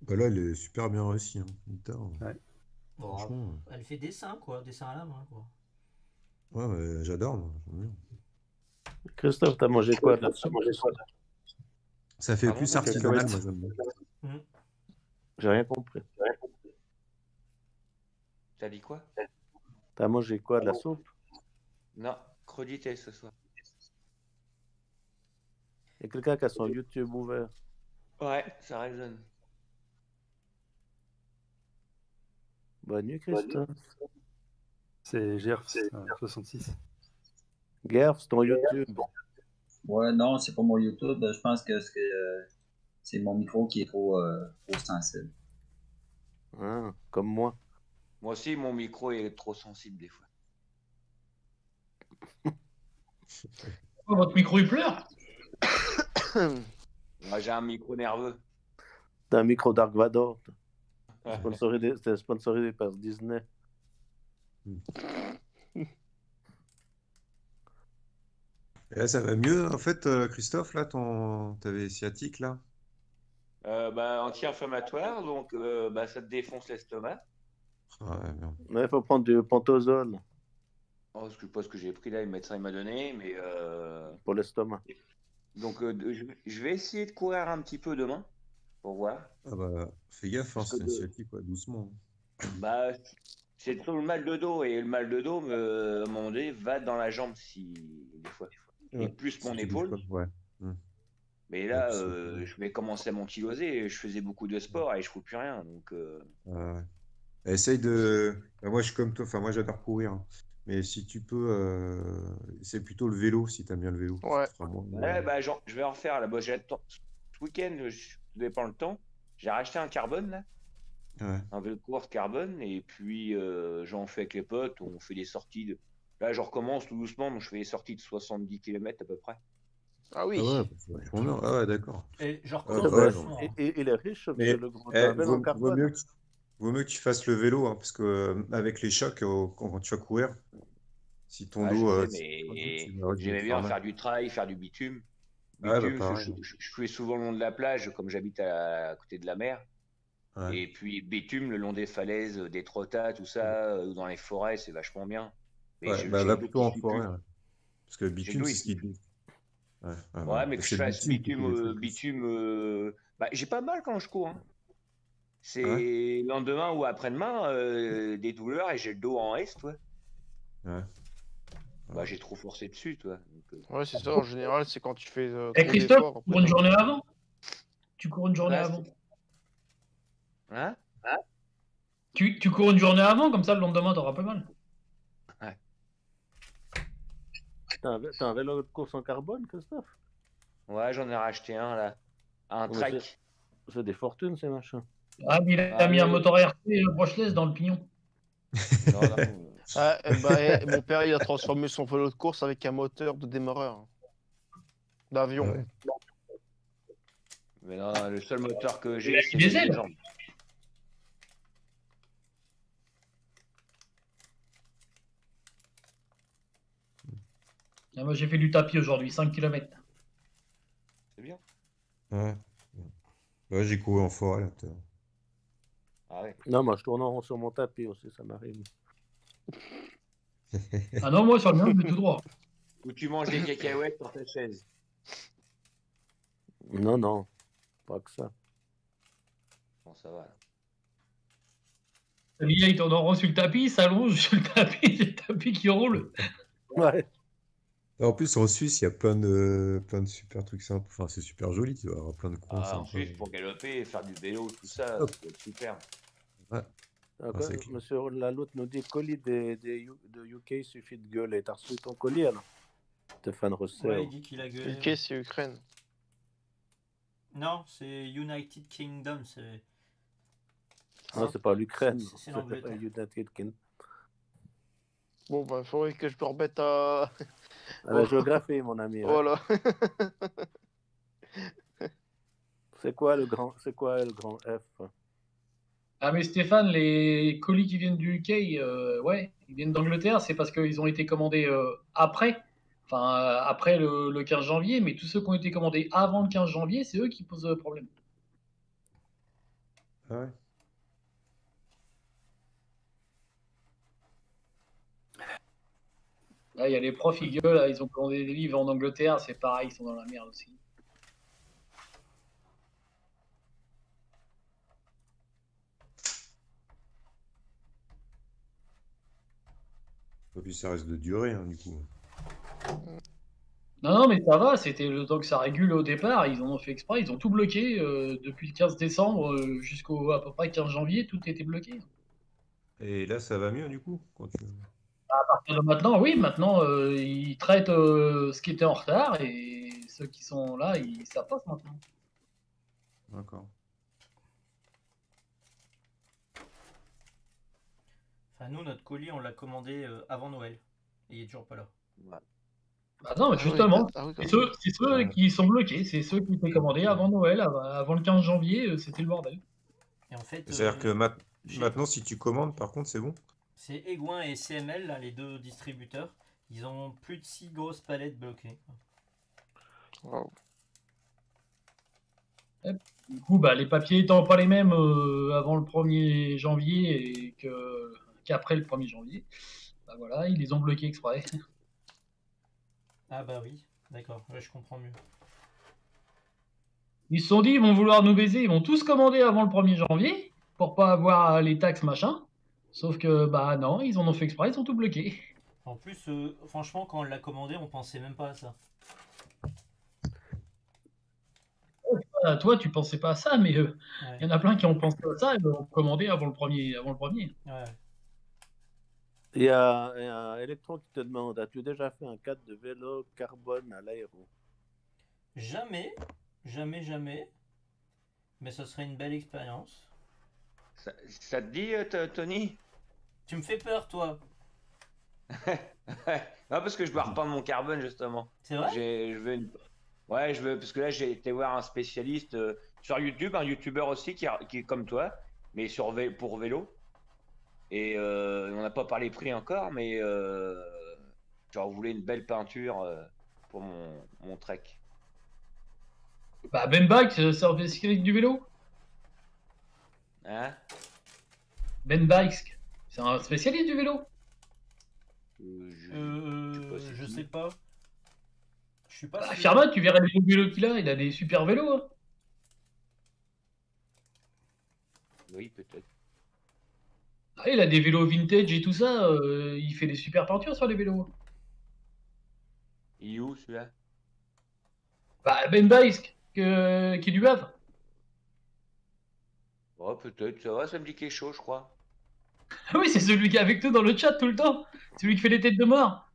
Bah là, elle est super bien réussie, hein, une guitare. Ouais. Bon, franchement, elle fait dessin, quoi, dessin à la main, quoi. Ouais, mais j'adore, moi. Christophe, t'as mangé quoi là? T'as mangé quoi là? Ça fait ah plus artisanal, moi, j'aime bien. J'ai rien compris. T'as dit quoi? T'as mangé quoi? De la soupe? Non, crudité ce soir. Il y a quelqu'un qui a son YouTube ouvert. Ouais, ça résonne. Bonne nuit, Christophe. C'est Gerf soixante-six. Gerf, c'est ton YouTube. Ouais, non, c'est pas mon YouTube. Je pense que c'est euh, mon micro qui est trop, euh, trop sensible. Ah, comme moi. Moi aussi, mon micro est trop sensible des fois. Oh, votre micro, il pleure. Moi, j'ai un micro nerveux. T'as un micro Dark Vador. C'était sponsorisé par Disney. Mm. Et là, ça va mieux, en fait, Christophe, là, ton... t'avais sciatique, là euh, bah, anti-inflammatoire, donc euh, bah, ça te défonce l'estomac. Ouais, merde. Mais il faut prendre du pantosol. Oh, je sais pas ce que j'ai pris, là, le médecin m'a donné, mais... Euh... Pour l'estomac. Donc, euh, je vais essayer de courir un petit peu demain, pour voir. Ah bah, fais gaffe, hein, c'est de... sciatique, quoi, doucement. Bah, c'est tout le mal de dos, et le mal de dos, me... à un moment donné, va dans la jambe, si... des fois, des fois. Et plus mon épaule. Ouais. Mais là, euh, je vais commencer à m'ankylosé. Je faisais beaucoup de sport et je ne trouve plus rien. Donc, euh... Euh, essaye de. Bah, moi, je suis comme toi. Enfin, moi, j'adore courir. Hein. Mais si tu peux, euh... c'est plutôt le vélo si tu aimes bien le vélo. Ouais. Vraiment... ouais bah, genre, je vais en refaire. Là. Bah, ce week-end, je dépends le temps. J'ai racheté un carbone là. Ouais. Un vélo de course carbone et puis euh, j'en fais avec les potes. On fait des sorties de. Là, je recommence tout doucement, donc je fais les sorties de soixante-dix kilomètres à peu près. Ah oui. Ah ouais, ah ouais d'accord. Et je recommence. Ah ouais, et, et, et les riches, mais le grand eh, vaut, vaut, mieux que, vaut mieux que tu fasses le vélo, hein, parce que euh, avec les chocs, euh, quand tu vas courir, si ton ah, dos. Euh, J'aimais bien faire du trail, faire du bitume. bitume ah, bah, je, je, je suis souvent le long de la plage, comme j'habite à, à côté de la mer. Ouais. Et puis bitume le long des falaises, des trottas, tout ça, ou ouais. Dans les forêts, c'est vachement bien. Ouais, bah, va plutôt en forêt. Ouais. Parce que bitume, c'est ce qu'il dit. Ouais, ouais, ouais, ouais, mais que je fasse bitume, euh, bitume. Euh... Bah, j'ai pas mal quand je cours. Hein. C'est ouais. Lendemain ou après-demain, euh, des douleurs et j'ai le dos en S, toi. Ouais. Ouais. Bah, j'ai trop forcé dessus, toi. Donc, euh... ouais, c'est ça, en général, c'est quand tu fais. Euh, hey, Christophe, tu cours une journée avant. Tu cours une journée ouais, avant. Hein, hein tu, tu cours une journée avant, comme ça, le lendemain, t'auras pas mal. T'as un vélo de course en carbone, Christophe? Ouais, j'en ai racheté un, là. Un ouais, track. C'est des fortunes, ces machins. Ah, mais il a ah, mis euh... un moteur R C brushless dans le pignon. Non, non, non. Ah, bah, mon père, il a transformé son vélo de course avec un moteur de démarreur. D'avion. Ouais. Mais non, le seul moteur que j'ai, c'est des ailes. Jambes. Moi j'ai fait du tapis aujourd'hui, cinq kilomètres. C'est bien. Ouais. Ouais, j'ai couru en forêt là. Ah ouais. Non, moi je tourne en rond sur mon tapis aussi, ça m'arrive. Ah non, moi sur le mien, je vais tout droit. Ou tu manges des cacahuètes sur ta chaise. Non, non. Pas que ça. Bon, ça va là. Le gars, il tourne en rond sur le tapis, il s'allonge sur le tapis, c'est le tapis qui roule. Ouais. En plus, en Suisse, il y a plein de, plein de super trucs simples. Enfin, c'est super joli, tu vois, plein de coins. Ah, en Suisse, pour galoper, faire du vélo, tout ça, c'est super. Ouais. Ah, quoi, ouais, monsieur Laloute nous dit colis des, des, de U K, suffit de gueuler. T'as reçu ton colis, alors Stéphane Roséo. Ouais, il dit qu'il a gueulé. U K, c'est Ukraine. Non, c'est United Kingdom. C'est... Non, c'est pas l'Ukraine. C'est l'Angleterre. United Kingdom. Bon, bah, il faudrait que je me remette à... à la géographie, mon ami. Voilà. C'est quoi le grand, c'est quoi le grand F? Ah, mais Stéphane, les colis qui viennent du U K, euh, ouais, ils viennent d'Angleterre, c'est parce qu'ils ont été commandés euh, après, enfin, euh, après le, le quinze janvier, mais tous ceux qui ont été commandés avant le quinze janvier, c'est eux qui posent le problème. Ah ouais. Là, il y a les profs, ils gueulent, là, ils ont commandé des livres en Angleterre, c'est pareil, ils sont dans la merde aussi. Et puis ça reste de durée, hein, du coup. Non, non, mais ça va, c'était le temps que ça régule au départ, ils en ont fait exprès, ils ont tout bloqué, euh, depuis le quinze décembre jusqu'au à peu près quinze janvier, tout était bloqué. Et là, ça va mieux, du coup, quand tu... À partir de maintenant, oui, maintenant, euh, ils traitent euh, ce qui était en retard et ceux qui sont là, ils, ça passe maintenant. D'accord. Enfin, nous, notre colis, on l'a commandé euh, avant Noël. Et il est toujours pas là. Ouais. Bah non, mais justement, ah oui, c'est ceux, ceux qui sont bloqués, c'est ceux qui étaient commandés avant Noël, avant le quinze janvier, c'était le bordel. Et en fait, c'est-à-dire euh, que ma maintenant, si tu commandes, par contre, c'est bon? C'est Aiguin et C M L, là, les deux distributeurs. Ils ont plus de six grosses palettes bloquées. Wow. Du coup, bah, les papiers étant pas les mêmes euh, avant le premier janvier et qu'après qu le premier janvier, bah voilà, ils les ont bloqués exprès. Ah bah oui, d'accord, ouais, je comprends mieux. Ils se sont dit, ils vont vouloir nous baiser, ils vont tous commander avant le premier janvier pour pas avoir les taxes machin. Sauf que, bah non, ils en ont fait exprès, ils sont tout bloqués. En plus, euh, franchement, quand on l'a commandé, on pensait même pas à ça. Toi, toi tu pensais pas à ça, mais euh, il ouais. y en a plein qui ont pensé à ça et ont commandé avant le premier. Avant le premier. Ouais. Il y a un Electron qui te demande, as-tu déjà fait un cadre de vélo carbone à l'aéro? Jamais, jamais, jamais. Mais ce serait une belle expérience. Ça, ça te dit, Tony? Tu me fais peur, toi. Non, parce que je dois repeindre mon carbone, justement. C'est vrai? Je veux une... Ouais, je veux... parce que là, j'ai été voir un spécialiste euh, sur YouTube, un youtubeur aussi, qui, qui est comme toi, mais sur vé... pour vélo. Et euh, on n'a pas parlé prix encore, mais euh... genre, je voulais une belle peinture euh, pour mon, mon trek. Bah, Ben Bikes, c'est un spécialiste du vélo? Hein? Ben Bikes, c'est un spécialiste du vélo. Euh, je... Euh, je, sais je sais pas. Je suis pas. Bah, Sherman, tu verrais les vélos qu'il a, il a des super vélos. Hein. Oui, peut-être. Ah, il a des vélos vintage et tout ça, euh, il fait des super peintures sur les vélos. Il est où celui-là? Bah, Ben Bikes, euh, qui est du Havre. Oh, peut-être, ça va, ça me dit quelque chose, je crois. Ah oui, c'est celui qui est avec nous dans le chat tout le temps. Celui qui fait les têtes de mort.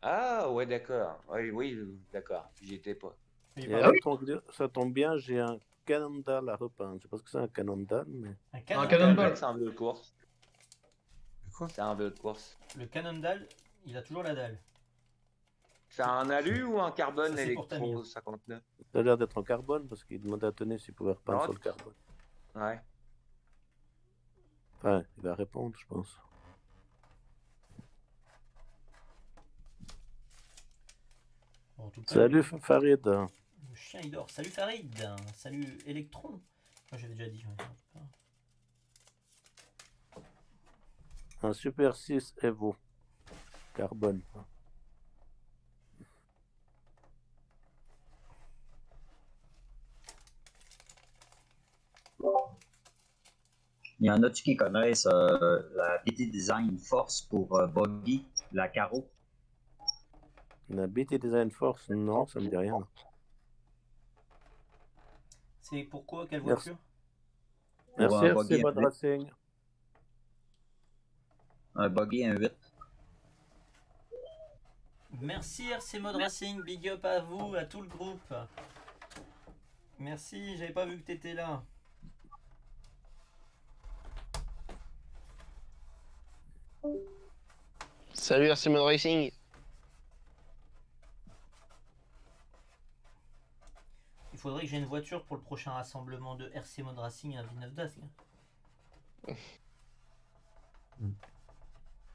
Ah, ouais, d'accord. Oui, oui d'accord. J'y étais pas. Et Et alors, oui. Ça tombe bien, j'ai un Cannondale à repeindre. Je pense que c'est un Cannondale, mais... Un Cannondale, c'est un vélo de course. Quoi? C'est un vélo de course. Le Cannondale, il a toujours la dalle. C'est un alu ou un carbone, Electron cinquante-neuf? Ça a l'air d'être en carbone, parce qu'il demandait à Tony s'il pouvait repeindre sur le carbone. Ouais. Ouais, il va répondre, je pense. Bon, en tout cas, salut il... Farid. Le chien il dort. Salut Farid. Salut Electron. Moi j'avais déjà dit. Ouais. Un Super six Evo. Carbone. Il y en a-tu qui connaissent euh, la B T Design Force pour euh, buggy, la carreau? La B T Design Force, non, ça me dit rien. C'est pourquoi? Quelle voiture? Merci, R C Mod Racing. Un buggy, un huit. Merci R C Mod Racing, big up à vous, à tout le groupe. Merci, j'avais pas vu que t'étais là. Salut R C Mod Racing. Il faudrait que j'ai une voiture pour le prochain rassemblement de R C Mod Racing à Villeneuve d'Ascq. Mmh.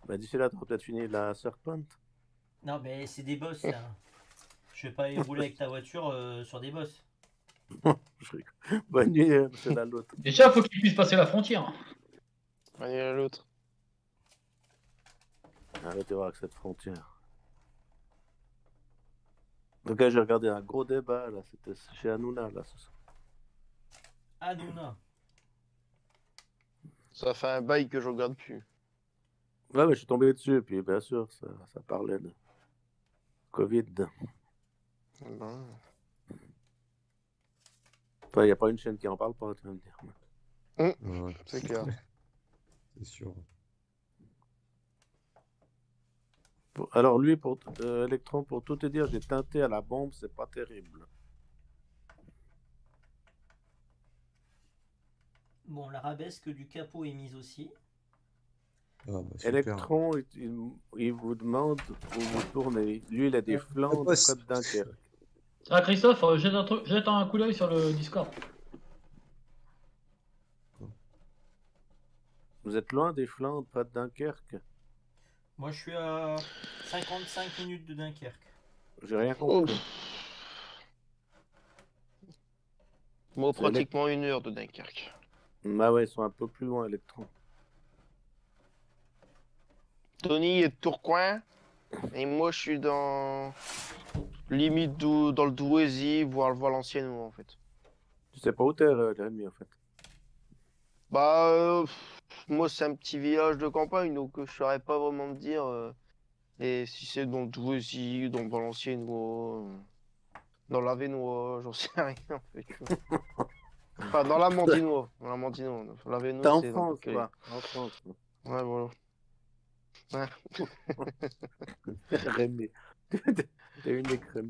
Bah d'ici là, t'auras peut-être une la Serpent. Non mais c'est des boss là. Je vais pas aller rouler avec ta voiture euh, sur des boss. Bonne nuit, c'est là l'autre. Déjà, faut qu'il puisse passer la frontière. Bonne nuit à l'autre. Arrêtez voir avec cette frontière. Donc là, j'ai regardé un gros débat là, c'était chez Hanouna là ce soir. Hanouna. Ça fait un bail que je regarde plus. Ouais, mais je suis tombé dessus, et puis bien sûr, ça, ça parlait de Covid. Bon. Enfin, il n'y a pas une chaîne qui en parle pas, tu vas me dire. Mmh. Ouais. C'est clair. C'est sûr. Bon, alors, lui, pour euh, Electron, pour tout te dire, j'ai teinté à la bombe, c'est pas terrible. Bon, l'arabesque du capot est mise aussi. Ah bah Electron, il, il, il vous demande où vous tournez. Lui, il a des flancs de Côte d'Inquiète. Ah, Christophe, euh, jette un, jette un coup d'œil sur le Discord. Vous êtes loin des flancs de Côte d'Inquiète. Moi, je suis à cinquante-cinq minutes de Dunkerque. J'ai rien compris. Oh. Moi, pratiquement une heure de Dunkerque. Bah ouais, ils sont un peu plus loin, Electron. Tony est de Tourcoing, et moi je suis dans limite dou... dans le Douaisis, voire le Valenciennes en fait. Tu sais pas où t'es, Rémi, en fait? Bah, euh, moi c'est un petit village de campagne, donc je saurais pas vraiment me dire euh, et si c'est dans le Douaisis, dans le Valenciennes, ou euh, dans l'Avenois, j'en sais rien en fait. Enfin, dans la Mandinois, dans la Mandinois, l'Avenois c'est... en France, quoi, donc... en France. Ouais, voilà. Ouais. Rémi. T'as une écrème.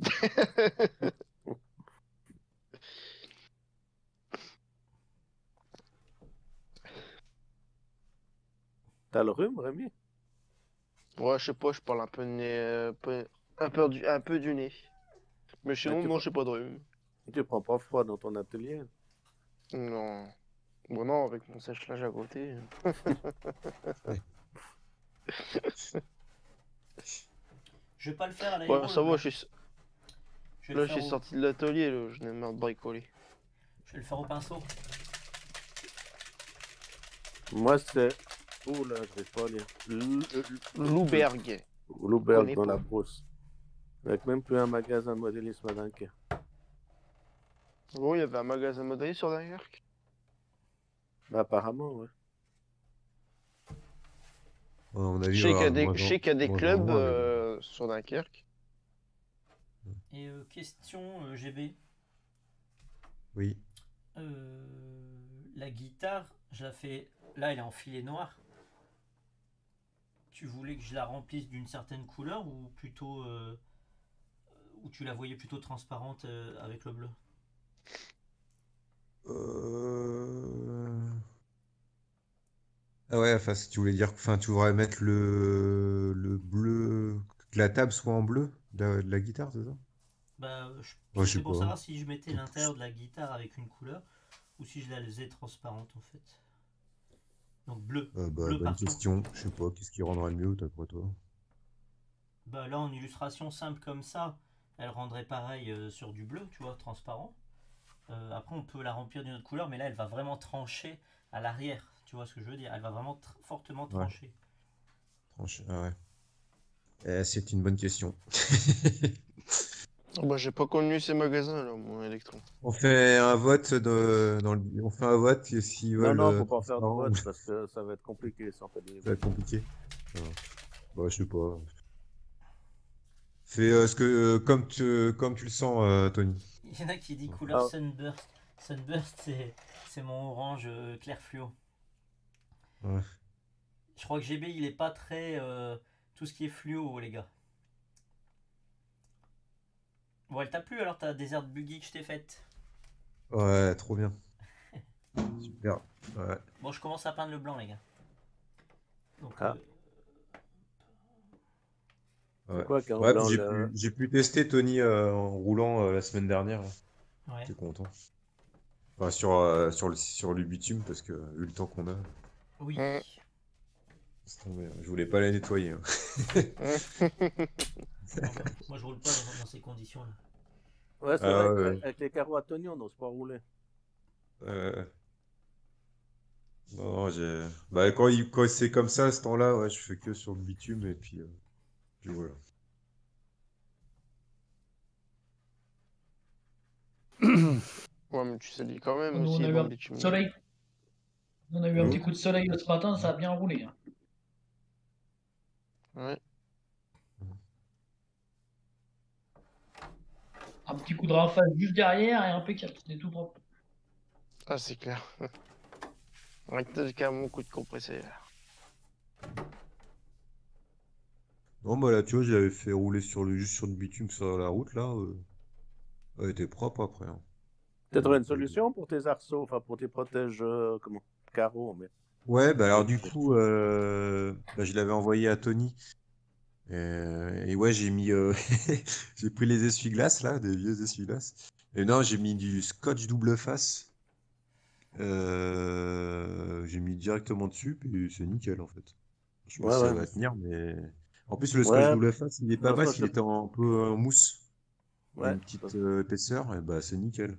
T'as le rhume, Rémi? Ouais, je sais pas, je parle un peu de nez, euh, peu, un, peu du, un peu du nez. Mais sinon, non, j'ai pas de rhume. Tu prends pas froid dans ton atelier? Non. Bon, non, avec mon sèche-linge à côté. Ouais. Je vais pas le faire à la ouais, ça va, mais... je suis... je vais là, je suis au... sorti de l'atelier, là, je n'ai marre de bricoler. Je vais le faire au pinceau. Moi, c'est... Ouh là, je vais pas lire. Louberg. Louberg dans la brousse. Avec même plus un magasin de modélisme à Dunkerque. Bon, il y avait un magasin de modélisme sur Dunkerque? Bah, apparemment, ouais. Je sais qu'il y a des clubs euh, sur Dunkerque. Et euh, question euh, G B. Oui. Euh, la guitare, je la fais. Là, elle est en filet noir. Tu voulais que je la remplisse d'une certaine couleur ou plutôt. Euh, ou tu la voyais plutôt transparente euh, avec le bleu? Euh. Ah ouais, enfin, si tu voulais dire, enfin, tu voudrais mettre le, le bleu, que la table soit en bleu de la, de la guitare, c'est ça? Bah, je... ouais, c'est pour savoir si je mettais l'intérieur de la guitare avec une couleur ou si je la faisais transparente en fait. Donc bleu. Euh, bah, bleu bonne partout. Question. Je sais pas, qu'est-ce qui rendrait le mieux d'après toi? Bah là, en illustration simple comme ça, elle rendrait pareil euh, sur du bleu, tu vois, transparent. Euh, après, on peut la remplir d'une autre couleur, mais là, elle va vraiment trancher à l'arrière. Tu vois ce que je veux dire? Elle va vraiment tr fortement trancher. Ouais. Trancher, ah ouais. Eh, c'est une bonne question. Bah, j'ai pas connu ces magasins là, mon Electron. On fait un vote de... dans le... On fait un vote s'ils veulent. Non, non, faut pas faire de vote parce que ça va être compliqué. Ça va être compliqué. Ah. Bah, je sais pas. Fais euh, ce que euh, comme tu euh, comme tu le sens, euh, Tony. Il y en a qui dit couleur ah. Sunburst. Sunburst, c'est mon orange euh, clair fluo. Ouais. Je crois que G B il est pas très euh, tout ce qui est fluo les gars. Bon elle t'a plu alors ta désert buggy que je t'ai faite? Ouais trop bien. Super ouais. Bon je commence à peindre le blanc les gars. Donc, ah. euh... Ouais. Quoi, ouais, j'ai, pu, j'ai pu tester Tony euh, en roulant euh, la semaine dernière. Ouais. J'étais content. Enfin, sur, euh, sur, le, sur le bitume, parce que vu le temps qu'on a. Oui. Tombé, je voulais pas la nettoyer. Hein. Moi, je roule pas dans, dans ces conditions-là. Ouais, c'est euh, vrai, ouais. Avec, avec les carreaux à Tony, on n'ose pas rouler. Euh... Non, j'ai. Bah, quand, il... quand c'est comme ça, à ce temps-là, ouais, je fais que sur le bitume et puis. Euh... Puis voilà. Ouais, mais tu sais, dit quand même. Nous, aussi, on, a bon, un... soleil. on a eu un oui. petit coup de soleil ce matin, ça a bien roulé. Hein. Ouais. Un petit coup de rafale juste derrière et impeccable, c'était tout propre. Ah, c'est clair. On a carrément un coup de compresseur. Non, bah là, tu vois, j'avais fait rouler sur le, juste sur le bitume sur la route, là. Euh... Elle était propre après. Hein. T'as trouvé une solution pour tes arceaux, enfin pour tes protèges, euh, comment, carreaux, mais... Ouais, bah alors du coup, euh... bah, je l'avais envoyé à Tony. Euh, et ouais, j'ai mis, euh... j'ai pris les essuie-glaces là, des vieux essuie-glaces. Et non, j'ai mis du scotch double face. Euh... J'ai mis directement dessus, puis c'est nickel en fait. Je pense ouais, que ça ouais. va tenir, mais en plus le scotch ouais. double face, il est pas mal, il était un peu en mousse, ouais, une petite euh, épaisseur, et bah c'est nickel.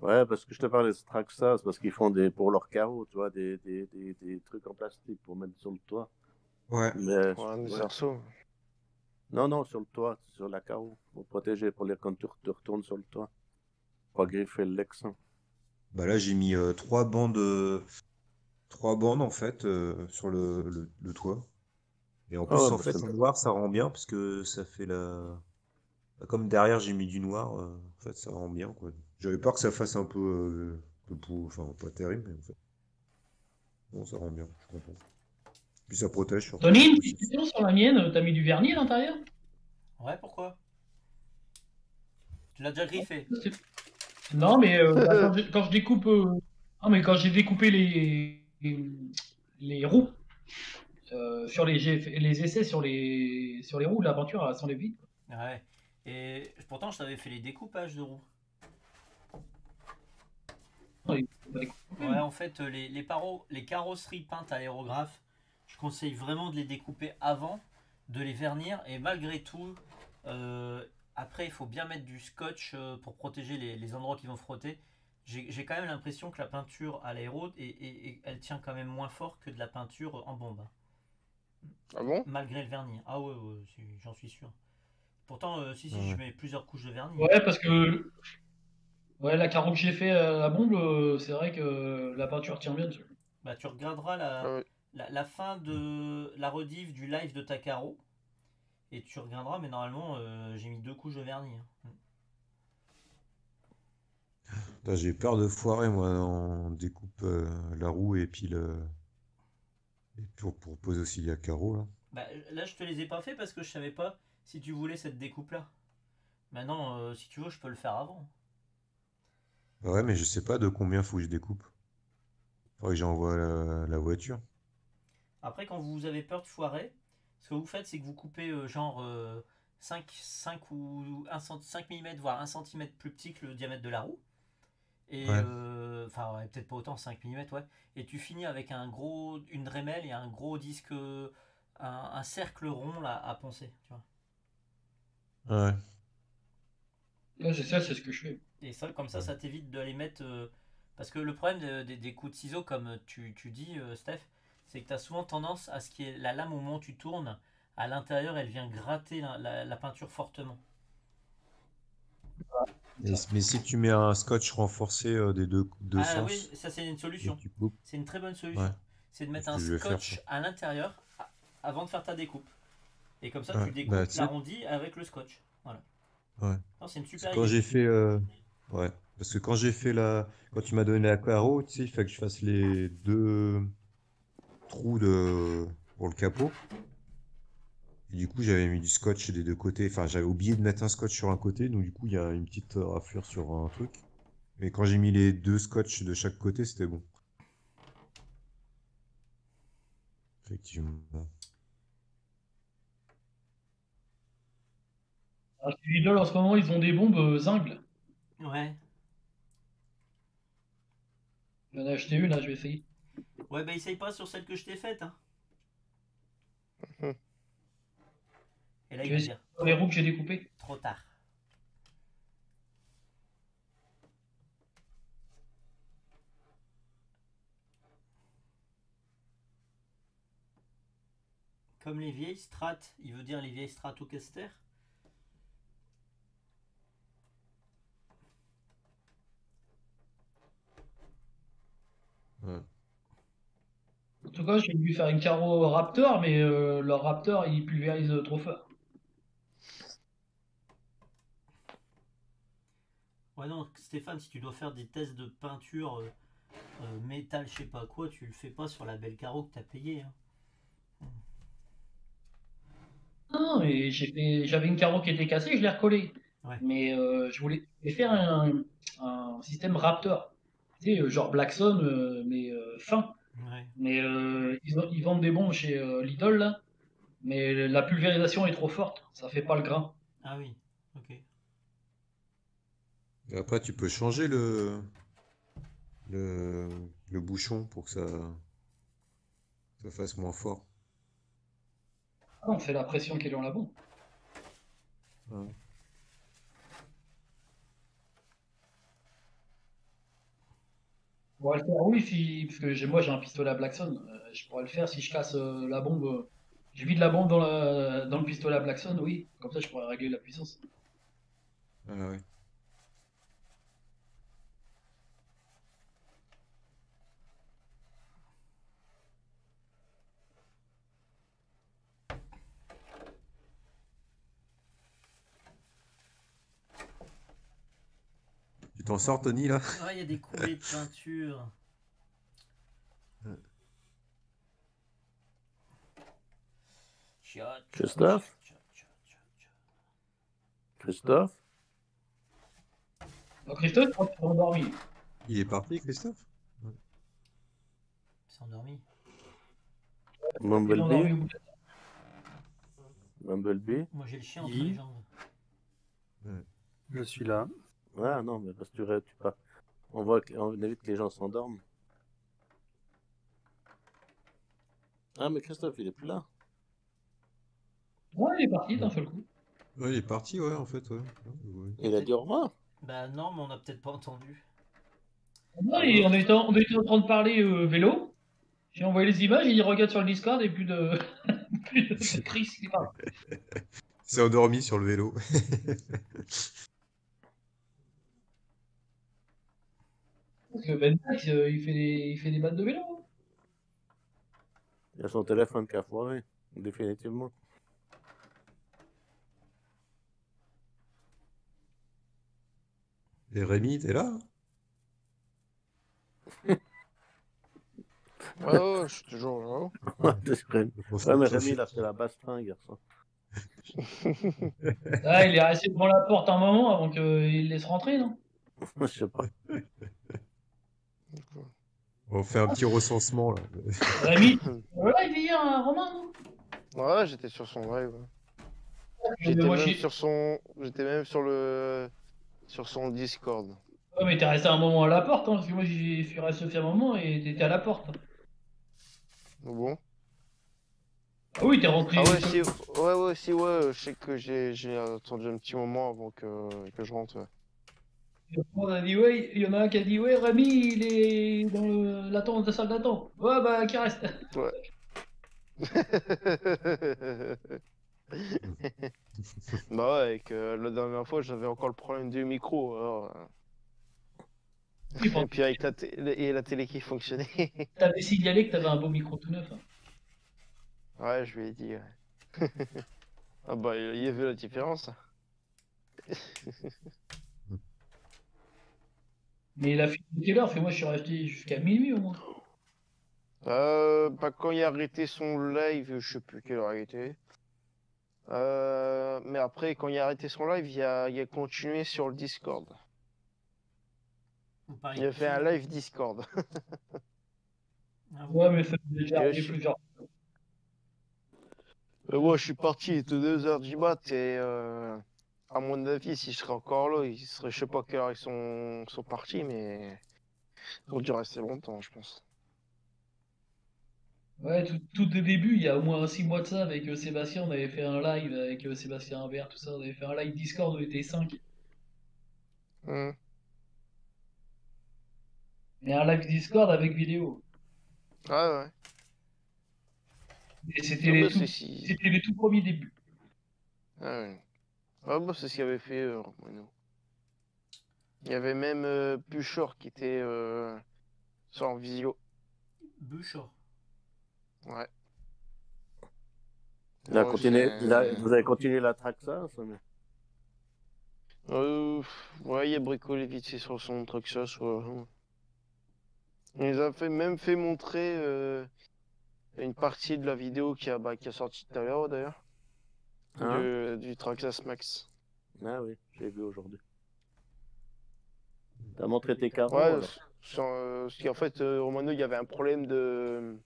Ouais, parce que je te parle des Traxa, c'est parce qu'ils font des pour leurs carreaux, tu vois, des, des, des, des trucs en plastique pour mettre sur le toit. Ouais, mais, ouais, mais ouais. Non, non, sur le toit, sur la carreau, pour protéger, pour les quand tu retournes sur le toit, pour griffer le Lexan. Bah là, j'ai mis euh, trois bandes, euh, trois bandes en fait euh, sur le, le, le toit. Et en plus, oh, ouais, en fait, le noir, ça rend bien parce que ça fait la. Comme derrière, j'ai mis du noir, euh, en fait, ça rend bien quoi. J'avais peur que ça fasse un peu, euh, un peu, enfin, pas terrible, mais en fait. Bon, ça rend bien, je comprends. Puis ça protège. Sur Tony, une petite question sur la mienne, t'as mis du vernis à l'intérieur? Ouais, pourquoi? Tu l'as déjà griffé? Non, mais euh, bah, quand, je, quand je découpe. Euh... Non, mais quand j'ai découpé les, les, les roues, euh, sur les, les essais sur les, sur les roues, l'aventure sans les vides. Ouais, et pourtant je t'avais fait les découpages de roues. Ouais, en fait, les, les, paro, les carrosseries peintes à l'aérographe. Je conseille vraiment de les découper avant, de les vernir, et malgré tout, euh, après il faut bien mettre du scotch pour protéger les, les endroits qui vont frotter. J'ai quand même l'impression que la peinture à l'aéro, et, et, et, elle tient quand même moins fort que de la peinture en bombe. Ah bon? Malgré le vernis. Ah ouais, ouais, j'en suis sûr. Pourtant, euh, si, si, ouais. je mets plusieurs couches de vernis. Ouais, parce que ouais, la carreau que j'ai fait à la bombe, c'est vrai que la peinture tient bien dessus. Bah, tu regarderas la... Ouais. La, la fin de la rediff du live de Takaro. Et tu regarderas, mais normalement, euh, j'ai mis deux couches de vernis. Hein. J'ai peur de foirer, moi. On découpe euh, la roue et puis le... Et pour, pour poser aussi la carreau. Là. Bah, là, je te les ai pas fait parce que je savais pas si tu voulais cette découpe-là. Maintenant, euh, si tu veux, je peux le faire avant. Ouais, mais je sais pas de combien faut que je découpe. Faudrait que j'envoie la, la voiture. Après, quand vous avez peur de foirer, ce que vous faites, c'est que vous coupez euh, genre euh, cinq, cinq ou un, cinq millimètres, voire un centimètre plus petit que le diamètre de la roue. Et, ouais. euh, enfin, ouais, peut-être pas autant, cinq millimètres, ouais. Et tu finis avec un gros, une rémelle et un gros disque, un, un cercle rond là, à poncer. Tu vois. Ouais. Ouais, c'est ça, c'est ce que je fais. Et ça, comme ça, ouais. ça t'évite de les mettre. Euh, parce que le problème de, de, des coups de ciseaux, comme tu, tu dis, euh, Steph, c'est que tu as souvent tendance à ce qui est la lame au moment où tu tournes, à l'intérieur, elle vient gratter la, la, la peinture fortement. Mais, mais si tu mets un scotch renforcé euh, des deux, deux ah, sens... Ah oui, ça c'est une solution. C'est une très bonne solution. Ouais. C'est de mettre un scotch à l'intérieur avant de faire ta découpe. Et comme ça, ouais. tu découpes bah, l'arrondi avec le scotch. Voilà. Ouais. C'est une super idée. Quand j'ai fait... Euh... Ouais. Parce que quand j'ai fait la... Quand tu m'as donné la carreau, tu sais, il fallait que je fasse les deux... trou de... pour le capot. Et du coup, j'avais mis du scotch des deux côtés. Enfin, j'avais oublié de mettre un scotch sur un côté. Donc, du coup, il y a une petite raflure sur un truc. Mais quand j'ai mis les deux scotch de chaque côté, c'était bon. Effectivement. Ah, chez Lidl, en ce moment, ils ont des bombes euh, zingles. Ouais. J'en ai acheté une, là, je vais essayer. Ouais, bah essaye pas sur celle que je t'ai faite. Hein. Et là, je il va dire. Les roues que j'ai découpées. Trop tard. Comme les vieilles strates, il veut dire les vieilles stratocaster. Ouais. En tout cas, j'ai dû faire une carreau Raptor, mais euh, leur Raptor, il pulvérise trop fort. Ouais, non, Stéphane, si tu dois faire des tests de peinture euh, euh, métal, je sais pas quoi, tu le fais pas sur la belle carreau que t'as payé. Hein. Non, et j'avais une carreau qui était cassée, je l'ai recollée. Ouais. Mais euh, je voulais faire un, un système Raptor, tu sais, genre Blackson, euh, mais euh, fin. Ouais. Mais euh, ils, ils vendent des bombes chez euh, Lidl, là. Mais la pulvérisation est trop forte, ça fait pas le grain. Ah oui, ok. Et après, tu peux changer le, le, le bouchon pour que ça, ça fasse moins fort. Non, c'est la pression qui est dans la bombe. Ouais. Je pourrais le faire, oui, si, parce que moi j'ai un pistolet à Blackson. Je pourrais le faire si je casse euh, la bombe. Je vide la bombe dans, la, dans le pistolet à Blackson, oui. Comme ça, je pourrais régler la puissance. Ah ouais. T'en sors, Tony, là? Ah, il y a des coulées de peinture. Christophe? Christophe? Oh, Christophe, je crois qu'il est endormi. Il est parti, Christophe? Il s'est endormi. Bumblebee? Bumblebee? Moi, j'ai le chien entre il... les jambes. Ouais. Je suis là. Ah non, mais parce que tu, tu pas. On voit que, on évite que les gens s'endorment. Ah, mais Christophe, il est plus là. Ouais, il est parti d'un seul coup. Ouais, il est parti, ouais, en fait, ouais. ouais. Il a dit au revoir. Bah non, mais on n'a peut-être pas entendu. Ouais, on était en, on était en train de parler euh, vélo. J'ai envoyé les images, il regarde sur le Discord et plus de. plus de Chris qui parle. C'est endormi sur le vélo. Parce que Ben Bikes, euh, il fait des, il fait des battes de vélo. Hein. Il a son téléphone qui a foiré, définitivement. Et Rémi, t'es là? Ouais, oh, je suis toujours là. Ouais, ouais, mais Rémi, là, c'est la basse-tringue, garçon. Ah, il est resté devant la porte un moment avant qu'il laisse rentrer, non? Je sais pas. On fait un petit recensement là. Rémi, voilà, il y a un Romain. Ouais, j'étais sur son live. J'étais même sur son, j'étais même sur le, sur son Discord. Ouais, mais t'es resté un moment à la porte, hein, parce que moi j'y suis resté un moment et t'étais à la porte. Bon. Ah oui, t'es rentré. Ah ouais, si, ouais, ouais, si, ouais, je sais que j'ai, j'ai attendu un petit moment avant que, que je rentre. Ouais. Il y en a un qui a dit ouais Rémi il est dans le... l'attente de la salle d'attente. Ouais bah qui reste. Ouais. Bah ouais et que la dernière fois j'avais encore le problème du micro alors. Et puis avec la, et la télé qui fonctionnait. T'avais signalé que t'avais un beau micro tout neuf. Hein. Ouais je lui ai dit. Ouais. Ah bah il a vu la différence. Mais la fille de T L R, moi je suis resté jusqu'à minuit au moins. Euh, bah, quand il a arrêté son live, je sais plus quelle heure il était. Euh, mais après, quand il a arrêté son live, il a, il a continué sur le Discord. Il a fait un live Discord. Ah ouais, mais ça faisait déjà arrivé plusieurs fois. Moi je suis parti, il était deux heures du mat et euh, à mon avis, si je serais encore là, il serait, je sais pas à quelle heure ils sont, sont partis, mais ils ont dû rester longtemps, je pense. Ouais, tout, tout au début, il y a au moins six mois de ça, avec euh, Sébastien, on avait fait un live, avec euh, Sébastien Imbert, tout ça, on avait fait un live Discord, on était cinq. Mmh. Et un live Discord avec vidéo. Ouais, ouais. Et c'était les, si... les tout premiers débuts. Ah ouais. Ah bon, c'est ce qu'il avait fait euh, Romano. Il y avait même euh, Buchor qui était euh, en visio. Buchor. Ouais. Il a ouais, continué, il a, vous avez continué la track ça mais... euh, ouais, il a bricolé vite c'est sur son track ça. Soit... Il les a fait, même fait montrer euh, une partie de la vidéo qui a, bah, qui a sorti tout à l'heure d'ailleurs. Hein du, du Traxas Max. Ah oui, j'ai vu aujourd'hui. T'as montré tes carreaux. Ouais, sans, euh, parce qu'en fait, euh, Romano, il y avait un problème de,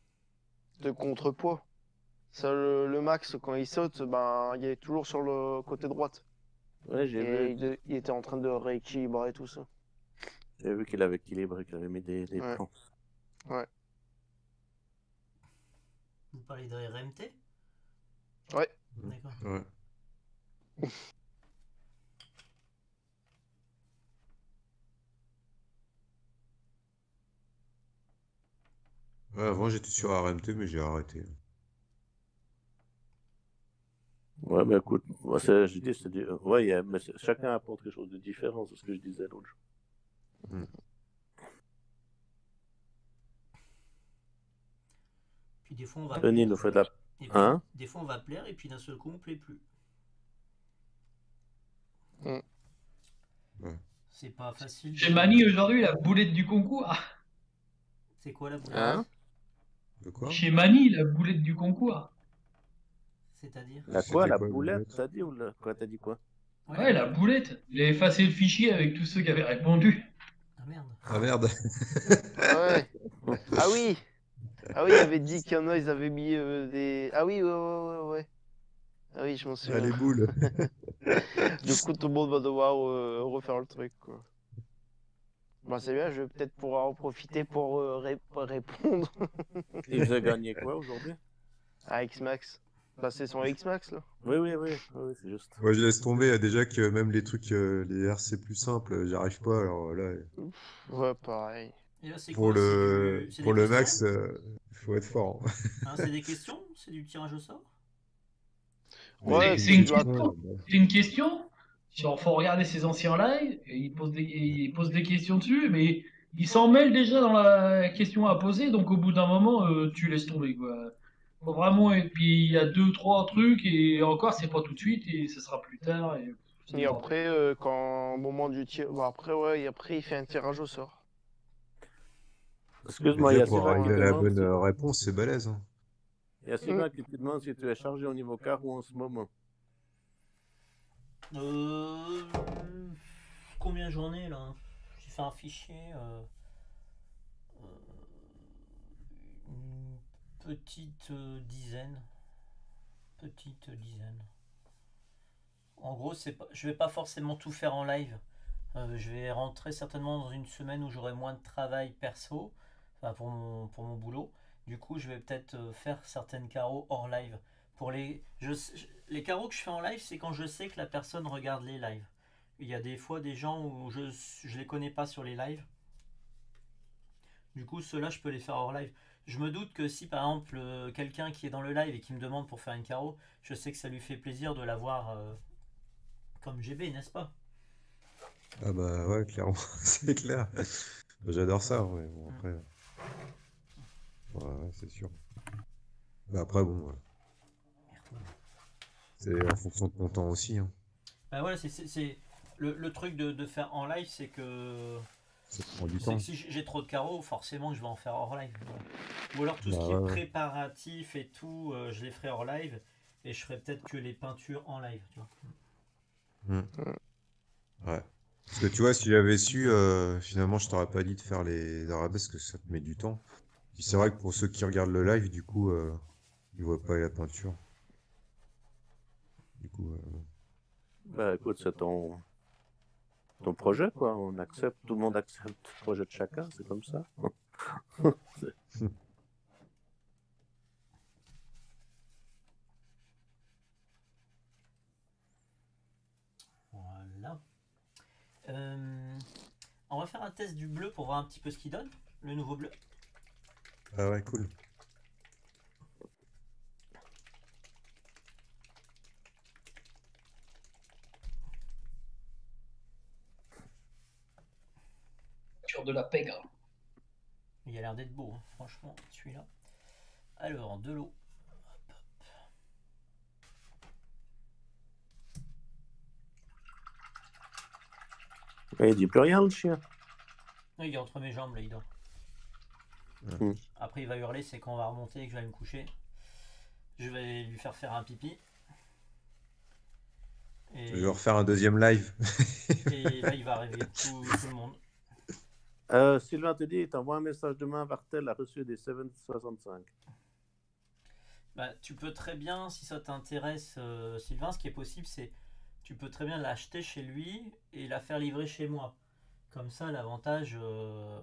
de contrepoids. Ça, le, le Max, quand il saute, ben, il est toujours sur le côté droite. Ouais, j'ai vu. Il, il était en train de rééquilibrer tout ça. J'ai vu qu'il avait équilibré, qu'il avait mis des, des ouais. plans. Ouais. Vous parlez de R M T ? Ouais. D'accord. Ouais. Ouais, avant j'étais sur R M T mais j'ai arrêté. Ouais, mais écoute, moi, je dis, c'est, ouais, y a, mais chacun apporte quelque chose de différent, c'est ce que je disais l'autre jour. Mm. Puis des fois on va. Venez nous faire la. Et puis, hein des fois on va plaire et puis d'un seul coup on plaît plus. Mmh. C'est pas facile. J'ai manié aujourd'hui la boulette du concours. Ah. C'est quoi la boulette hein de quoi? J'ai manié la boulette du concours. C'est-à-dire la quoi, la quoi, boulette, t'as dit ou la... quoi t'as dit quoi? Ouais, ouais la boulette. J'ai effacé le fichier avec tous ceux qui avaient répondu. Ah merde. Ah merde. Ah, ouais. Ah oui. Ah oui, il avait dit qu'il y en a, ils avaient mis euh, des... Ah oui, ouais, ouais, ouais, ouais. Ah oui, je m'en souviens. Ah, les boules. Du coup, tout le monde va devoir euh, refaire le truc, quoi. Bah, c'est bien, je vais peut-être pouvoir en profiter pour euh, ré répondre. Et vous avez gagné quoi, aujourd'hui? Ah, X-Max. Bah, c'est son X-Max, là. Oui, oui, oui, oui c'est juste. Ouais, je laisse tomber, déjà que même les trucs, euh, les R C plus simples, j'arrive pas, alors là... Ouais, pareil. Là, pour quoi, le, pour le max, euh, faut être fort. Hein. Hein, c'est des questions? C'est du tirage au sort? Ouais, c'est une, une question. Genre, faut regarder ses anciens lives, et il, pose des, et il pose des questions dessus, mais il s'en mêle déjà dans la question à poser, donc au bout d'un moment, euh, tu laisses tomber. Quoi. Faut vraiment, et puis il y a deux, trois trucs, et encore, c'est pas tout de suite, et ce sera plus tard. Et, et après, euh, quand au moment du tirage, bon, après, ouais, et après, il fait un tirage au sort. Excuse-moi, il y a pour arriver à la bonne réponse, c'est balèze. Hein. Il y a Sylvain qui te demande si tu es chargé au niveau carreau en ce moment. Euh... Combien j'en ai là? J'ai fait un fichier... Euh... Une petite euh, dizaine. Petite dizaine. En gros, pas... je vais pas forcément tout faire en live. Euh, je vais rentrer certainement dans une semaine où j'aurai moins de travail perso. Enfin, pour mon, pour mon boulot, du coup je vais peut-être faire certaines carreaux hors live. Pour les, je, je, les carreaux que je fais en live, c'est quand je sais que la personne regarde les lives. Il y a des fois des gens où je ne les connais pas sur les lives, du coup ceux-là je peux les faire hors live. Je me doute que si par exemple quelqu'un qui est dans le live et qui me demande pour faire une carreau, je sais que ça lui fait plaisir de la voir euh, comme G B, n'est-ce pas? Ah bah ouais, clairement, c'est clair. J'adore ça, mais bon, après... Ouais, c'est sûr. Bah après, bon... C'est en fonction de ton temps aussi. Hein. Bah voilà, c'est... Le, le truc de, de faire en live, c'est que... Ça prend du temps. Que si j'ai trop de carreaux, forcément, je vais en faire hors live. Ou alors tout bah, ce qui ouais. est préparatif et tout, euh, je les ferai hors live, et je ferai peut-être que les peintures en live, tu vois. Mmh. Ouais. Parce que tu vois, si j'avais su, euh, finalement, je t'aurais pas dit de faire les arabesques, parce que ça te met du temps. Puis c'est vrai que pour ceux qui regardent le live, du coup, euh, ils voient pas la peinture. Du coup, euh, Bah écoute, c'est ton... ton projet, quoi. On accepte, tout le monde accepte le projet de chacun, c'est comme ça. Voilà. Euh, on va faire un test du bleu pour voir un petit peu ce qu'il donne, le nouveau bleu. Ah ouais, cool. De la pega. Il a l'air d'être beau, hein, franchement, celui-là. Alors, de l'eau. Il dit plus rien, le chien. Il est entre mes jambes, là, il dort. Mmh. Après, il va hurler, c'est quand on va remonter et que je vais me coucher. Je vais lui faire faire un pipi. Et... je vais refaire un deuxième live. Et là, il va réveiller tout, tout le monde. Euh, Sylvain te dit, t'envoie un message demain, Vartel a reçu des sept soixante-cinq. Bah, tu peux très bien, si ça t'intéresse, euh, Sylvain, ce qui est possible, c'est tu peux très bien l'acheter chez lui et la faire livrer chez moi. Comme ça, l'avantage... Euh...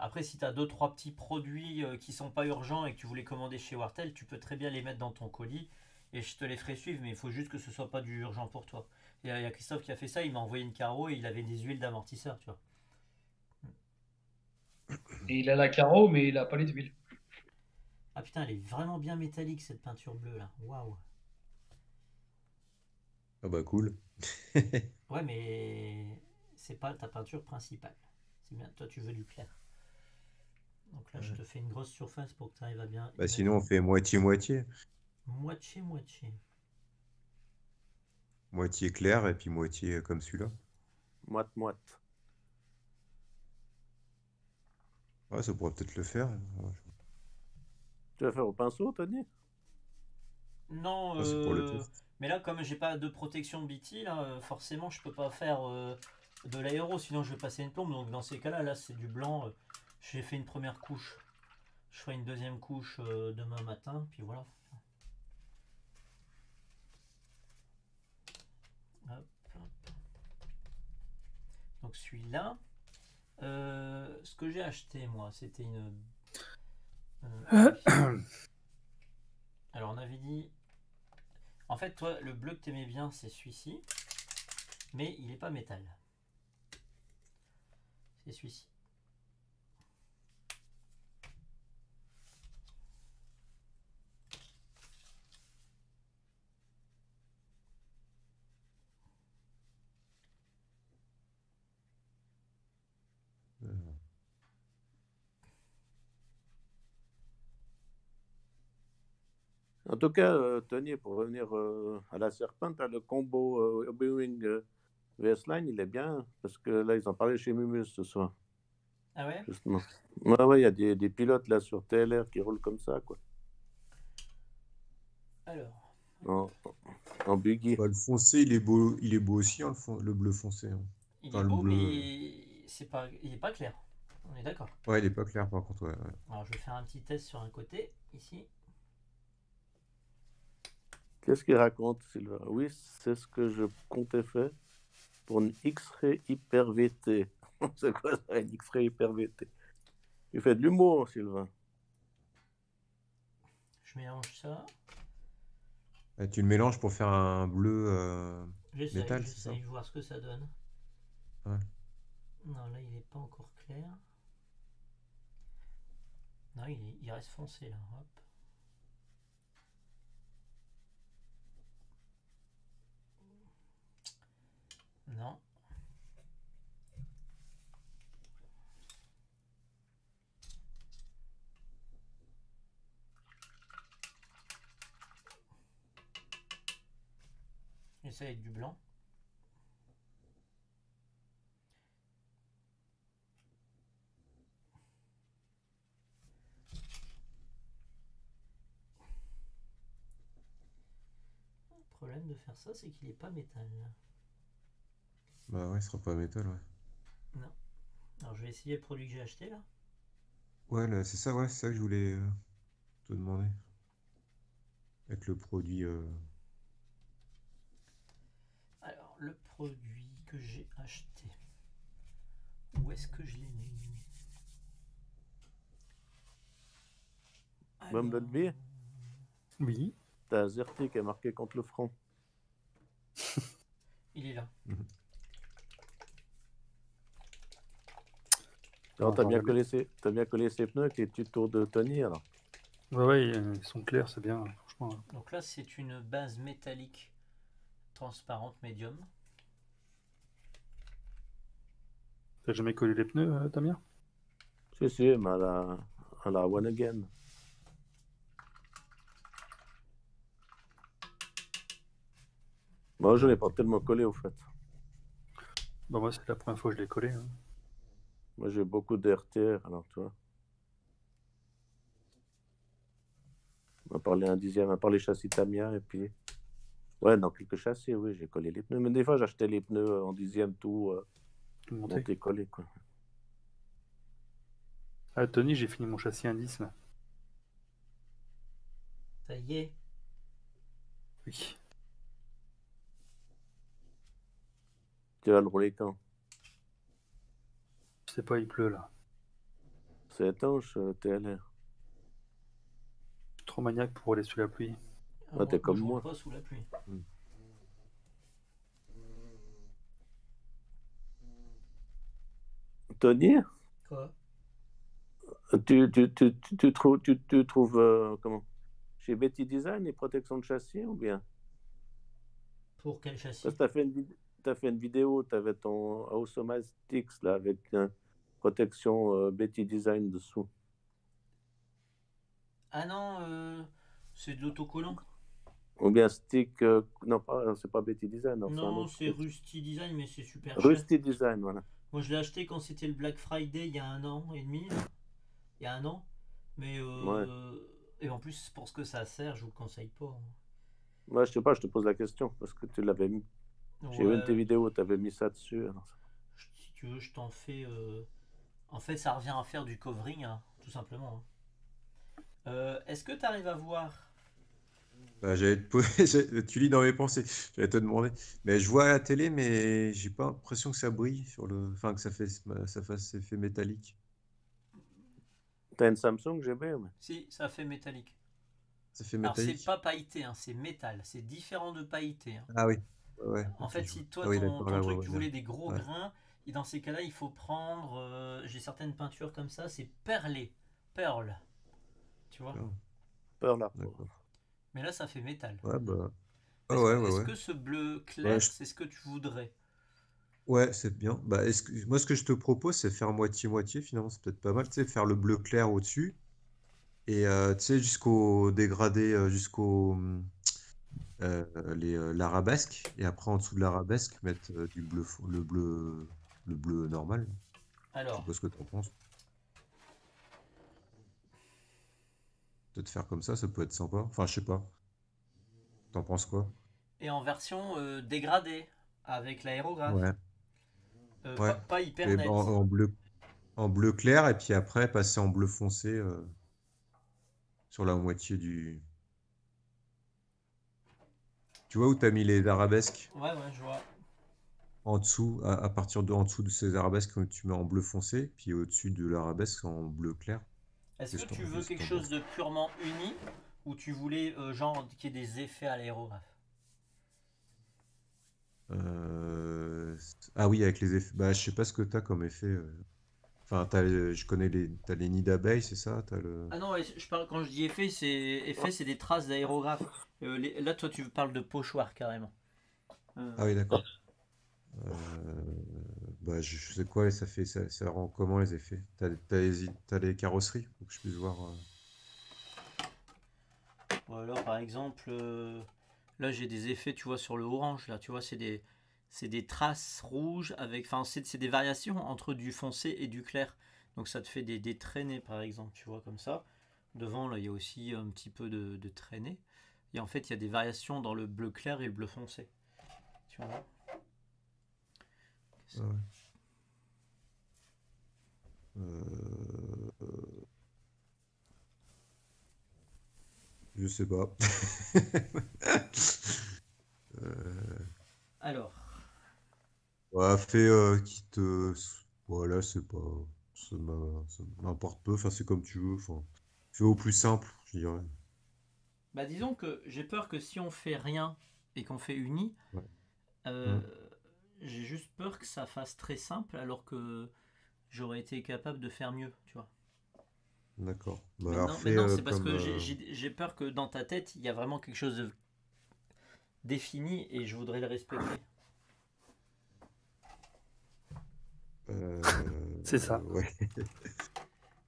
Après, si tu as deux trois petits produits euh, qui sont pas urgents et que tu voulais commander chez Wartel, tu peux très bien les mettre dans ton colis et je te les ferai suivre, mais il faut juste que ce soit pas du urgent pour toi. Il y a Christophe qui a fait ça, il m'a envoyé une carreau et il avait des huiles d'amortisseur, tu vois. Et il a la carreau, mais il a pas les huiles. Ah putain, elle est vraiment bien métallique cette peinture bleue là. Waouh. Ah bah cool. Ouais, mais c'est pas ta peinture principale. C'est bien, toi tu veux du clair. Donc là, ouais. Je te fais une grosse surface pour que tu arrives à bien. Bah sinon, on fait moitié-moitié. Moitié-moitié. Moitié clair et puis moitié comme celui-là. Moite-moite. Ouais, ça pourrait peut-être le faire. Ouais. Tu vas faire au pinceau, Tony? Non, ouais, euh... pour le test. Mais là, comme j'ai pas de protection B T, là, forcément, je peux pas faire euh, de l'aéro, sinon je vais passer une plombe. Donc dans ces cas-là, là, là c'est du blanc. J'ai fait une première couche. Je ferai une deuxième couche euh, demain matin, puis voilà. Hop. Donc celui-là. Euh, ce que j'ai acheté moi c'était une euh... alors on avait dit en fait toi le bleu que t'aimais bien c'est celui-ci mais il n'est pas métal, c'est celui-ci. En tout cas, euh, Tony, pour revenir euh, à la Serpent, le combo euh, Boeing euh, V S Line, il est bien, parce que là, ils en parlaient chez Mumus ce soir. Ah ouais? Justement. Ouais, ouais, il y a des, des pilotes là sur T L R qui roulent comme ça, quoi. Alors. En, en buggy. Bah, le foncé, il est beau, il est beau aussi, hein, le, le bleu foncé. Hein. Il enfin, est beau, bleu... mais c'est pas, il n'est pas clair. On est d'accord? Ouais, il n'est pas clair, par contre. Ouais, ouais. Alors, je vais faire un petit test sur un côté, ici. Qu'est-ce qu'il raconte, Sylvain? Oui, c'est ce que je comptais faire pour une X-Ray hyper V T. C'est quoi ça, une X-Ray hyper V T? Il fait de l'humour, Sylvain. Je mélange ça. Et tu le mélanges pour faire un bleu euh, métal, c'est ça? J'essaie de voir ce que ça donne. Ouais. Non, là, il n'est pas encore clair. Non, il, il reste foncé, là. Hop. Non. J'essaie avec du blanc. Le problème de faire ça, c'est qu'il n'est pas métal. Bah ouais, ce sera pas métal, ouais. Non. Alors je vais essayer le produit que j'ai acheté là. Ouais, là, c'est ça, ouais, c'est ça que je voulais euh, te demander. Avec le produit. Euh... le produit que j'ai acheté. Où est-ce que je l'ai mis? Bumblebee? Oui. T'as Zerté qui a marqué contre le front. Il est là. Alors t'as bien collé ses... t'as bien collé ses pneus avec les petits tours de Tony alors. Ouais ouais, ils sont clairs, c'est bien, franchement. Donc là c'est une base métallique transparente médium. T'as jamais collé les pneus, euh, Tamiya? Si si, mais à la, à la one again. Moi, bon, je l'ai pas tellement collé au fait. Bah moi c'est la première fois que je l'ai collé. Hein. Moi j'ai beaucoup de R T R, alors tu vois. On va parler un dixième, on va parler châssis Tamiya et puis. Ouais, dans quelques châssis, oui, j'ai collé les pneus. Mais des fois j'achetais les pneus en dixième tout, euh, tout monté. monté collé quoi. Ah Tony, j'ai fini mon châssis indice là. Ça y est. Oui. Tu vas le rouler quand? Je sais pas, il pleut là. C'est étanche, T L R. Trop maniaque pour aller sous la pluie. Ah, ah t'es comme moi. Pas sous la pluie. Hmm. Tony? Quoi? Tu, tu, tu, tu, tu trouves, tu, tu trouves euh, comment? Chez B T Design les protections de châssis ou bien? Pour quel châssis? Parce que t'as fait une vidéo. T'as fait une vidéo, tu avais ton Awesomastix là avec une protection euh, B T Design dessous. Ah non, euh, c'est de l'autocollant. Ou bien stick, euh, non, pas, c'est pas B T Design. Non, non c'est Rusty Design, mais c'est super cher. Rusty Design, voilà. Moi je l'ai acheté quand c'était le Black Friday il y a un an et demi. Il y a un an. Mais euh, ouais. euh, et en plus, pour ce que ça sert, je vous le conseille pas. Moi ouais, je sais pas, je te pose la question parce que tu l'avais mis. J'ai vu ouais. une de tes vidéos, tu avais mis ça dessus. Alors. Si tu veux, je t'en fais. Euh... En fait, ça revient à faire du covering, hein, tout simplement. Hein. Euh, Est-ce que tu arrives à voir bah, j'allais te poser... Tu lis dans mes pensées, j'allais te demander. Mais je vois à la télé, mais j'ai pas l'impression que ça brille, sur le... enfin que ça, fait... ça fasse effet métallique. T'as une Samsung G B mais... Si, ça fait métallique. Ça fait métallique. Alors, c'est pas pailleté, hein, c'est métal. C'est différent de pailleté. Hein. Ah oui. Ouais, en fait, si toi, ton, oui, ton là, truc, ouais, tu voulais des gros ouais. grains, et dans ces cas-là, il faut prendre... Euh, j'ai certaines peintures comme ça, c'est perlé. Perle. Tu vois oh. Perle, là. Mais là, ça fait métal. Ouais, bah... Oh, Est-ce ouais, que, ouais, est ouais. que ce bleu clair, ouais, je... c'est ce que tu voudrais? Ouais, c'est bien. Bah, est-ce que... Moi, ce que je te propose, c'est faire moitié-moitié, finalement, c'est peut-être pas mal. Tu sais, faire le bleu clair au-dessus, et euh, tu sais, jusqu'au dégradé, jusqu'au... Euh, euh, l'arabesque et après en dessous de l'arabesque mettre euh, du bleu le bleu le bleu normal. Alors, je sais pas ce que tu en penses. Peut-être faire comme ça, ça peut être sympa. Enfin, je sais pas. T'en penses quoi? Et en version euh, dégradée avec l'aérographe. Ouais. Euh, ouais. Pas, pas hyper net. En, en bleu en bleu clair et puis après passer en bleu foncé euh, sur la moitié du. Tu vois où tu as mis les arabesques? Ouais, ouais, je vois. En dessous, à, à partir de en dessous de ces arabesques, tu mets en bleu foncé, puis au-dessus de l'arabesque en bleu clair. Est-ce que tu veux quelque chose de purement uni ou tu voulais euh, genre qu'il y ait des effets à l'aérographe? euh... Ah oui, avec les effets. Bah, je sais pas ce que tu as comme effet. Euh... Enfin, as les... je connais les. T'as les nids d'abeilles, c'est ça as le... Ah non, je parle... quand je dis effet, c'est effet, c'est des traces d'aérographe. Euh, les... Là, toi, tu parles de pochoir carrément. Euh... Ah oui, d'accord. Euh... Bah, je, je sais quoi, ça fait, ça, ça rend comment les effets? T'as les... les carrosseries pour que je puisse voir. Euh... Ou alors, par exemple, euh... là, j'ai des effets, tu vois, sur le orange. Là, tu vois, c'est des, c'est des traces rouges avec, enfin, c'est des variations entre du foncé et du clair. Donc, ça te fait des, des traînées, par exemple, tu vois, comme ça. Devant, là, il y a aussi un petit peu de, de traînées. Et en fait, il y a des variations dans le bleu clair et le bleu foncé. Tu vois ah ouais. euh... Je sais pas. euh... Alors, fait euh, qui te... Voilà, c'est pas... Ça m'importe peu, enfin c'est comme tu veux, enfin... Fais au plus simple, je dirais. Bah disons que j'ai peur que si on fait rien et qu'on fait uni, ouais. euh, mmh. j'ai juste peur que ça fasse très simple alors que j'aurais été capable de faire mieux, tu vois. D'accord. Bah, mais non, mais non c'est parce que euh... j'ai peur que dans ta tête, il y a vraiment quelque chose de défini et je voudrais le respecter. Euh... C'est ça. Ouais.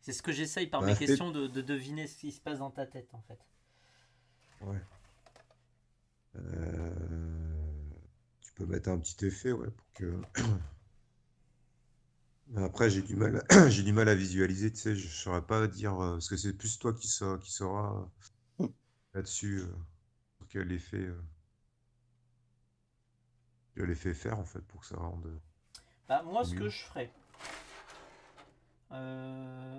C'est ce que j'essaye par bah, mes questions de, de deviner ce qui se passe dans ta tête, en fait. Ouais. Euh... Tu peux mettre un petit effet, ouais, pour que... Après, j'ai du mal, j'ai du mal à visualiser, tu sais, je ne saurais pas dire, parce que c'est plus toi qui sauras qui sera là-dessus, euh, quel effet, euh, quel effet faire, en fait, pour que ça rende... Bah, moi, mieux. Ce que je ferais... Euh...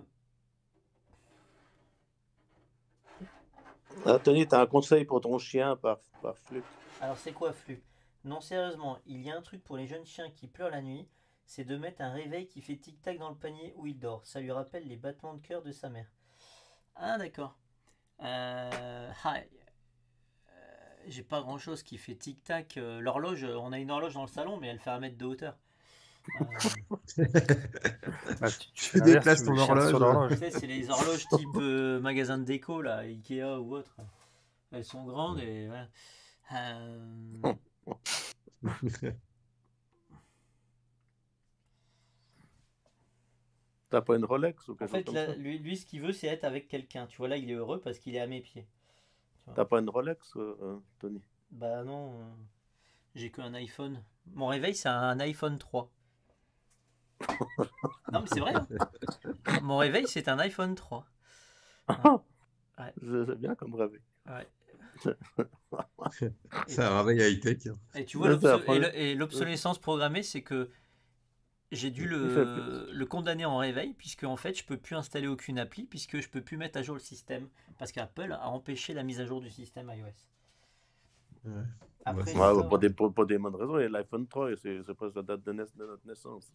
Ah, Tony, t'as un conseil pour ton chien par, par Flu. Alors, c'est quoi Flu? Non, sérieusement, il y a un truc pour les jeunes chiens qui pleurent la nuit, c'est de mettre un réveil qui fait tic-tac dans le panier où il dort. Ça lui rappelle les battements de cœur de sa mère. Ah, d'accord. Euh... Ah, euh... J'ai pas grand-chose qui fait tic-tac. Euh, l'horloge, on a une horloge dans le salon, mais elle fait un mètre de hauteur. Euh... ah, tu, tu, tu déplaces ton horloge, horloge. Tu sais, c'est les horloges type euh, magasin de déco là, Ikea ou autre, elles sont grandes et voilà. euh... T'as pas une Rolex ou quelque chose comme ça ? En fait, là, lui, lui ce qu'il veut c'est être avec quelqu'un, tu vois. Là il est heureux parce qu'il est à mes pieds. T'as pas une Rolex euh, Tony? Bah non, euh... j'ai qu'un iPhone. Mon réveil c'est un iPhone trois. Non mais c'est vrai, hein. Mon réveil c'est un iPhone trois. Ah, ouais. C'est bien comme réveil. Ouais. C'est un réveil high-tech. Et tu vois, l'obsolescence programmée, c'est que j'ai dû le, le condamner en réveil, puisque en fait je peux plus installer aucune appli, puisque je peux plus mettre à jour le système, parce qu'Apple a empêché la mise à jour du système iOS. Ouais. Après, ouais, ouais, pour, des, pour, pour des bonnes raisons, l'iPhone trois, c'est presque la date de, na de notre naissance.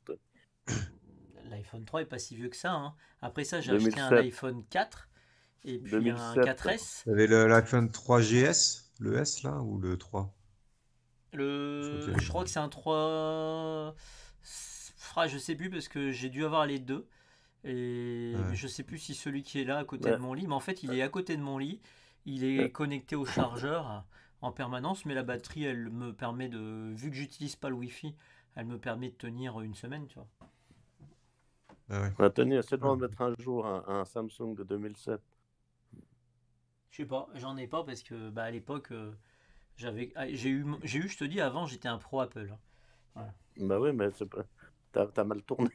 L'iPhone trois est pas si vieux que ça, hein. Après ça, j'ai acheté un iPhone quatre et puis deux mille sept, un quatre S. Vous avez l'iPhone trois G S, le S là, ou le trois? Le... Je, je crois que c'est un trois... Ah, je sais plus parce que j'ai dû avoir les deux. Et ouais. Je sais plus si celui qui est là à côté ouais. de mon lit, mais en fait il est à côté de mon lit, il est ouais. connecté au chargeur en permanence, mais la batterie, elle me permet de... Vu que j'utilise pas le Wi-Fi, elle me permet de tenir une semaine, tu vois. Ah ouais. Ouais, Tony, essaie de mettre un jour un, un Samsung de deux mille sept. Je sais pas, j'en ai pas parce que bah, à l'époque, euh, j'avais, j'ai eu, j'ai eu, je te dis, avant, j'étais un pro Apple. Voilà. Bah oui, mais c'est pas... t'as, t'as mal tourné.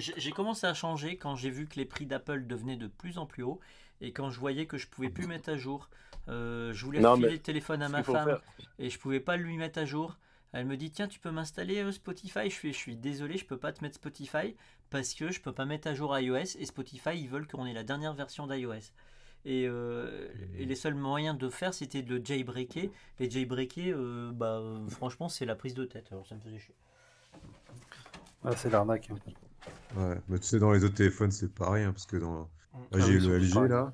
J'ai commencé à changer quand j'ai vu que les prix d'Apple devenaient de plus en plus hauts et quand je voyais que je pouvais plus mettre à jour. Euh, je voulais non, filer le téléphone à ma femme faire. Et je pouvais pas lui mettre à jour. Elle me dit tiens tu peux m'installer Spotify. Je suis, je suis désolé, je peux pas te mettre Spotify parce que je peux pas mettre à jour iOS et Spotify ils veulent qu'on ait la dernière version d'iOS. Et, euh, et les seuls moyens de faire c'était de jailbreaker. Les jailbreaker, euh, bah euh, franchement c'est la prise de tête. Alors ça me faisait chier. Ah, c'est l'arnaque. Ouais, mais tu sais, dans les autres téléphones, c'est pareil, hein, parce que dans... Ah, j'ai le L G, là,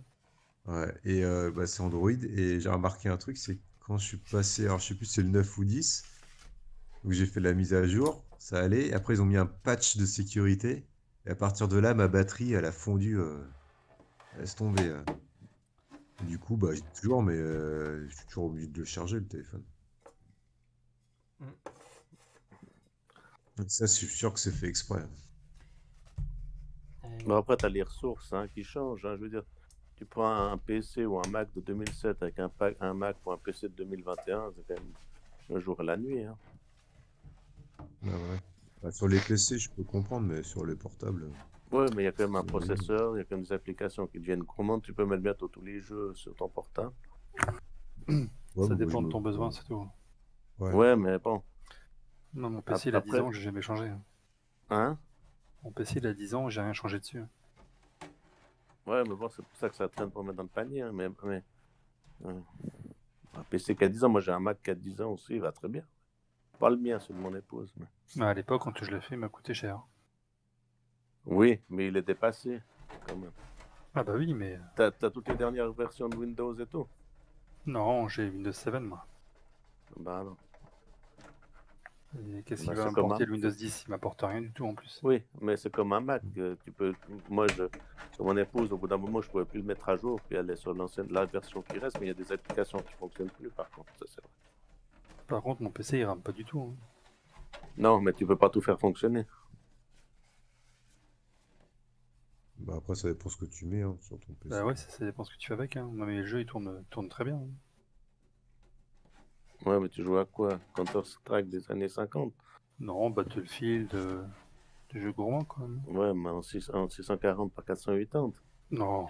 ouais, et euh, bah, c'est Android, et j'ai remarqué un truc, c'est quand je suis passé, alors je sais plus si c'est le neuf ou dix, où j'ai fait la mise à jour, ça allait, et après ils ont mis un patch de sécurité, et à partir de là, ma batterie, elle a fondu, euh, elle est tombée. Euh. Du coup, bah, j'ai toujours, mais euh, je suis toujours obligé de le charger, le téléphone. Mm. Ça, je suis sûr que c'est fait exprès. Mais après, tu as les ressources hein, qui changent. Hein. Je veux dire, tu prends un P C ou un Mac de deux mille sept avec un, pack, un Mac ou un P C de deux mille vingt et un, c'est quand même le jour et la nuit. Hein. Ah ouais. Bah, sur les P C, je peux comprendre, mais sur les portables... Oui, mais il y a quand même un processeur, il y a quand même des applications qui deviennent gourmandes. Tu peux mettre bientôt tous les jeux sur ton portable. Ouais, ça bon, dépend de ton me... besoin, c'est tout. Ouais. Ouais, mais bon... Non, mon P C, après, il a dix ans, j'ai jamais changé. Hein? Mon P C, il a dix ans, j'ai rien changé dessus. Ouais, mais bon, c'est pour ça que ça traîne pour mettre dans le panier, hein, mais... mais... Ouais. Un P C qui a dix ans, moi j'ai un Mac qui a dix ans aussi, il va très bien. Pas le mien, c'est de mon épouse. Mais... Bah, à l'époque, quand je l'ai fait, il m'a coûté cher. Oui, mais il était passé, quand même. Ah bah oui, mais... T'as toutes les dernières versions de Windows et tout? Non, j'ai Windows sept, moi. Bah non. Qu'est-ce qu'il bah, va m'apporter un... le Windows dix? Il m'apporte rien du tout, en plus. Oui, mais c'est comme un Mac. Tu peux... Moi, je... sur mon épouse, au bout d'un moment, je pouvais plus le mettre à jour, puis aller sur l'ancienne, la version qui reste, mais il y a des applications qui fonctionnent plus, par contre, ça c'est vrai. Par contre, mon P C, il rame pas du tout. Hein. Non, mais tu peux pas tout faire fonctionner. Bah après, ça dépend ce que tu mets hein, sur ton P C. Bah ouais, ça, ça dépend ce que tu fais avec. Hein. Non, mais le jeu, il tourne, tourne très bien. Hein. Ouais, mais tu joues à quoi? Counter-Strike des années cinquante? Non, Battlefield, euh, des jeux gourmands, quand même. Ouais, mais en, six cent quarante par quatre cent quatre-vingt-dix. Non.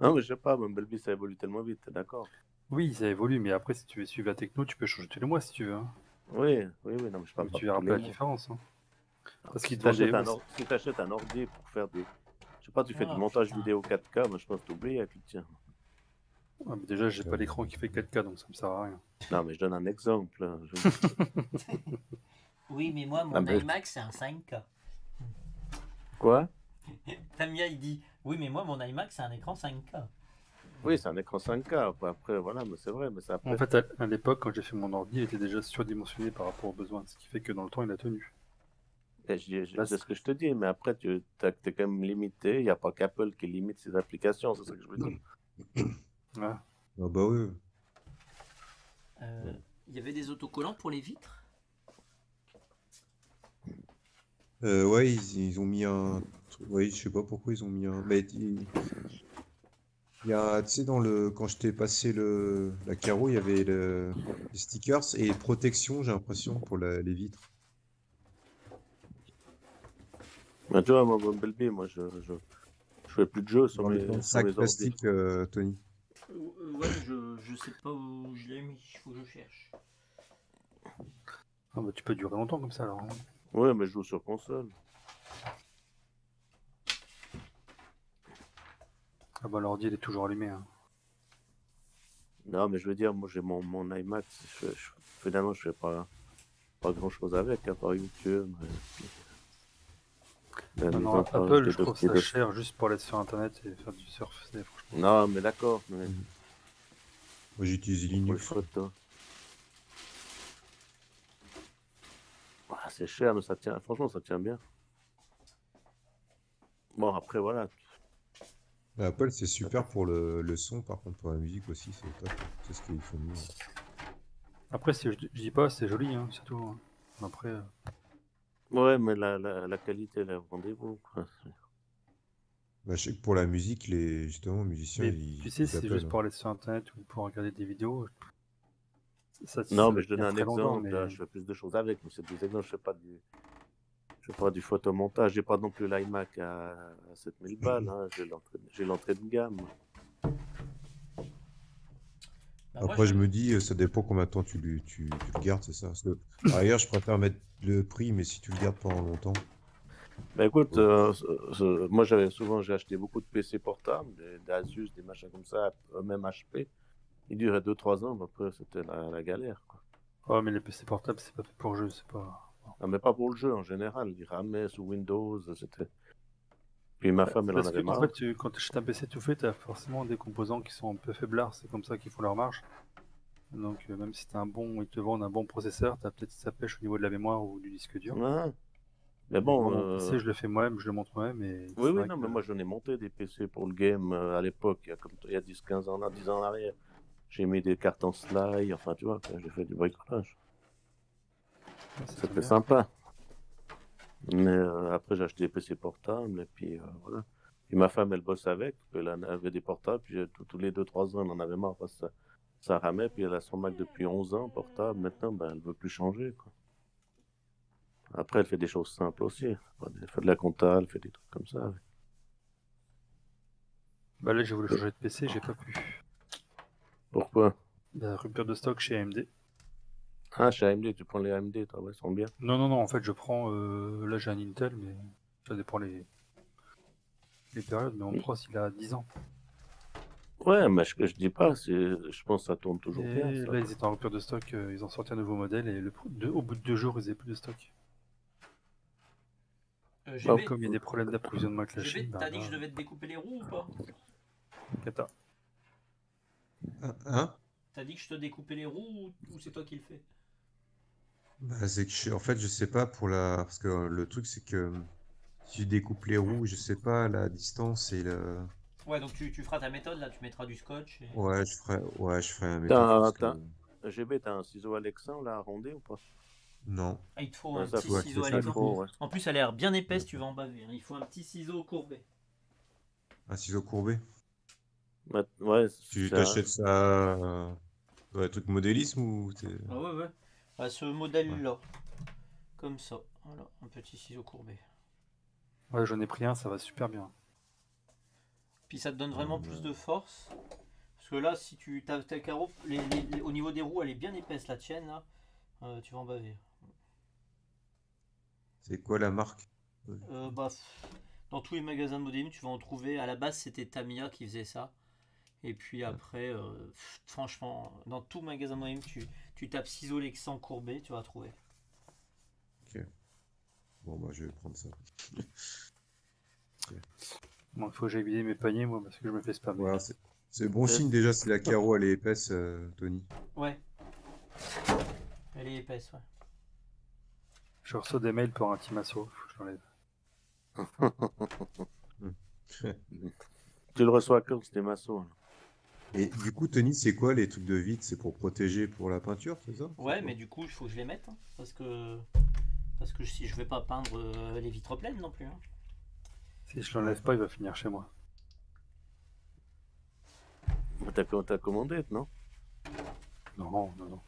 Non, mais je sais pas, Bumblebee, ça évolue tellement vite, t'es d'accord? Oui, ça évolue, mais après, si tu veux suivre la techno, tu peux changer tous les mois, si tu veux. Hein. Oui, oui, oui, non, mais je parle mais pas. Tu verras pas la différence, hein. Parce qu'il si tu achètes, si t'achètes un ordi pour faire des... Je sais pas, tu fais ah, du montage putain. vidéo quatre K, moi je pense que t'oublies avec le tien. Ouais, mais déjà, j'ai ouais. pas l'écran qui fait quatre K, donc ça me sert à rien. Non, mais je donne un exemple. Hein. Je... Oui, mais moi, mon mais... iMac, c'est un cinq K. Quoi? Tamiya, il dit, oui, mais moi, mon iMac, c'est un écran cinq K. Oui, c'est un écran cinq K. Après, voilà, mais c'est vrai. Mais ça après... En fait, à l'époque, quand j'ai fait mon ordi, il était déjà surdimensionné par rapport aux besoins, ce qui fait que dans le temps, il a tenu. C'est ce que je te dis, mais après, tu es quand même limité. Il n'y a pas qu'Apple qui limite ses applications, c'est ça que je veux dire. Ah, oh bah oui. Euh, il ouais. y avait des autocollants pour les vitres euh, Ouais, ils, ils ont mis un... Ouais, je sais pas pourquoi ils ont mis un... Mais ils... Il y a, tu sais, dans le... quand je t'ai passé le... la carreau, il y avait le... les stickers et protection, j'ai l'impression, pour la... les vitres. Bah, tu vois, moi, Bumblebee, moi, je, je, je fais plus de jeux sur mes ordis. Sac plastique, euh, Tony. Euh, ouais, je, je sais pas où je l'ai mis, il faut que je cherche. Ah bah, tu peux durer longtemps comme ça, alors. Hein. Ouais, mais je joue sur console. Ah bah, l'ordi, il est toujours allumé. Hein. Non, mais je veux dire, moi, j'ai mon, mon iMac, je, je, finalement, je fais pas, pas grand-chose avec, à part YouTube. Mais... Ben non, non, Apple, je trouve ça de... cher juste pour aller sur internet et faire du surf. Franchement... Non, mais d'accord. Mais... Moi j'utilise Linux. Ah, c'est cher, mais ça tient. Franchement, ça tient bien. Bon, après, voilà. Apple, c'est super pour le... le son, par contre, pour la musique aussi, c'est top. C'est ce qu'ils font mieux. Après, si je dis pas, c'est joli, hein, c'est tout. Hein. Après. Euh... Ouais, mais la, la, la qualité, elle est au rendez-vous. Bah, je sais que pour la musique, les justement, musiciens. Mais, ils, tu sais, c'est juste pour aller sur internet ou pour regarder des vidéos. Ça, non, ça, mais je donne un exemple. Mais... Là, je fais plus de choses avec. Mais c'est des exemples. Je ne fais pas du, je fais pas du photomontage. Je n'ai pas non plus l'iMac à, à sept mille balles. Hein. J'ai l'entrée de gamme. Après, je me dis, ça dépend combien de temps tu le, tu, tu le gardes, c'est ça. Par ailleurs, je préfère mettre le prix, mais si tu le gardes pendant longtemps. Bah écoute, euh, euh, moi j'avais souvent, j'ai acheté beaucoup de P C portables, des, des Asus, des machins comme ça, même H P. Ils duraient deux trois ans, mais après c'était la, la galère. Quoi. Oh, mais les P C portables, c'est pas fait pour le jeu, c'est pas. Non, mais pas pour le jeu en général. Ils ramaient sous Windows, c'était. Puis ma femme, elle en avait marre. En fait, tu, quand tu achètes un P C tout fait, tu as forcément des composants qui sont un peu faiblards, c'est comme ça qu'ils font leur marche. Donc, euh, même si tu as un bon, ils te vendent un bon processeur, tu as peut-être sa pêche au niveau de la mémoire ou du disque dur. Ouais. Mais bon. Mon euh... P C, je le fais moi-même, je le monte moi-même. Et... Oui, oui, non, que... mais moi j'en ai monté des P C pour le game euh, à l'époque, il y a, comme... a dix quinze ans, là, dix ans en arrière. J'ai mis des cartes en slide, enfin, tu vois, j'ai fait du bricolage. Ouais, c'était sympa. Mais euh, après, j'ai acheté des P C portables, et puis euh, voilà. Et ma femme, elle bosse avec, elle avait des portables, puis tous les deux trois ans, elle en avait marre parce que ça, ça ramait, puis elle a son Mac depuis onze ans, portable, maintenant, ben, elle veut plus changer, quoi. Après, elle fait des choses simples aussi, elle fait de la compta, elle fait des trucs comme ça. Ouais. Bah là, j'ai voulu changer de P C, j'ai pas pu. Pourquoi? La rupture de stock chez A M D. Ah, chez A M D, tu prends les A M D, toi, ouais, ils sont bien. Non, non, non, en fait, je prends... Euh, là, j'ai un Intel, mais ça dépend les, les périodes, mais on prend s'il a dix ans. Ouais, mais je, je dis pas, je pense que ça tourne toujours et bien. Ça. Là, ils étaient en rupture de stock, euh, ils ont sorti un nouveau modèle et le, de, au bout de deux jours, ils n'avaient plus de stock. Euh, G B, bah, comme il y a des problèmes d'approvisionnement avec la Chine. T'as bah, dit que je devais te découper les roues ou pas? Attends. Hein? T'as dit que je te découpais les roues ou c'est toi qui le fais? Bah, c'est que je, en fait, je sais pas pour la. Parce que le truc, c'est que si tu découpes les roues, je sais pas la distance et le. Ouais, donc tu, tu feras ta méthode là, tu mettras du scotch. Et... Ouais, je ferai, ouais, je ferai un méthode. T'as un, que... G B, t'as un ciseau à Lexan là, arrondi ou pas? Non. Ah, il te faut ouais, un petit ouais, ciseau à Lexan. Trop, ouais. En plus, elle a l'air bien épaisse, ouais. Tu vas en baver. Hein. Il faut un petit ciseau courbé. Un ciseau courbé? Ouais, ouais. Tu t'achètes ça. Euh... Ouais, truc modélisme ou. Ah ouais, ouais. À ce modèle là. Ouais. Comme ça. Voilà, un petit ciseau courbé. Ouais, j'en ai pris un, ça va super bien. Puis ça te donne vraiment plus de force. Parce que là, si tu as tel carreau, les, les, les, au niveau des roues, elle est bien épaisse la tienne. Là. Euh, tu vas en baver. C'est quoi la marque? euh, bah, Dans tous les magasins de modélisme, tu vas en trouver. À la base, c'était Tamiya qui faisait ça. Et puis après, euh, franchement, dans tout magasin de modélisme, tu, tu tapes ciseaux Lexan courbé, tu vas trouver. Ok. Bon, bah, je vais prendre ça. Okay. Bon, il faut que j'aille vider mes paniers, moi, parce que je me fais spammer. Voilà, c'est bon signe déjà si la carreau elle est épaisse, euh, Tony. Ouais. Elle est épaisse, ouais. Je reçois des mails pour un team assaut, faut que je l'enlève. Tu le reçois quand c'était masseau. Et du coup, Tony, c'est quoi les trucs de vide? C'est pour protéger pour la peinture, c'est ça? Ouais, mais du coup, il faut que je les mette, hein, parce que parce que si je vais pas peindre euh, les vitres pleines non plus. Hein. Si je l'enlève pas, il va finir chez moi. On t'a commandé, non? Non, non, non.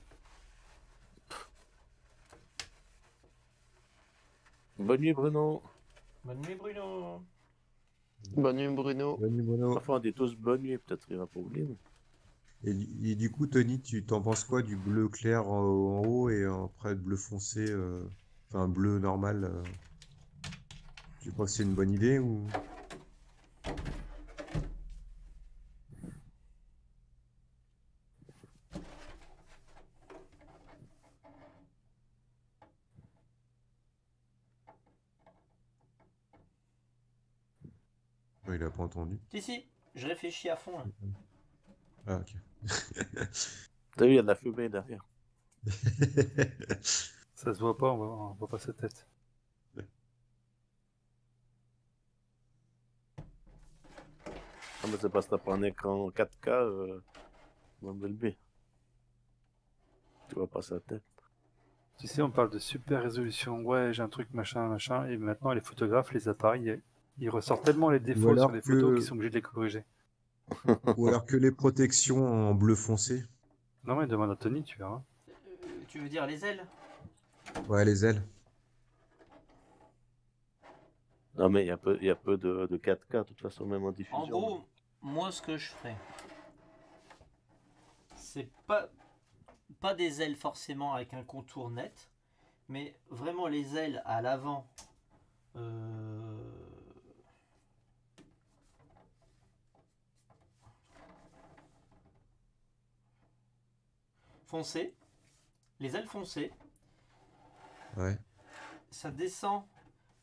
Bonne nuit, Bruno. Bonne nuit, Bruno. Bonne nuit, Bruno. Bonne nuit, Bruno. Parfois, on dit tous bonne nuit, peut-être il y a un problème. Et, et du coup, Tony, tu t'en penses quoi du bleu clair en, en haut et après bleu foncé, euh, enfin bleu normal euh... Tu crois que c'est une bonne idée ou... Il a pas entendu. Si, si, je réfléchis à fond. Là. Ah, ok. T'as vu, il y a de la fumée derrière. Ça se voit pas, on voit, on voit pas sa tête. Ah mais c'est pas si t'as pas un écran quatre K euh, dans le B. Tu vois pas sa tête. Tu sais, on parle de super résolution, ouais j'ai un truc machin machin, et maintenant les photographes, les appareils, ils ressortent tellement les défauts sur les que... photos qu'ils sont obligés de les corriger. Ou alors que les protections en bleu foncé. Non mais demande à Tony, tu verras. Euh, tu veux dire les ailes? Ouais les ailes. Non mais il y a peu, y a peu de, de quatre K de toute façon même en diffusion. En gros, moi ce que je ferais, c'est pas, pas des ailes forcément avec un contour net, mais vraiment les ailes à l'avant. Euh... Foncées, les ailes foncées. Ouais. Ça descend.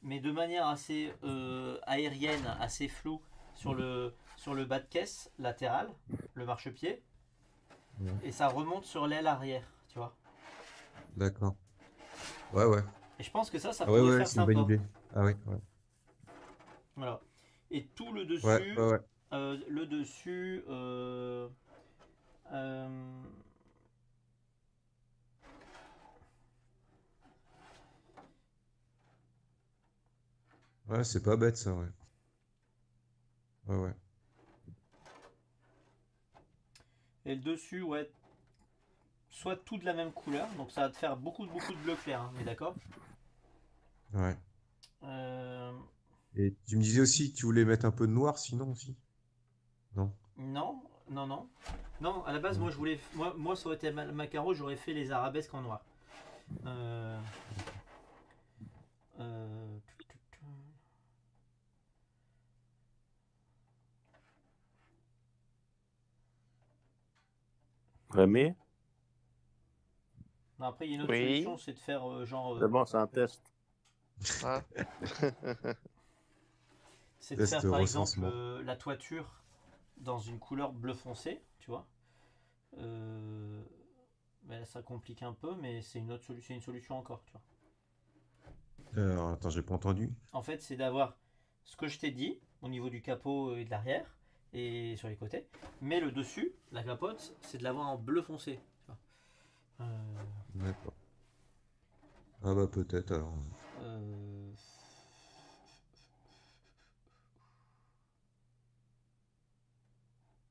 Mais de manière assez euh, aérienne, assez floue, sur le, sur le bas de caisse latéral, le marchepied, ouais. Et ça remonte sur l'aile arrière, tu vois. D'accord. Ouais, ouais. Et je pense que ça, ça ah, pourrait ouais, faire ouais, sympa. Une bonne idée. Ah oui, ouais. Voilà. Et tout le dessus, ouais, ouais, ouais. Euh, le dessus, euh, euh, ouais, c'est pas bête ça, ouais. Ouais, ouais. Et le dessus, ouais, soit tout de la même couleur, donc ça va te faire beaucoup, beaucoup de bleu clair, hein, mais d'accord? Ouais. Euh... Et tu me disais aussi que tu voulais mettre un peu de noir, sinon aussi? Non. Non, non, non. Non, à la base, ouais. moi, je voulais... moi, moi, ça aurait été ma carreau, j'aurais fait les arabesques en noir. Euh... Euh... Rémi? Après, il y a une autre oui. solution, c'est de faire euh, genre... Euh... C'est bon, c'est un test. Ah. C'est de faire, par exemple, euh, la toiture dans une couleur bleu foncé, tu vois. Euh... Ben, ça complique un peu, mais c'est une autre solution, une solution encore, tu vois. Euh, attends, j'ai pas entendu. En fait, c'est d'avoir ce que je t'ai dit, au niveau du capot et de l'arrière, et sur les côtés, mais le dessus, la capote, c'est de l'avoir en bleu foncé. Euh... D'accord. Ah bah peut-être alors. Euh...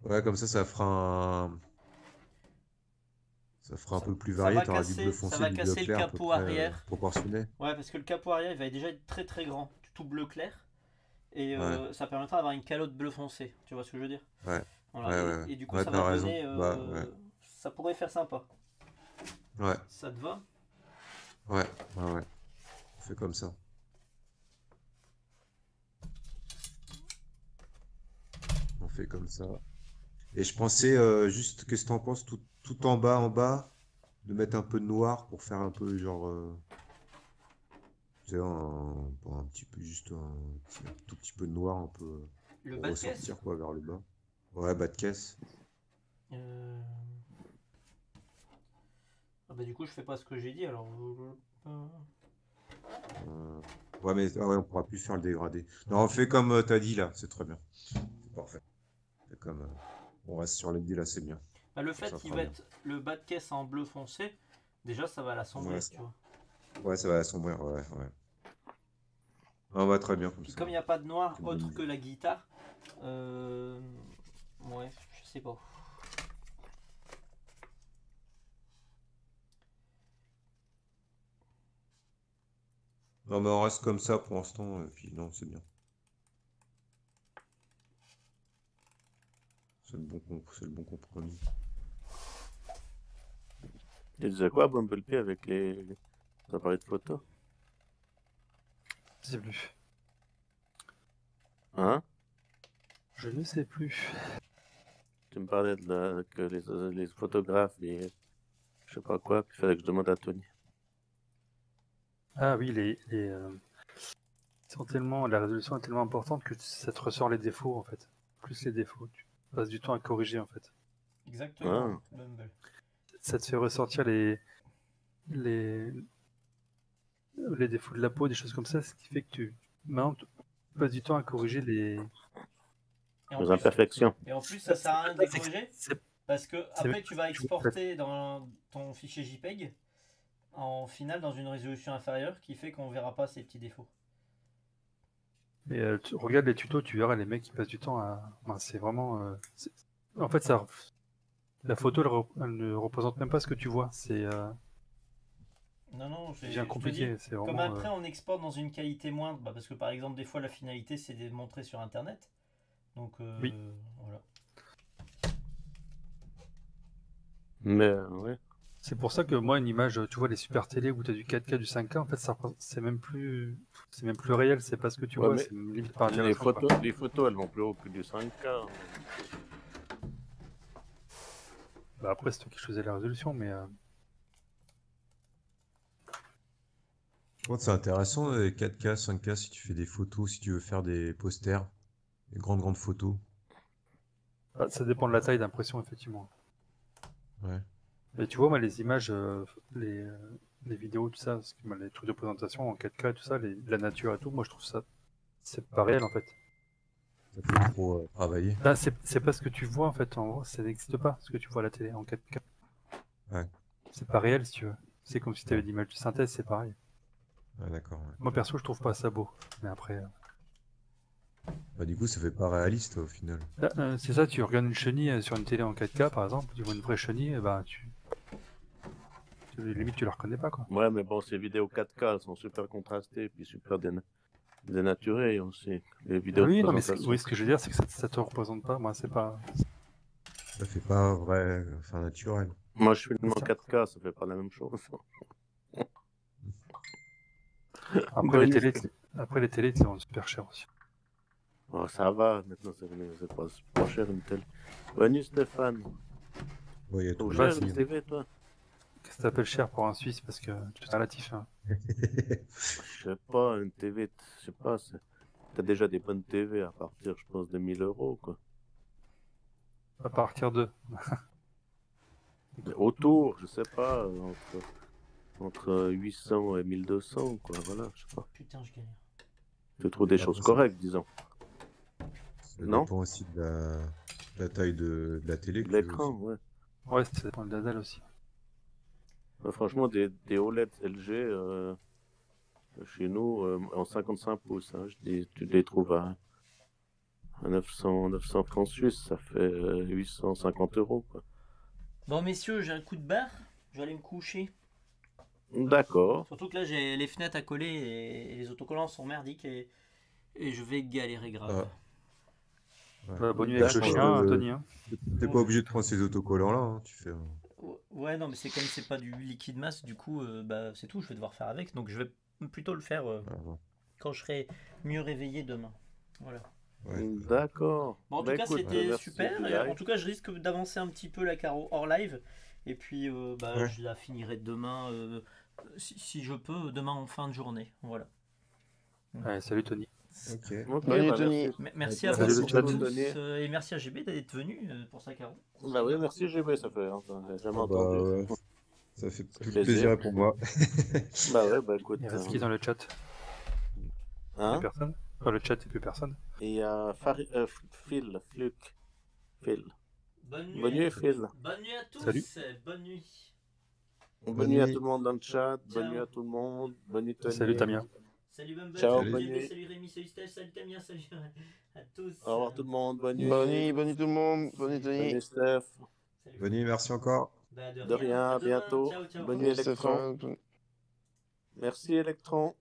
Ouais, comme ça, ça fera un... Ça fera un ça, peu plus varié, t'auras du bleu foncé, ça va du casser bleu clair, le capot arrière. Proportionné. Ouais, parce que le capot arrière, il va déjà être très très grand, tout bleu clair. Et euh, ouais. ça permettra d'avoir une calotte bleu foncé, tu vois ce que je veux dire? Ouais. Voilà. Ouais, et, ouais. et du coup, ouais, ça va raison. donner... Euh, bah, ouais. Ça pourrait faire sympa. Ouais. Ça te va? Ouais, ouais, ouais. On fait comme ça. On fait comme ça. Et je pensais euh, juste, qu'est-ce que t'en penses, tout, tout en bas, en bas, de mettre un peu de noir pour faire un peu genre... Euh, tu sais, un, un, un petit peu, juste un, un tout petit peu de noir, un peu... Le bas de caisse, quoi, vers le bas. Ouais, bas de caisse. Euh... Bah, du coup, je fais pas ce que j'ai dit alors. Euh, ouais, mais ah ouais, on pourra plus faire le dégradé. Non, on fait comme euh, t'as dit là, c'est très bien. C'est parfait. Fait comme, euh, on reste sur l'idée là, c'est bien. Bah, le fait qu'il va être le bas de caisse en bleu foncé, déjà ça va l'assombrir. Ouais, tu vois. Ouais, ça va l'assombrir, ouais. ouais. On va très bien comme Puis ça. Comme il n'y a pas de noir autre que la guitare, euh... ouais, je sais pas. Non mais on reste comme ça pour l'instant, et puis non, c'est bien. C'est le, bon le bon compromis. Il disait quoi, Bumblebee, avec les, les appareils de photo? Je ne sais plus. Hein? Je ne sais plus. Tu me parlais de la, que les, les photographes, les, je sais pas quoi, puis il fallait que je demande à Tony. Ah oui, les, les euh, sont tellement, la résolution est tellement importante que ça te ressort les défauts en fait. Plus les défauts, tu passes du temps à corriger en fait. Exactement. Ah. Ça te fait ressortir les, les, les défauts de la peau, des choses comme ça, ce qui fait que tu, maintenant, tu passes du temps à corriger les, les imperfections. Et en plus, ça sert à rien de les corriger parce que après tu vas exporter dans ton fichier JPEG. En finale, dans une résolution inférieure, qui fait qu'on verra pas ces petits défauts. Et euh, tu, regarde les tutos, tu verras les mecs qui passent du temps à. Ben, c'est vraiment. Euh, en fait, ça, la photo elle rep... elle ne représente même pas ce que tu vois. C'est. Euh... Non non, c'est bien compliqué. Dis, vraiment, comme après, euh... on exporte dans une qualité moindre, bah, parce que par exemple, des fois, la finalité, c'est de montrer sur Internet. Donc euh, oui. euh, voilà. Mais euh, ouais. C'est pour ça que moi, une image, tu vois, les super télé où tu as du quatre K, du cinq K, en fait, c'est même plus c'est même plus réel, c'est pas ce que tu ouais, vois, c'est limite par les photos, quoi. Les photos, elles vont plus haut que du cinq K. Hein. Bah après, c'est toi qui choisis la résolution, mais... Euh... Oh, c'est intéressant, les quatre K, cinq K, si tu fais des photos, si tu veux faire des posters, des grandes, grandes photos. Ah, ça dépend de la taille d'impression, effectivement. Ouais. Et tu vois, moi, les images, euh, les, euh, les vidéos, tout ça, parce que, bah, les trucs de présentation en quatre K, tout ça, les, la nature et tout, moi, je trouve ça, c'est pas réel, en fait. Ça fait trop euh, travailler. Là, c'est pas ce que tu vois, en fait, en gros, ça n'existe pas, ce que tu vois à la télé, en quatre K. Ouais. C'est pas réel, si tu veux. C'est comme si tu avais des images de synthèse, c'est pareil. Ouais, d'accord. Ouais. Moi, perso, je trouve pas ça beau, mais après... Euh... Bah, du coup, ça fait pas réaliste, au final. Euh, c'est ça, tu regardes une chenille sur une télé en quatre K, par exemple, tu vois une vraie chenille, et bah, tu... Limite, tu la reconnais pas, quoi. Ouais, mais bon, ces vidéos quatre K, elles sont super contrastées, puis super déna dénaturées aussi. Les vidéos oui, non, mais oui, ce que je veux dire, c'est que ça, ça te représente pas, moi, c'est pas... Ça fait pas vrai, enfin, naturel. Moi, je suis en quatre K, ça fait pas la même chose. Après, les télés, après, les télés, ils sont super chers aussi. Oh, ça va, maintenant, c'est pas, pas cher, une telle. Bonne nuit, Stéphane. Ouais, il y a tout le monde. Qu'est-ce que t'appelles cher pour un Suisse? Parce que tout est relatif. Hein. Je sais pas, une T V, je sais pas. T'as déjà des bonnes T V à partir, je pense, de mille euros, quoi. À partir de. Autour, je sais pas, entre, entre huit cents et mille deux cents, quoi, voilà, je sais pas. Putain, je galère. Je trouve des choses correctes, disons. Non? Ça dépend aussi de la, de la taille de, de la télé. De l'écran, ouais. Ouais, c'est pour le dadal aussi. Bah, franchement, des, des O L E D L G, euh, chez nous, euh, en cinquante-cinq pouces, hein, je dis, tu les trouves à, à neuf cents francs suisses, ça fait euh, huit cent cinquante euros, quoi. Bon, messieurs, j'ai un coup de barre, je vais aller me coucher. D'accord. Surtout que là, j'ai les fenêtres à coller et les autocollants sont merdiques et, et je vais galérer grave. Ah. Ouais. Ouais, bonne nuit avec le chien, euh, Tony. Hein. T'es pas obligé de prendre ces autocollants-là, hein, tu fais... Ouais, non, mais c'est comme c'est pas du liquide masse, du coup, euh, bah, c'est tout, je vais devoir faire avec. Donc, je vais plutôt le faire euh, ah, bon. quand je serai mieux réveillé demain. Voilà. Ouais. D'accord. Bon, en bah, tout écoute, cas, c'était ouais, super. Et, en tout cas, je risque d'avancer un petit peu la caro hors live. Et puis, euh, bah, ouais. je la finirai demain, euh, si, si je peux, demain en fin de journée. Voilà. Ouais, salut Tony. Okay. Okay, salut bah, Tony. Merci, merci à vous euh, et merci à G B d'être venu euh, pour sa caro. Bah oui, merci G B, ça fait. Hein, jamais ah, bah, entendu. Euh, ça fait plus plaisir. plaisir pour moi. Bah ouais, bah écoute. Il reste qui dans le chat? Hein? Personne. Dans le chat, il n'y a plus personne. Et il y a Phil, Fluc, Phil. Bonne nuit, bonne nuit Phil. Bonne nuit à tous. Salut. Bonne nuit. Bonne, bonne nuit, nuit à tout le monde dans le chat. Ciao. Bonne nuit à tout le monde. Bonne nuit Tony. Salut Tamiya. Salut Bumble. Ciao, salut, bonne nuit. Salut Rémi, salut Steph, salut Tamiya, salut à tous. Au revoir tout le monde. Bonne nuit. Bonne nuit, bonne nuit tout le monde. Bonne nuit Tony. Bonne nuit Steph. Salut. Bonne nuit, merci encore. Bah, de rien, de rien à bientôt. Ciao, ciao. Bonne nuit Electron. Merci Electron.